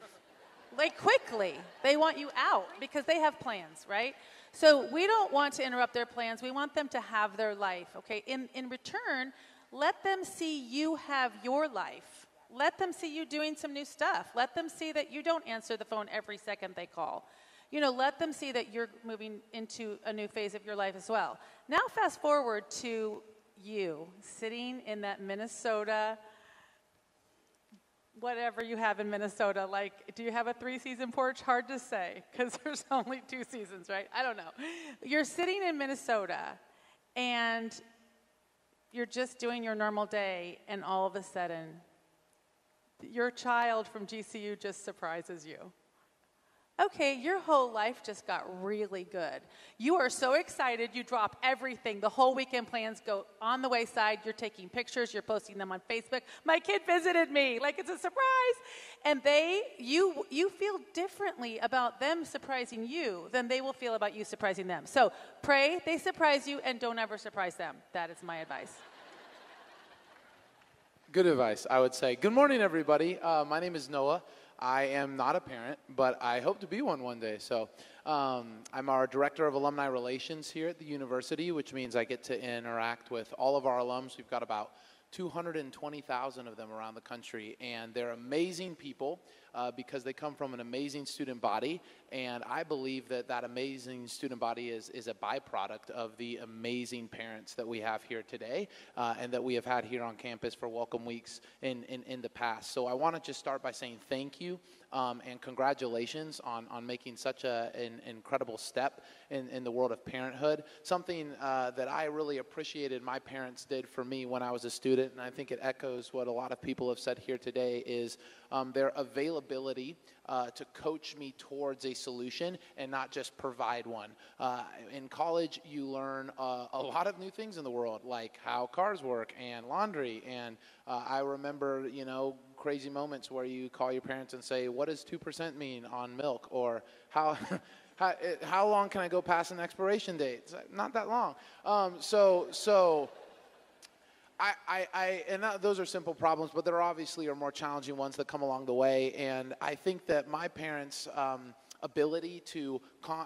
Like, quickly. They want you out because they have plans, right? So we don't want to interrupt their plans. We want them to have their life, okay? In return, let them see you have your life. Let them see you doing some new stuff. Let them see that you don't answer the phone every second they call. You know, let them see that you're moving into a new phase of your life as well. Now fast forward to you sitting in that Minnesota, whatever you have in Minnesota. Like, do you have a three-season porch? Hard to say, because there's only 2 seasons, right? I don't know. You're sitting in Minnesota, and you're just doing your normal day, and all of a sudden, your child from GCU just surprises you. Okay, your whole life just got really good. You are so excited, you drop everything. The whole weekend plans go on the wayside. You're taking pictures, you're posting them on Facebook. My kid visited me, like it's a surprise. And you feel differently about them surprising you than they will feel about you surprising them. So pray they surprise you, and don't ever surprise them. That is my advice. Good advice, I would say. Good morning, everybody. My name is Noah. I am not a parent, but I hope to be one day. So I'm our Director of Alumni Relations here at the university, which means I get to interact with all of our alums. We've got about 220,000 of them around the country, and they're amazing people because they come from an amazing student body, and I believe that that amazing student body is a byproduct of the amazing parents that we have here today and that we have had here on campus for Welcome Weeks in the past. So I want to just start by saying thank you and congratulations on making such an incredible step in the world of parenthood. Something that I really appreciated my parents did for me when I was a student, and I think it echoes what a lot of people have said here today, is their availability to coach me towards a solution and not just provide one. In college, you learn a lot of new things in the world, like how cars work and laundry. And I remember, you know, crazy moments where you call your parents and say, what does 2% mean on milk? Or how long can I go past an expiration date? It's like, not that long. Those are simple problems, but there obviously are more challenging ones that come along the way. And I think that my parents' ability to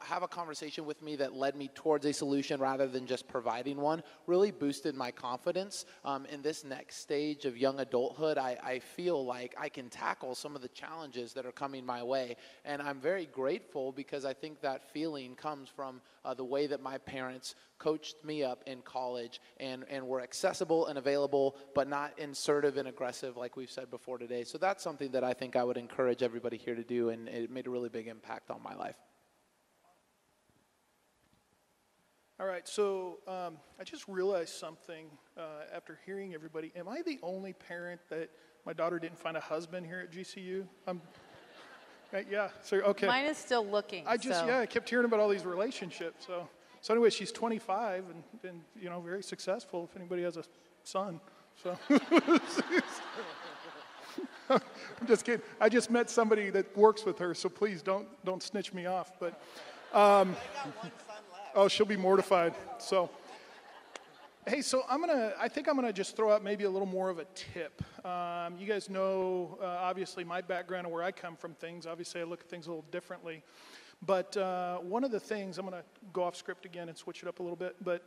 have a conversation with me that led me towards a solution rather than just providing one really boosted my confidence. In this next stage of young adulthood, I feel like I can tackle some of the challenges that are coming my way. And I'm very grateful because I think that feeling comes from the way that my parents coached me up in college and were accessible and available, but not insertive and aggressive like we've said before today. So that's something that I think I would encourage everybody here to do, and it made a really big impact on my life. All right, so I just realized something after hearing everybody. Am I the only parent that my daughter didn't find a husband here at GCU? Yeah, so okay. Mine is still looking. Yeah, I kept hearing about all these relationships, so. So anyway, she's 25 and you know, very successful if anybody has a son. So I'm just kidding. I just met somebody that works with her, so please don't snitch me off. But I got one son left. Oh, she'll be mortified. So hey, so I think I'm gonna just throw out maybe a little more of a tip. You guys know obviously my background and where I come from things. Obviously, I look at things a little differently. But one of the things, I'm going to go off script again and switch it up a little bit, but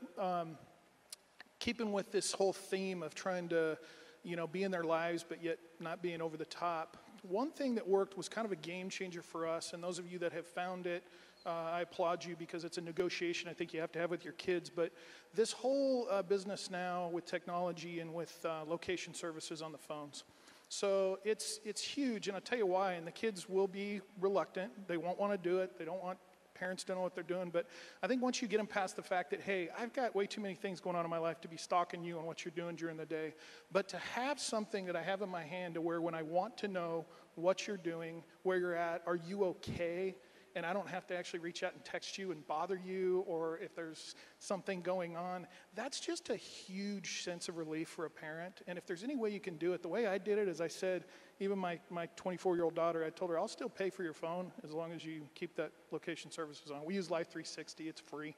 keeping with this whole theme of trying to, you know, be in their lives but yet not being over the top, one thing that worked was kind of a game changer for us, and those of you that have found it, I applaud you because it's a negotiation I think you have to have with your kids. But this whole business now with technology and with location services on the phones. So it's huge, and I'll tell you why, and the kids will be reluctant. They won't want to do it. They don't want, parents don't know what they're doing, but I think once you get them past the fact that, hey, I've got way too many things going on in my life to be stalking you and what you're doing during the day, but to have something that I have in my hand to where when I want to know what you're doing, where you're at, are you okay, and I don't have to actually reach out and text you and bother you, or if there's something going on. That's just a huge sense of relief for a parent. And if there's any way you can do it, the way I did it is I said, even my 24-year-old daughter, I told her, I'll still pay for your phone as long as you keep that location services on. We use Life360, it's free.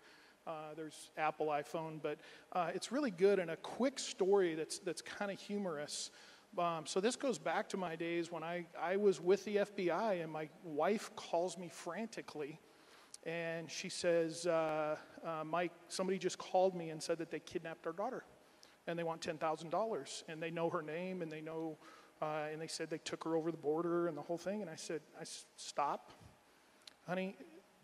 There's Apple iPhone, but it's really good, and a quick story that's kind of humorous. So this goes back to my days when I was with the FBI, and my wife calls me frantically, and she says, Mike, somebody just called me and said that they kidnapped our daughter, and they want $10,000, and they know her name, and they know, and they said they took her over the border and the whole thing. And I said, stop, honey.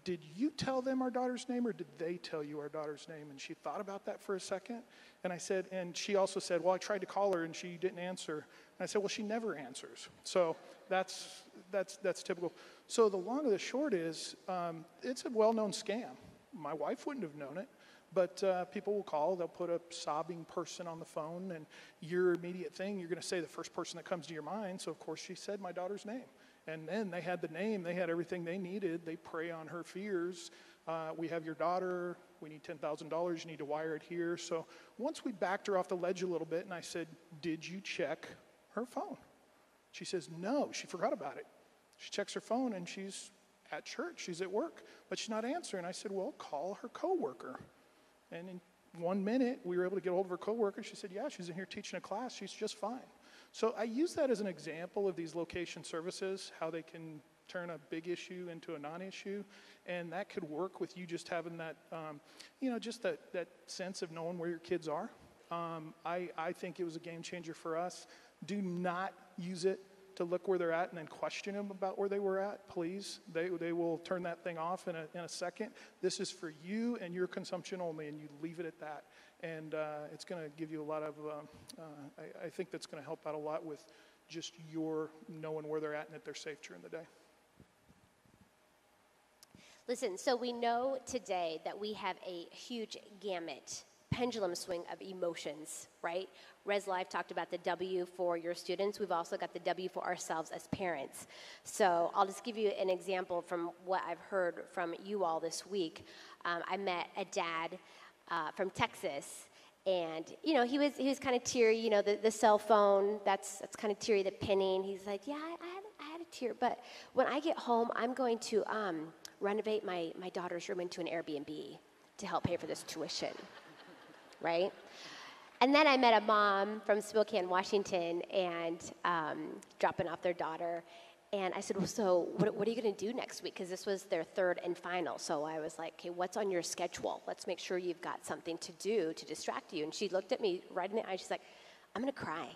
Did you tell them our daughter's name, or did they tell you our daughter's name? And she thought about that for a second. And I said, and she also said, well, I tried to call her and she didn't answer. And I said, well, she never answers. So that's typical. So the long and the short is, it's a well-known scam. My wife wouldn't have known it, but people will call. They'll put a sobbing person on the phone, and your immediate thing, you're going to say the first person that comes to your mind. So of course she said my daughter's name. And then they had the name, they had everything they needed. They prey on her fears. We have your daughter, we need $10,000, you need to wire it here. So once we backed her off the ledge a little bit, and I said, did you check her phone? She says, no, she forgot about it. She checks her phone and she's at church, she's at work, but she's not answering. I said, well, call her coworker. And in 1 minute, we were able to get hold of her coworker. She said, yeah, she's in here teaching a class, she's just fine. So I use that as an example of these location services, how they can turn a big issue into a non-issue, and that could work with you just having that, you know, just that sense of knowing where your kids are. I think it was a game changer for us. Do not use it to look where they're at and then question them about where they were at, please. They will turn that thing off in a second. This is for you and your consumption only, and you leave it at that. And it's going to give you a lot of, I think that's going to help out a lot with just your knowing where they're at and that they're safe during the day. Listen, so we know today that we have a huge gamut, pendulum swing of emotions, right? Res Live talked about the W for your students. We've also got the W for ourselves as parents. So I'll just give you an example from what I've heard from you all this week. I met a dad from Texas, and you know, he was kind of teary. You know, the cell phone, that's kind of teary, the pinning. He's like, yeah, I had a tear, but when I get home, I'm going to renovate my daughter's room into an Airbnb to help pay for this tuition, right? And then I met a mom from Spokane, Washington, and dropping off their daughter. And I said, well, so what are you going to do next week? Because this was their third and final. So I was like, okay, what's on your schedule? Let's make sure you've got something to do to distract you. And she looked at me right in the eye. She's like, I'm going to cry.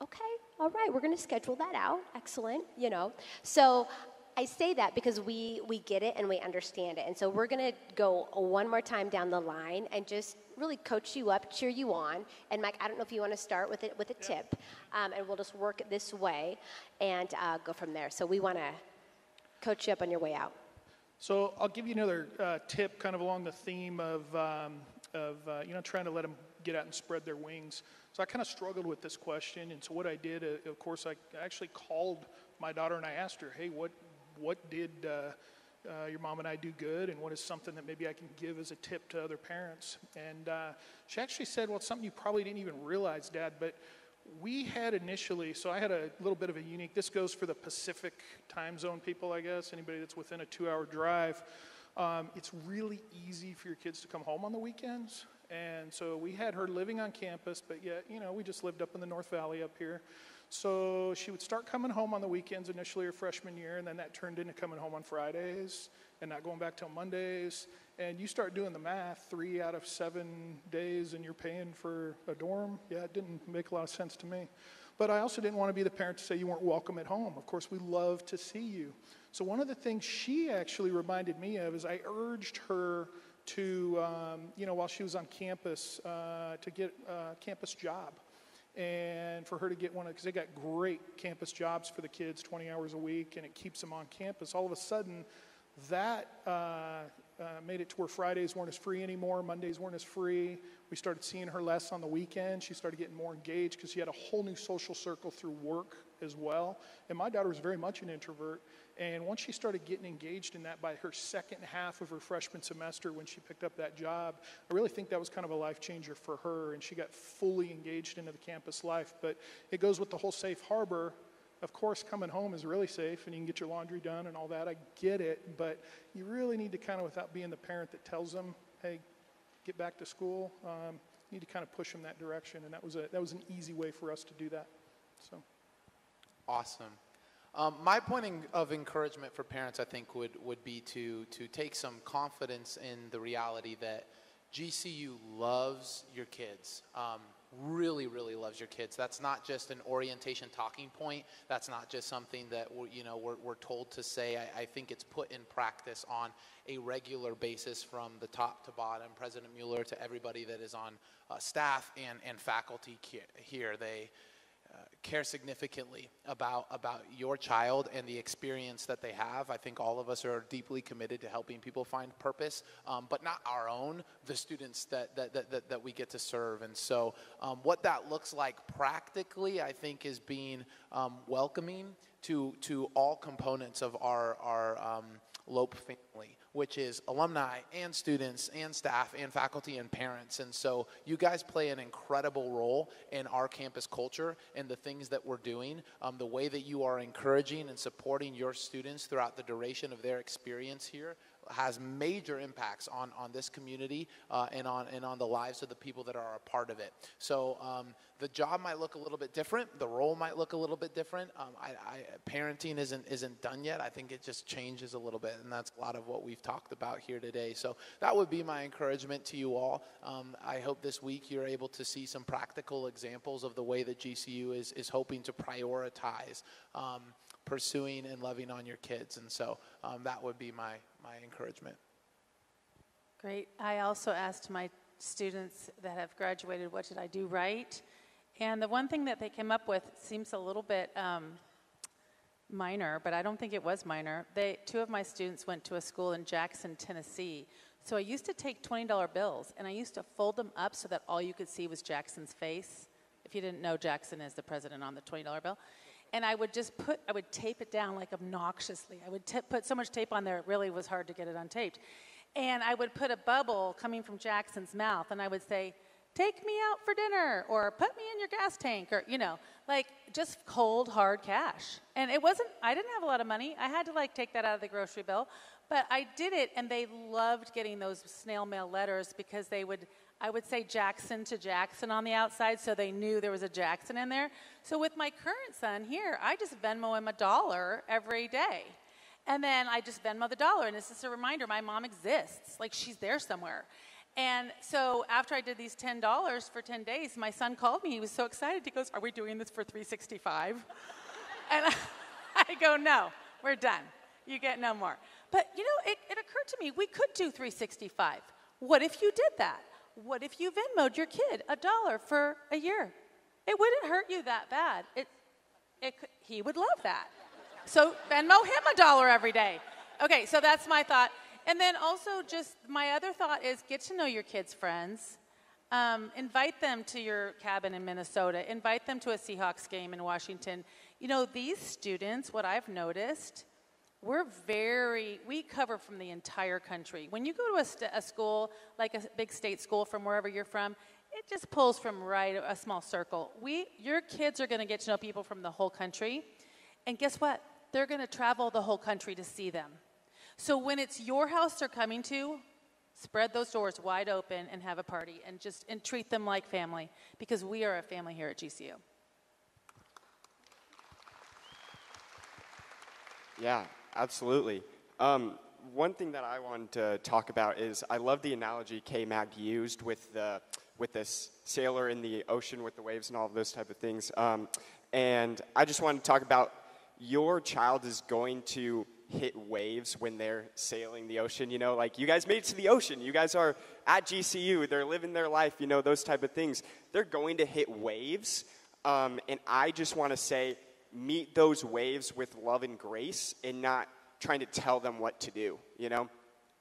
Okay, all right, we're going to schedule that out. Excellent, you know. So I say that because we get it and we understand it. And so we're going to go one more time down the line and just really coach you up, cheer you on. And Mike, I don't know if you want to start with a tip, and we'll just work this way and go from there. So we want to coach you up on your way out. So I'll give you another tip, kind of along the theme of you know, trying to let them get out and spread their wings. So I kind of struggled with this question, and so what I did, of course, I actually called my daughter and I asked her, hey, what did your mom and I do good, and what is something that maybe I can give as a tip to other parents? And she actually said, well, it's something you probably didn't even realize, Dad, but we had initially, so I had a little bit of a unique, this goes for the Pacific time zone people, I guess, anybody that's within a 2-hour drive. It's really easy for your kids to come home on the weekends. And so we had her living on campus, but yet, you know, we just lived up in the North Valley up here. So she would start coming home on the weekends initially her freshman year, and then that turned into coming home on Fridays and not going back till Mondays. And you start doing the math, 3 out of 7 days, and you're paying for a dorm. Yeah, it didn't make a lot of sense to me. But I also didn't want to be the parent to say you weren't welcome at home. Of course, we love to see you. So one of the things she actually reminded me of is I urged her to, you know, while she was on campus, to get a campus job. And for her to get one, because they got great campus jobs for the kids, 20 hours a week, and it keeps them on campus. All of a sudden, that made it to where Fridays weren't as free anymore, Mondays weren't as free. We started seeing her less on the weekend. She started getting more engaged because she had a whole new social circle through work as well. And my daughter was very much an introvert. And once she started getting engaged in that by her second half of her freshman semester when she picked up that job, I really think that was kind of a life changer for her. And she got fully engaged into the campus life. But it goes with the whole safe harbor. Of course, coming home is really safe, and you can get your laundry done and all that. I get it, but you really need to kind of, without being the parent that tells them, hey, get back to school, you need to kind of push them that direction, and that was an easy way for us to do that. So, awesome. My point of encouragement for parents, I think, would be to take some confidence in the reality that GCU loves your kids. Really, really loves your kids. That's not just an orientation talking point. That's not just something that we're told to say. I think it's put in practice on a regular basis from the top to bottom, President Mueller to everybody that is on staff and faculty here. They care significantly about your child and the experience that they have. I think all of us are deeply committed to helping people find purpose, but not our own, the students that we get to serve. And so what that looks like practically, I think, is being welcoming to all components of our Lope family, which is alumni and students and staff and faculty and parents. And so you guys play an incredible role in our campus culture and the things that we're doing, the way that you are encouraging and supporting your students throughout the duration of their experience here has major impacts on this community and on the lives of the people that are a part of it. So the job might look a little bit different. The role might look a little bit different. Parenting isn't done yet. I think it just changes a little bit, and that's a lot of what we've talked about here today. So that would be my encouragement to you all. I hope this week you're able to see some practical examples of the way that GCU is hoping to prioritize pursuing and loving on your kids. And so that would be my encouragement. Great. I also asked my students that have graduated, what did I do right? And the one thing that they came up with seems a little bit minor, but I don't think it was minor. Two of my students went to a school in Jackson, Tennessee. So I used to take $20 bills, and I used to fold them up so that all you could see was Jackson's face. If you didn't know, Jackson is the president on the $20 bill. And I would just I would tape it down like obnoxiously. I would put so much tape on there, it really was hard to get it untaped. And I would put a bubble coming from Jackson's mouth, and I would say, take me out for dinner, or put me in your gas tank, or, like just cold, hard cash. And it wasn't, I didn't have a lot of money. I had to take that out of the grocery bill, but I did it, and they loved getting those snail mail letters because I would say Jackson to Jackson on the outside, so they knew there was a Jackson in there. So with my current son here, I just Venmo him $1 every day. And then I just Venmo the $1, and it's just a reminder, my mom exists. She's there somewhere. And so after I did these $10 for 10 days, my son called me. He was so excited. He goes, are we doing this for 365? And I go, no, we're done. You get no more. But, it occurred to me, we could do 365. What if you did that? What if you Venmo'd your kid $1 for a year? It wouldn't hurt you that bad. He would love that. So Venmo him $1 every day. Okay, so that's my thought. And then also just my other thought is get to know your kids' friends. Invite them to your cabin in Minnesota. Invite them to a Seahawks game in Washington. These students, what I've noticed, we cover from the entire country. When you go to a school, like a big state school from wherever you're from, it just pulls from a small circle. Your kids are gonna get to know people from the whole country, and guess what? They're gonna travel the whole country to see them. So when it's your house they're coming to, spread those doors wide open and have a party and treat them like family, because we are a family here at GCU. Yeah. Absolutely. One thing that I wanted to talk about is I love the analogy K-Mag used with this sailor in the ocean with the waves and all of those type of things. And I just wanted to talk about your child is going to hit waves when they're sailing the ocean. You guys made it to the ocean. You guys are at GCU. They're living their life, those type of things. They're going to hit waves. And I just want to say, meet those waves with love and grace and not trying to tell them what to do,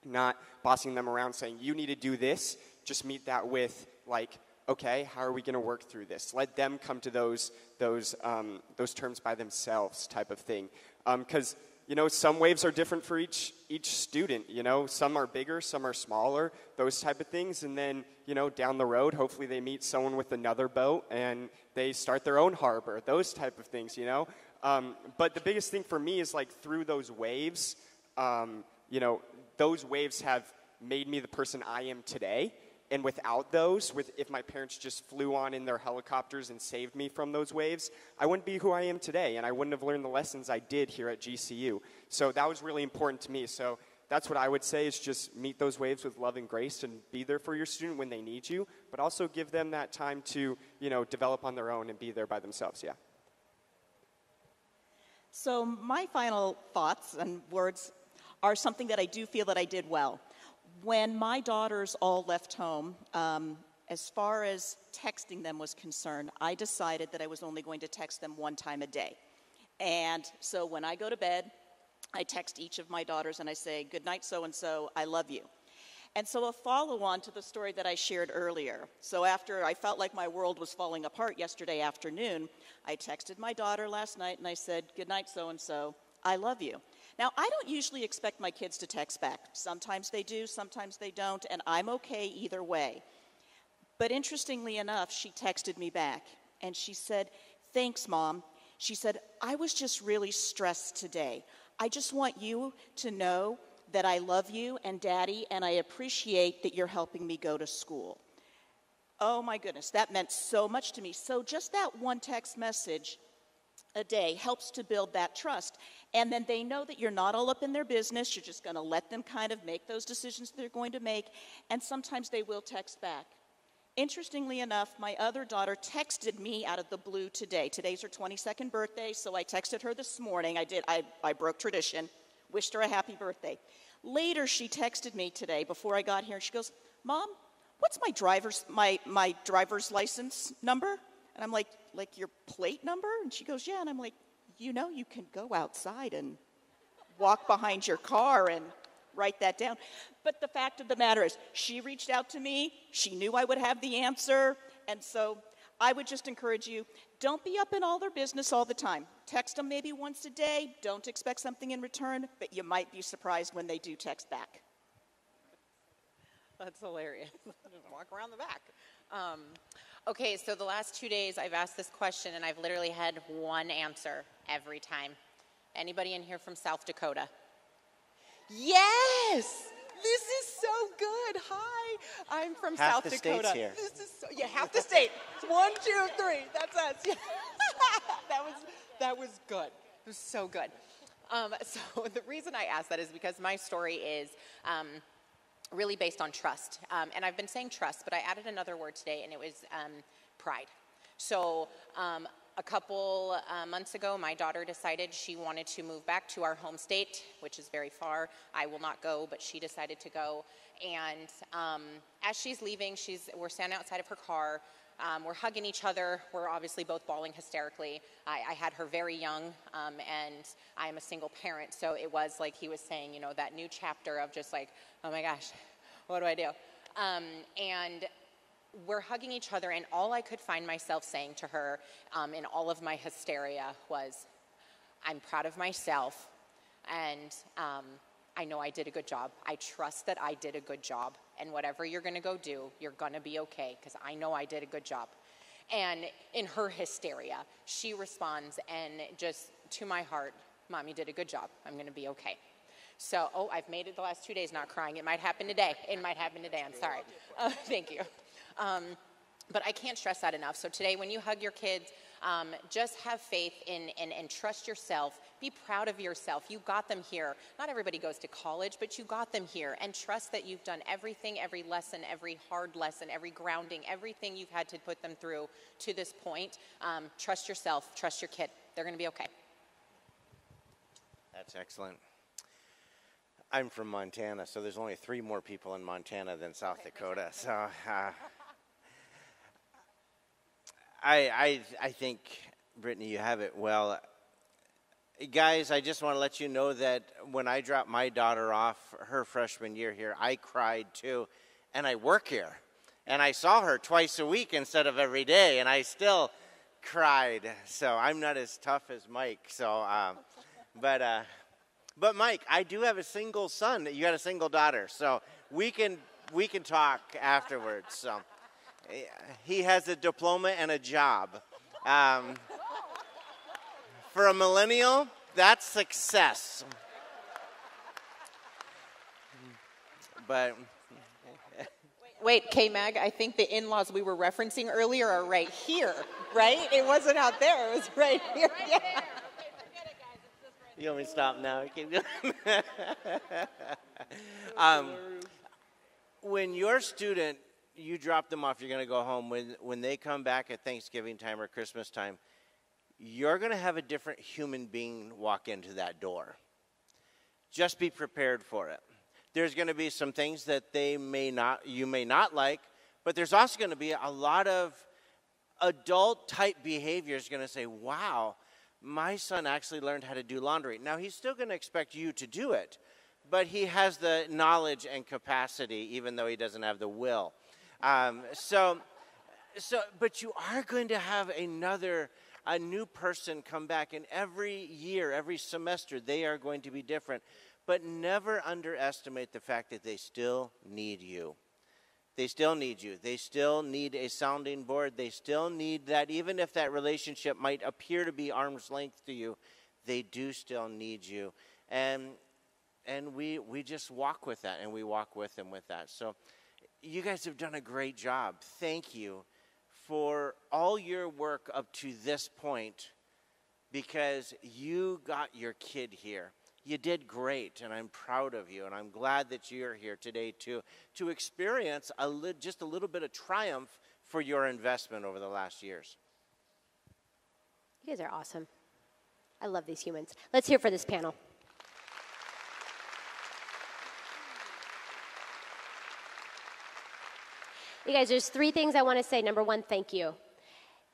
not bossing them around saying, you need to do this. Just meet that with, like, okay, how are we going to work through this? Let them come to those terms by themselves, type of thing. Because, you know, some waves are different for each student, you know. Some are bigger, some are smaller, those type of things. And then, you know, down the road, hopefully they meet someone with another boat and they start their own harbor, those type of things, you know. But the biggest thing for me is, like, through those waves, you know, those waves have made me the person I am today. And without those, if my parents just flew on in their helicopters and saved me from those waves, I wouldn't be who I am today, and I wouldn't have learned the lessons I did here at GCU. So that was really important to me. So that's what I would say, is just meet those waves with love and grace and be there for your student when they need you, but also give them that time to, you know, develop on their own and be there by themselves, yeah. So my final thoughts and words are something that I do feel that I did well. When my daughters all left home, as far as texting them was concerned, I decided that I was only going to text them one time a day. And so when I go to bed, I text each of my daughters and I say, good night, so-and-so, I love you. And so a follow-on to the story that I shared earlier. So after I felt like my world was falling apart yesterday afternoon, I texted my daughter last night and I said, good night, so-and-so, I love you. Now, I don't usually expect my kids to text back. Sometimes they do, sometimes they don't, and I'm okay either way. But interestingly enough, she texted me back, and she said, thanks, Mom. She said, I was just really stressed today. I just want you to know that I love you and Daddy, and I appreciate that you're helping me go to school. Oh, my goodness, that meant so much to me. So just that one text message a day helps to build that trust, and then they know that you're not all up in their business. You're just going to let them kind of make those decisions they're going to make, and sometimes they will text back. Interestingly enough, my other daughter texted me out of the blue today. Today's her 22nd birthday, so I texted her this morning. I broke tradition, wished her a happy birthday. Later, she texted me today before I got here, and she goes, Mom, what's my driver's license number? And I'm like your plate number? And she goes, yeah. And I'm like, you know, you can go outside and walk behind your car and write that down. But the fact of the matter is, she reached out to me. She knew I would have the answer. And so I would just encourage you, don't be up in all their business all the time. Text them maybe once a day. Don't expect something in return, but you might be surprised when they do text back. That's hilarious. Just walk around the back. Okay, so the last 2 days I've asked this question and I've literally had one answer every time. Anybody in here from South Dakota? Yes! This is so good. Hi, I'm from South Dakota. Half the state's here. This is so, yeah, half the state. 1, 2, 3. That's us. Yeah. That was good. It was so good. So the reason I asked that is because my story is really based on trust. And I've been saying trust, but I added another word today, and it was pride. So a couple months ago, my daughter decided she wanted to move back to our home state, which is very far. I will not go, but she decided to go. And as she's leaving, we're standing outside of her car. We're hugging each other. We're obviously both bawling hysterically. I had her very young, and I'm a single parent, so it was like he was saying, you know, that new chapter of just like, oh my gosh, what do I do? And we're hugging each other, and all I could find myself saying to her in all of my hysteria was, I'm proud of myself, and I know I did a good job. I trust that I did a good job. And whatever you're going to go do, you're going to be okay, because I know I did a good job. And in her hysteria, she responds, and just to my heart, Mommy did a good job. I'm going to be okay. So, oh, I've made it the last 2 days not crying. It might happen today. It might happen today. I'm sorry. Thank you. But I can't stress that enough. So today, when you hug your kids, just have faith in and trust yourself. Be proud of yourself. You got them here. Not everybody goes to college, but you got them here. And trust that you've done everything, every lesson, every hard lesson, every grounding, everything you've had to put them through to this point. Trust yourself. Trust your kid. They're going to be okay. That's excellent. I'm from Montana, so there's only 3 more people in Montana than South Dakota. So... I think, Brittany, you have it well. Guys, I just want to let you know that when I dropped my daughter off her freshman year here, I cried too, and I work here. And I saw her twice a week instead of every day, and I still cried. So I'm not as tough as Mike. So, but Mike, I do have a single son. You got a single daughter, so we can talk afterwards. So he has a diploma and a job. For a millennial, that's success. But wait, K-Mag, I think the in-laws we were referencing earlier are right here, right? It wasn't out there, it was right here. Right there. Yeah. You want me to stop now? When your student, you drop them off, you're going to go home. When they come back at Thanksgiving time or Christmas time, you're going to have a different human being walk into that door. Just be prepared for it. There's going to be some things that you may not like, but there's also going to be a lot of adult-type behaviors going to say, wow, my son actually learned how to do laundry. Now, he's still going to expect you to do it, but he has the knowledge and capacity, even though he doesn't have the will. But you are going to have a new person come back, and every year, every semester, they are going to be different. But never underestimate the fact that they still need you. They still need you. They still need a sounding board. They still need that, even if that relationship might appear to be arm's length to you, they do still need you. And we just walk with that, and we walk with them with that. So you guys have done a great job. Thank you for all your work up to this point, because you got your kid here. You did great, and I'm proud of you, and I'm glad that you're here today to experience just a little bit of triumph for your investment over the last years. You guys are awesome. I love these humans. Let's hear for this panel. You guys, there's three things I want to say. Number one, thank you.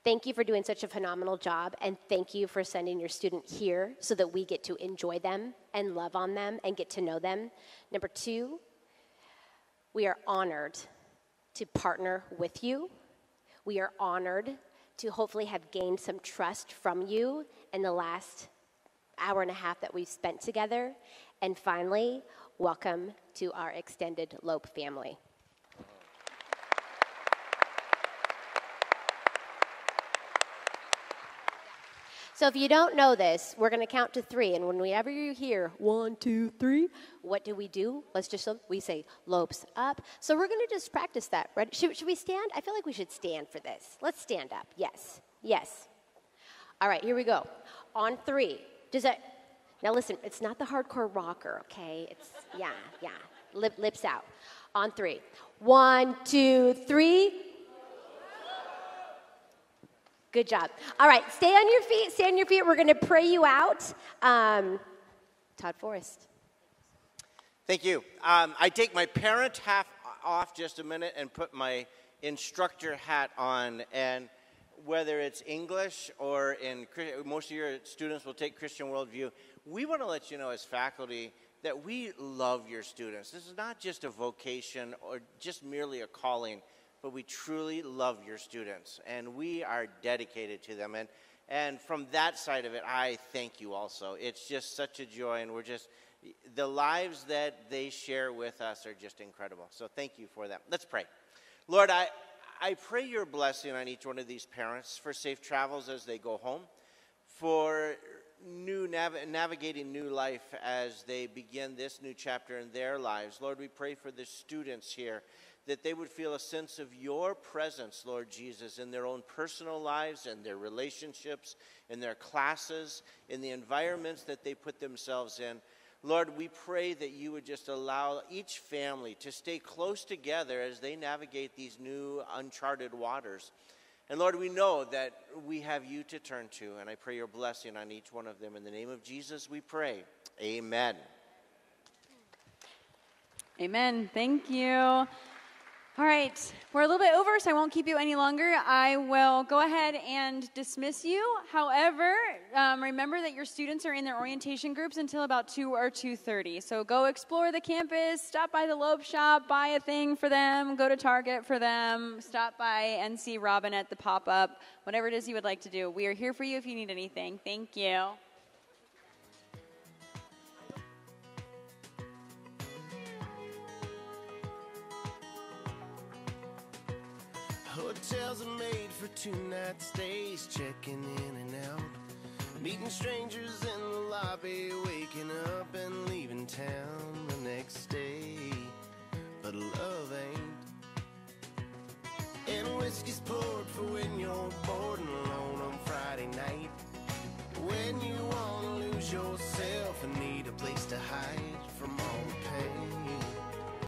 Thank you for doing such a phenomenal job, and thank you for sending your student here so that we get to enjoy them and love on them and get to know them. Number two, we are honored to partner with you. We are honored to hopefully have gained some trust from you in the last hour and a half that we've spent together. And finally, welcome to our extended Lope family. So if you don't know this, we're going to count to three. And whenever you hear 1, 2, 3, what do? Let's just, we say Lopes up. So we're going to just practice that. Right? Should we stand? I feel like we should stand for this. Let's stand up. Yes. Yes. All right, here we go. On three. Now listen, it's not the hardcore rocker, okay? It's, yeah. Lips out. On three. 1, 2, 3. Good job. All right, stay on your feet. Stay on your feet. We're going to pray you out. Todd Forrest. Thank you. I take my parent hat off just a minute and put my instructor hat on. And whether it's English or most of your students will take Christian worldview, we want to let you know as faculty that we love your students. This is not just a vocation or just merely a calling. But we truly love your students, and we are dedicated to them. And from that side of it, I thank you also. It's just such a joy, and the lives that they share with us are just incredible. So thank you for that. Let's pray. Lord, I pray your blessing on each one of these parents for safe travels as they go home, for navigating new life as they begin this new chapter in their lives. Lord, we pray for the students here, that they would feel a sense of your presence, Lord Jesus, in their own personal lives, in their relationships, in their classes, in the environments that they put themselves in. Lord, we pray that you would just allow each family to stay close together as they navigate these new uncharted waters. And Lord, we know that we have you to turn to, and I pray your blessing on each one of them. In the name of Jesus, we pray. Amen. Amen. Thank you. All right, we're a little bit over, so I won't keep you any longer. I will go ahead and dismiss you. However, remember that your students are in their orientation groups until about 2 or 2:30. So go explore the campus, stop by the Lope shop, buy a thing for them, go to Target for them, stop by and see Robin at the pop-up, whatever it is you would like to do. We are here for you if you need anything. Thank you. Hotels are made for two-night stays, checking in and out, meeting strangers in the lobby, waking up and leaving town the next day, but love ain't. And whiskey's poured for